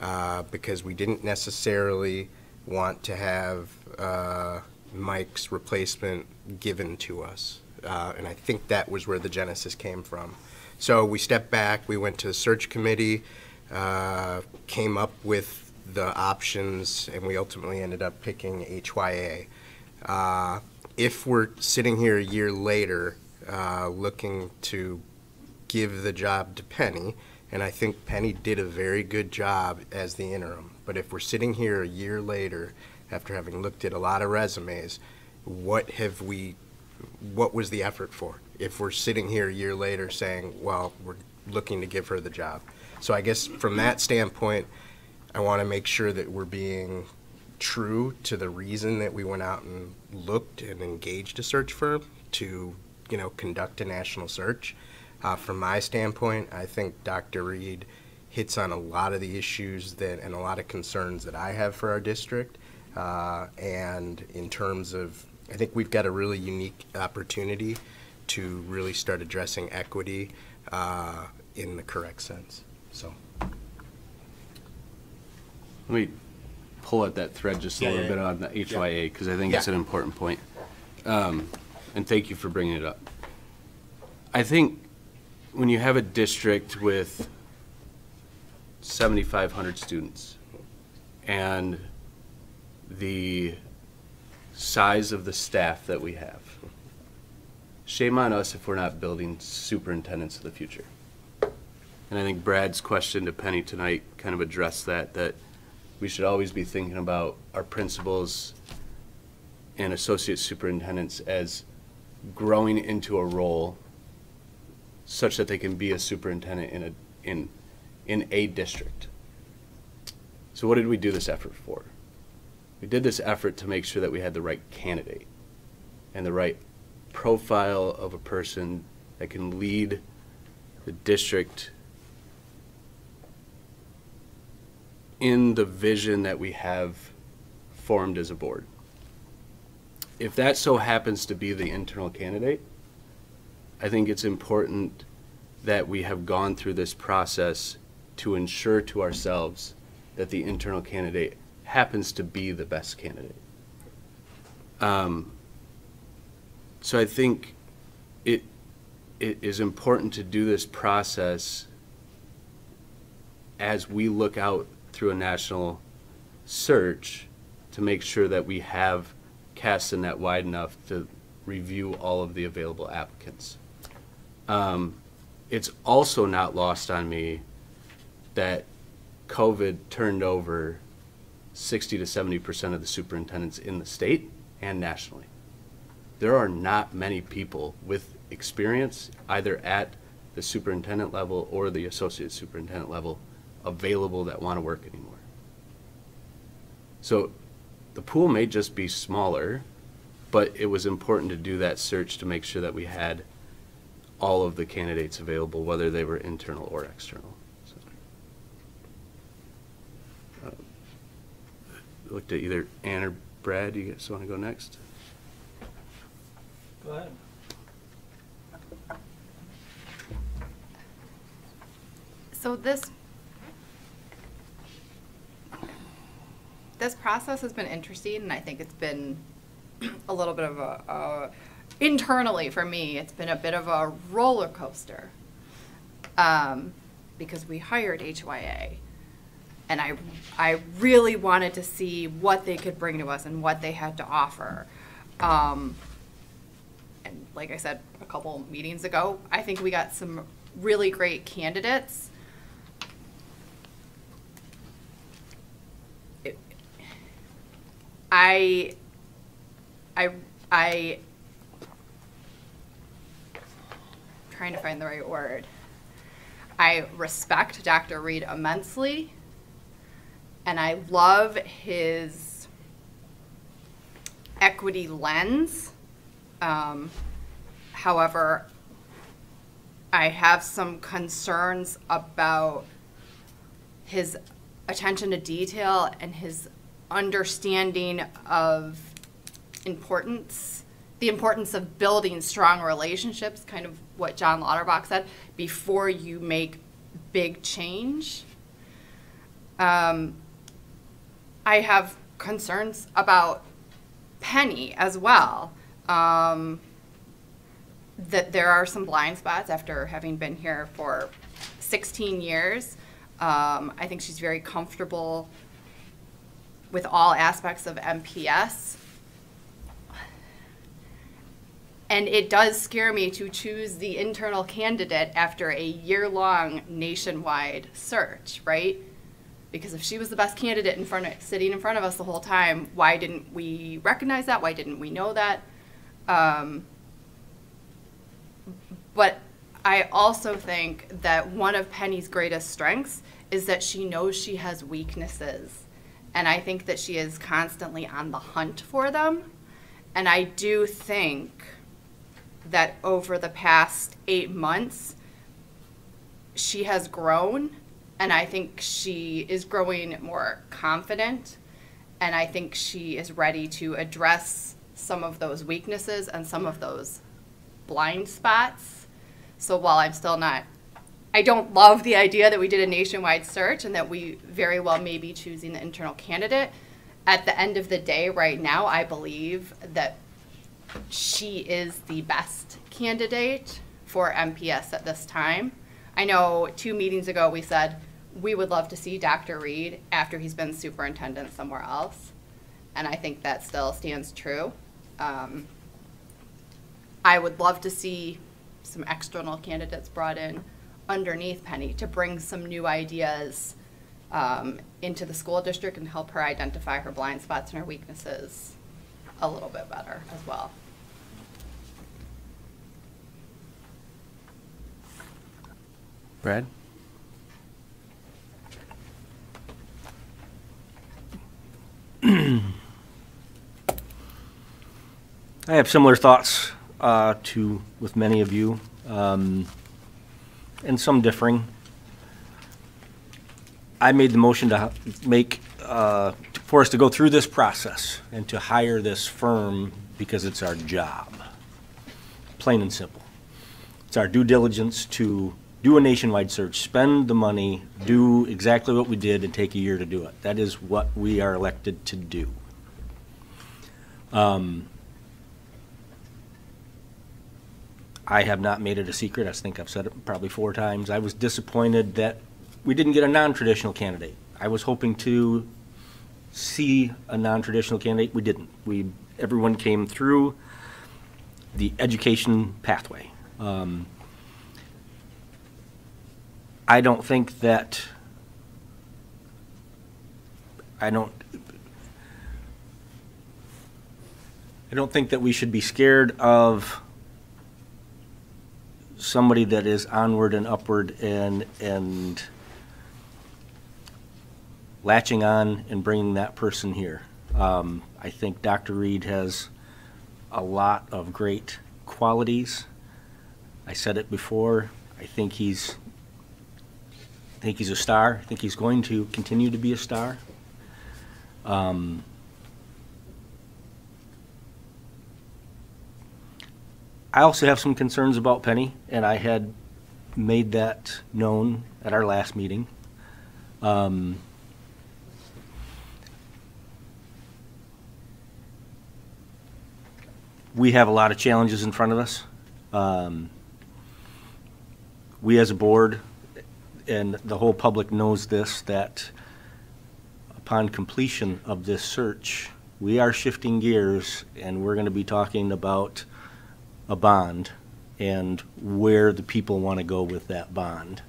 uh, because we didn't necessarily want to have uh, Mike's replacement given to us. Uh, and I think that was where the genesis came from. So we stepped back, we went to the search committee, uh, came up with the options, and we ultimately ended up picking H Y A. Uh, if we're sitting here a year later uh, looking to give the job to Penny, and I think Penny did a very good job as the interim, but if we're sitting here a year later after having looked at a lot of resumes, what have we, what was the effort for? If we're sitting here a year later saying, well, we're looking to give her the job. So I guess from that standpoint, I want to make sure that we're being true to the reason that we went out and looked and engaged a search firm to, you know, conduct a national search. Uh, from my standpoint, I think Doctor Reed hits on a lot of the issues that, and a lot of concerns that I have for our district. Uh, and in terms of, I think we've got a really unique opportunity to really start addressing equity uh, in the correct sense. So, let me pull at that thread just a yeah, little yeah, bit yeah. on the H Y A, because yeah. I think yeah. it's an important point. Um, and thank you for bringing it up. I think when you have a district with seventy-five hundred students and the size of the staff that we have, shame on us if we're not building superintendents of the future. And I think Brad's question to Penny tonight kind of addressed that, that we should always be thinking about our principals and associate superintendents as growing into a role such that they can be a superintendent in a in in a district. So what did we do this effort for? We did this effort to make sure that we had the right candidate and the right profile of a person that can lead the district in the vision that we have formed as a board. If that so happens to be the internal candidate, I think it's important that we have gone through this process to ensure to ourselves that the internal candidate happens to be the best candidate. Um, so I think it, it is important to do this process as we look out through a national search to make sure that we have cast the net wide enough to review all of the available applicants. Um, it's also not lost on me that COVID turned over sixty to seventy percent of the superintendents in the state and nationally. There are not many people with experience, either at the superintendent level or the associate superintendent level, available that want to work anymore. So the pool may just be smaller, but it was important to do that search to make sure that we had all of the candidates available, whether they were internal or external. So, um, looked at either Ann or Brad. Do you guys want to go next? Go ahead. So this this process has been interesting, and I think it's been a little bit of a, uh, internally for me, it's been a bit of a roller coaster um, because we hired H Y A, and I, I really wanted to see what they could bring to us and what they had to offer. Um, and like I said a couple meetings ago, I think we got some really great candidates. It, I I, I, trying to find the right word. I respect Doctor Reed immensely, and I love his equity lens. Um, however, I have some concerns about his attention to detail and his understanding of importance, the importance of building strong relationships, kind of what John Lauterbach said, before you make big change. Um, I have concerns about Penny as well, um, that there are some blind spots after having been here for sixteen years. Um, I think she's very comfortable with all aspects of M P S. And it does scare me to choose the internal candidate after a year-long nationwide search, right? Because if she was the best candidate in front of, sitting in front of us the whole time, why didn't we recognize that? Why didn't we know that? Um, but I also think that one of Penny's greatest strengths is that she knows she has weaknesses. And I think that she is constantly on the hunt for them. And I do think that over the past eight months, she has grown, and I think she is growing more confident, and I think she is ready to address some of those weaknesses and some of those blind spots. So while I'm still not, I don't love the idea that we did a nationwide search and that we very well may be choosing the internal candidate, at the end of the day right now, I believe that she is the best candidate for M P S at this time. I know two meetings ago we said we would love to see Doctor Reed after he's been superintendent somewhere else, and I think that still stands true. Um, I would love to see some external candidates brought in underneath Penny to bring some new ideas um, into the school district and help her identify her blind spots and her weaknesses a little bit better as well. Brad? I have similar thoughts uh, to with many of you, um, and some differing. I made the motion to make uh, for us to go through this process and to hire this firm because it's our job, plain and simple. It's our due diligence to do a nationwide search, spend the money, do exactly what we did, and take a year to do it. That is what we are elected to do. Um, I have not made it a secret. I think I've said it probably four times. I was disappointed that we didn't get a non-traditional candidate. I was hoping to see a non-traditional candidate. We didn't. We, everyone came through the education pathway. Um, I don't think that, I don't, I don't think that we should be scared of somebody that is onward and upward and, and latching on and bringing that person here. Um, I think Doctor Reed has a lot of great qualities. I said it before, I think he's I think he's a star. I think he's going to continue to be a star. Um, I also have some concerns about Penny, and I had made that known at our last meeting. Um, we have a lot of challenges in front of us. Um, we as a board, and the whole public knows this, that upon completion of this search, we are shifting gears and we're going to be talking about a bond and where the people want to go with that bond.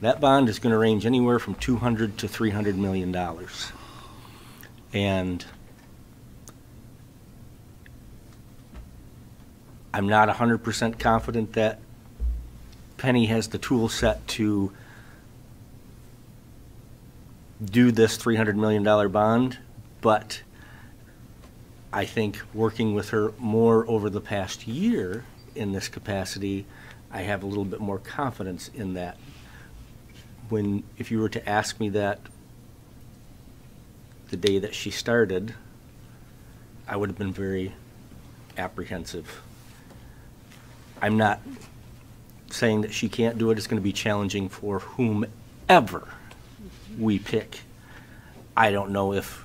That bond is going to range anywhere from two hundred to three hundred million dollars. And I'm not one hundred percent confident that Penny has the tool set to do this three hundred million dollar bond, but I think working with her more over the past year in this capacity, I have a little bit more confidence in that. When, if you were to ask me that the day that she started, I would have been very apprehensive. I'm not saying that she can't do it. It's going to be challenging for whomever we pick. I don't know if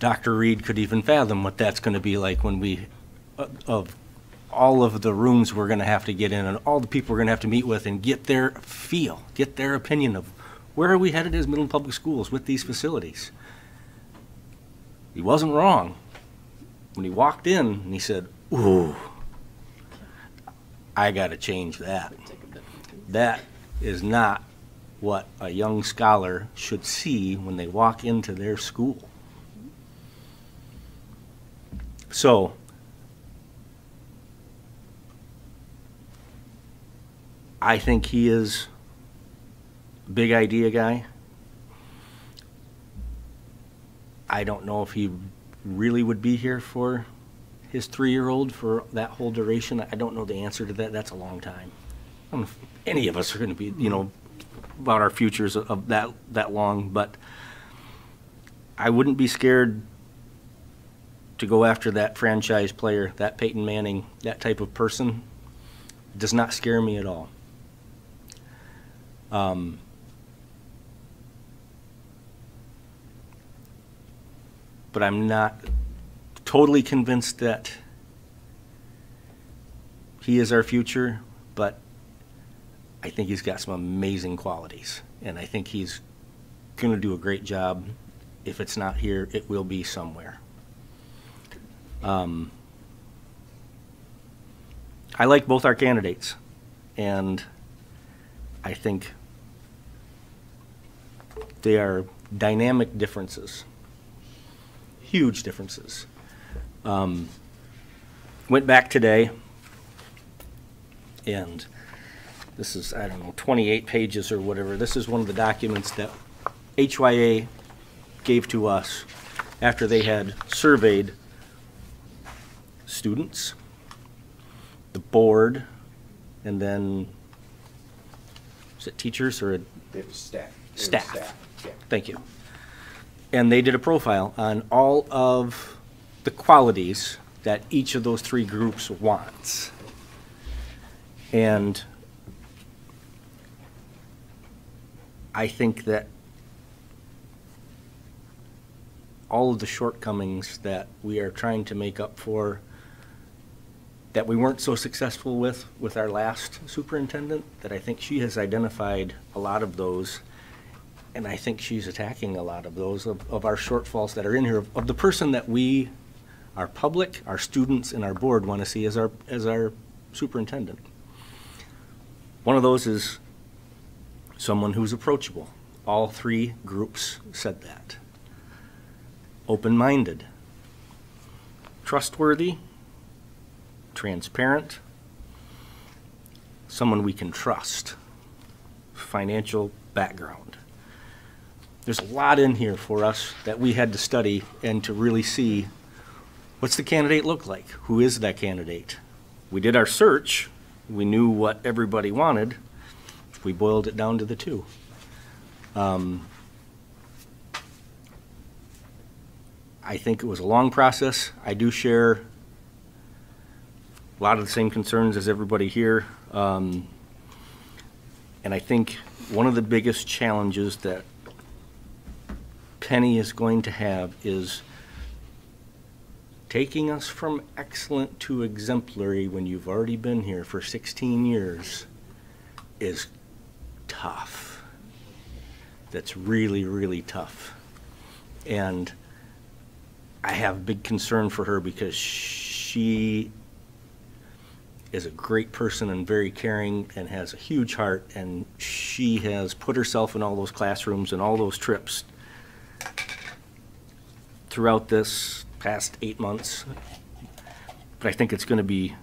Doctor Reed could even fathom what that's going to be like when we, uh, of all of the rooms we're going to have to get in and all the people we're going to have to meet with and get their feel, get their opinion of where are we headed as Midland Public Schools with these facilities. He wasn't wrong when he walked in and he said, ooh, I got to change that. That is not what a young scholar should see when they walk into their school. So I think he is a big idea guy. I don't know if he really would be here for his three-year-old for that whole duration. I don't know the answer to that. That's a long time. I don't know if any of us are going to be, you know, about our futures of that that long, but I wouldn't be scared to go after that franchise player, that Peyton Manning, that type of person. It does not scare me at all. Um, but I'm not totally convinced that he is our future, but I think he's got some amazing qualities, and I think he's going to do a great job. If it's not here, it will be somewhere. Um, I like both our candidates, and I think they are dynamic differences, huge differences. Um, went back today, and this is, I don't know, twenty-eight pages or whatever. This is one of the documents that H Y A gave to us after they had surveyed students, the board, and then, is it teachers or a, it was staff. It staff. Was staff. Yeah. Thank you. And they did a profile on all of the qualities that each of those three groups wants. And I think that all of the shortcomings that we are trying to make up for, that we weren't so successful with with our last superintendent, that I think she has identified a lot of those, and I think she's attacking a lot of those of, of our shortfalls that are in here, of, of the person that we, our public, our students, and our board want to see as our as our superintendent. One of those is someone who's approachable. All three groups said that. Open-minded, trustworthy, transparent, someone we can trust, financial background. There's a lot in here for us that we had to study and to really see what's the candidate look like, who is that candidate. We did our search, we knew what everybody wanted, we boiled it down to the two. Um, I think it was a long process. I do share a lot of the same concerns as everybody here. Um, and I think one of the biggest challenges that Penny is going to have is taking us from excellent to exemplary when you've already been here for sixteen years is tough. That's really, really tough. And I have big concern for her because she is a great person and very caring and has a huge heart, and she has put herself in all those classrooms and all those trips throughout this past eight months. But I think it's going to be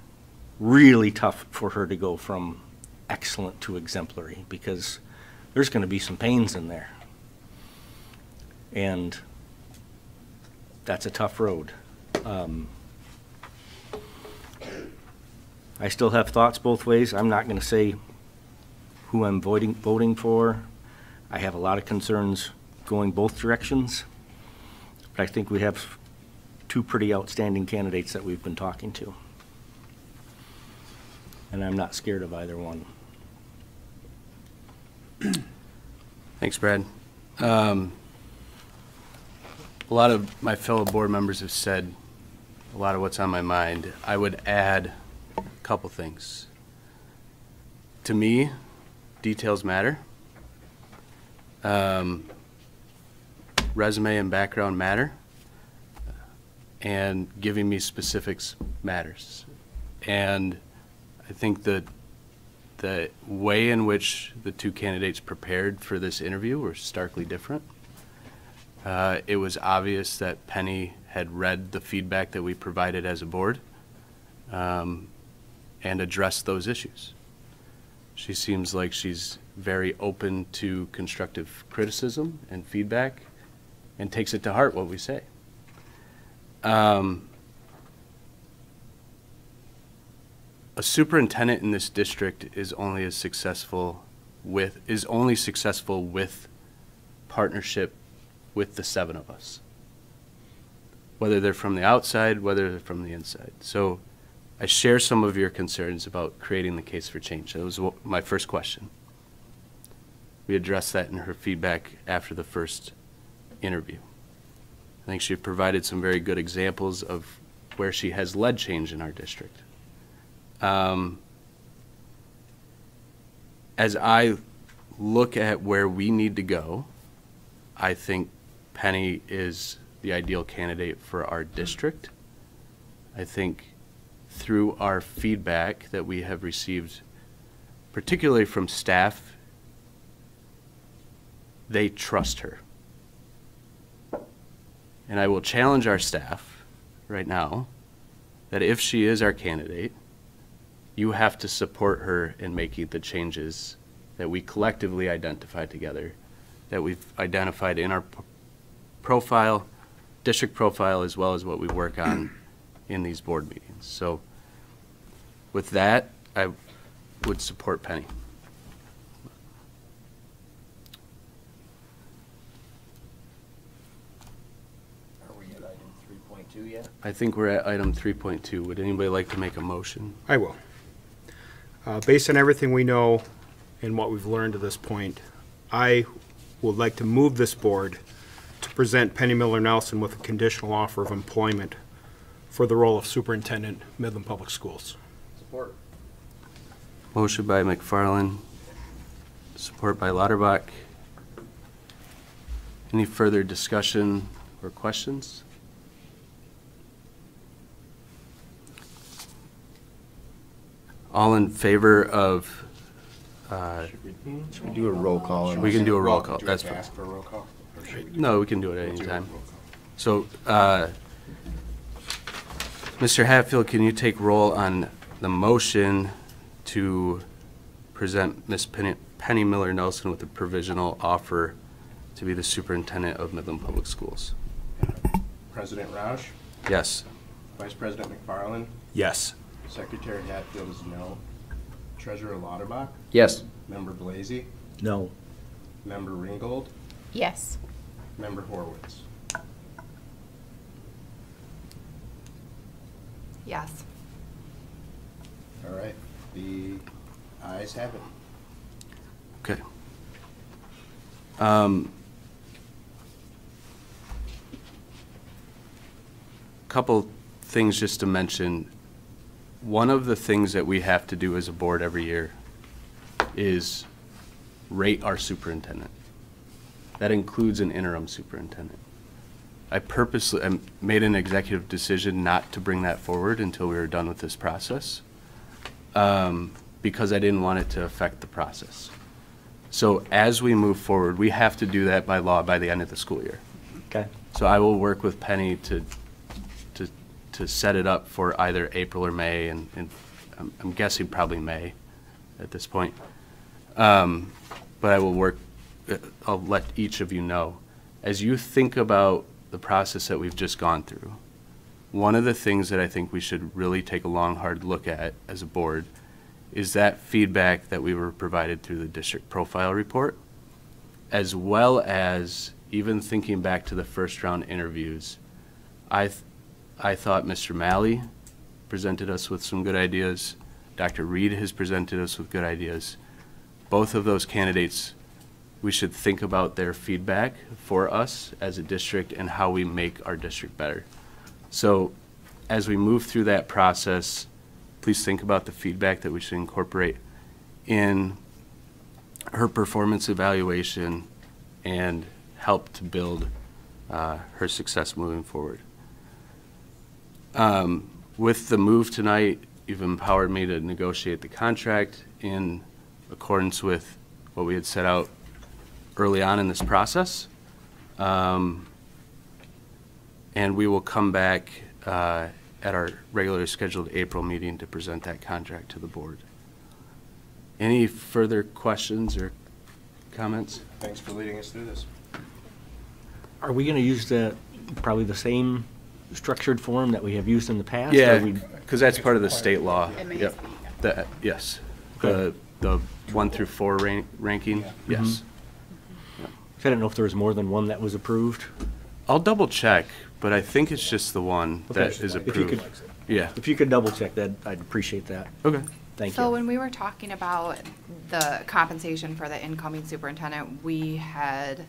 really tough for her to go from excellent to exemplary, because there's going to be some pains in there. And that's a tough road. Um, I still have thoughts both ways. I'm not going to say who I'm voting, voting for. I have a lot of concerns going both directions. But I think we have two pretty outstanding candidates that we've been talking to. And I'm not scared of either one. Thanks, Brad. Um, A lot of my fellow board members have said a lot of what's on my mind. I would add a couple things. To me, details matter. Um, resume and background matter. And giving me specifics matters. And I think that the way in which the two candidates prepared for this interview were starkly different. Uh, it was obvious that Penny had read the feedback that we provided as a board um, and addressed those issues. She seems like she's very open to constructive criticism and feedback and takes it to heart what we say. Um, a superintendent in this district is only as successful with, is only successful with partnership with the seven of us, whether they're from the outside, whether they're from the inside. So I share some of your concerns about creating the case for change. That was my first question. We addressed that in her feedback after the first interview. I think she provided some very good examples of where she has led change in our district. Um, as I look at where we need to go, I think Penny is the ideal candidate for our district. I think through our feedback that we have received, particularly from staff, they trust her. And I will challenge our staff right now that if she is our candidate, you have to support her in making the changes that we collectively identify together, that we've identified in our profile, district profile, as well as what we work on in these board meetings. So with that, I would support Penny. I think we're at item three point two. Would anybody like to make a motion? I will. Uh, based on everything we know and what we've learned to this point, I would like to move this board to present Penny Miller Nelson with a conditional offer of employment for the role of Superintendent, Midland Public Schools. Support. Motion by McFarland, support by Lauterbach. Any further discussion or questions? All in favor of, uh, should we, should we do a roll call? We can do a roll call. That's fine. Ask for a roll call? No, we can do it at any time. So, uh, Mister Hatfield, can you take roll on the motion to present Miz Penny, Penny Miller Nelson with a provisional offer to be the superintendent of Midland Public Schools? President Rausch? Yes. Vice President McFarland? Yes. Secretary Hatfield is no. Treasurer Lauterbach? Yes. Member Blasy? No. Member Ringgold? Yes. Member Horowitz? Yes. All right. The ayes have it. Okay. Um, couple things just to mention. One of the things that we have to do as a board every year is rate our superintendent. That includes an interim superintendent. I purposely I made an executive decision not to bring that forward until we were done with this process, um, because I didn't want it to affect the process. So as we move forward, we have to do that by law by the end of the school year. Okay. So I will work with Penny to to set it up for either April or May, and, and I'm, I'm guessing probably May at this point. Um, but I will work, I'll let each of you know. As you think about the process that we've just gone through, one of the things that I think we should really take a long, hard look at as a board is that feedback that we were provided through the district profile report, as well as even thinking back to the first round interviews. I th I thought Mister Malley presented us with some good ideas. Doctor Reed has presented us with good ideas. Both of those candidates, we should think about their feedback for us as a district and how we make our district better. So as we move through that process, please think about the feedback that we should incorporate in her performance evaluation and help to build uh, her success moving forward. Um, with the move tonight, you've empowered me to negotiate the contract in accordance with what we had set out early on in this process. Um, and we will come back uh, at our regularly scheduled April meeting to present that contract to the board. Any further questions or comments? Thanks for leading us through this. Are we going to use the probably the same structured form that we have used in the past? Yeah, because that's part of the state law. Yep. The, yes. Okay. The, the one through four rank, ranking. Yeah. Yes. Mm-hmm. Yeah. I don't know if there was more than one that was approved. I'll double check, but I think it's just the one okay. that is approved. If you could, yeah. If you could double check that, I'd appreciate that. Okay. Thank so you. So when we were talking about the compensation for the incoming superintendent, we had,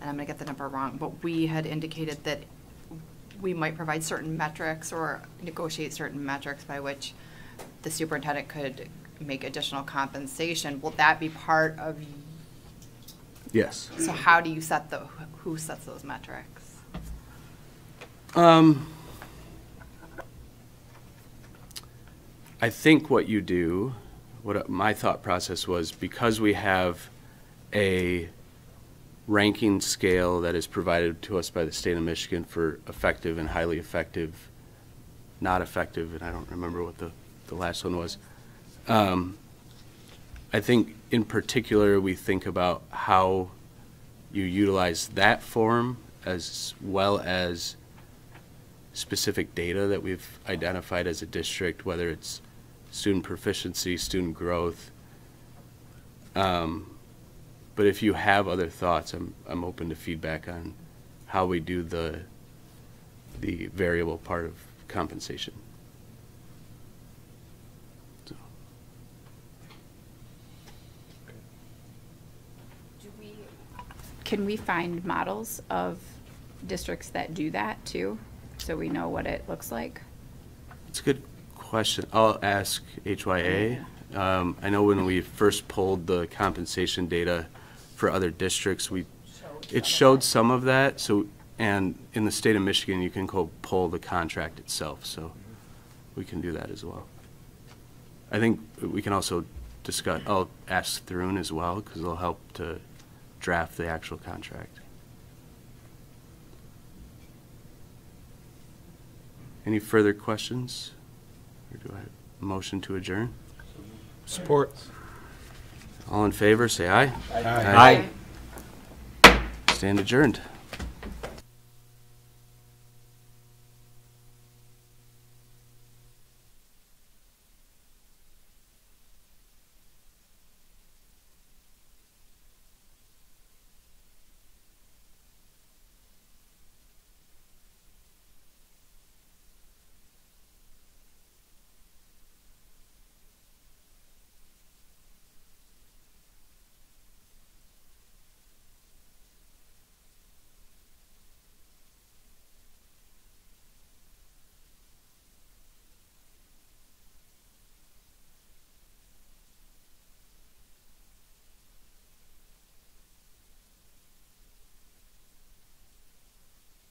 and I'm going to get the number wrong, but we had indicated that we might provide certain metrics or negotiate certain metrics by which the superintendent could make additional compensation. Will that be part of? Yes. So how do you set the, who sets those metrics? Um, I think what you do, what my thought process was, because we have a ranking scale that is provided to us by the state of Michigan for effective and highly effective, not effective, and I don't remember what the, the last one was. Um, I think in particular we think about how you utilize that form as well as specific data that we've identified as a district, whether it's student proficiency, student growth. Um, but if you have other thoughts, I'm, I'm open to feedback on how we do the, the variable part of compensation. Can we find models of districts that do that too, so we know what it looks like? It's a good question. I'll ask H Y A. Um, I know when we first pulled the compensation data for other districts, we it showed some of that. So, and in the state of Michigan, you can go pull the contract itself. So, we can do that as well. I think we can also discuss. I'll ask Thrun as well because it'll help to draft the actual contract. Any further questions? Or do I have a motion to adjourn? Support. All in favor, say aye. Aye. Aye. Aye. Stand adjourned.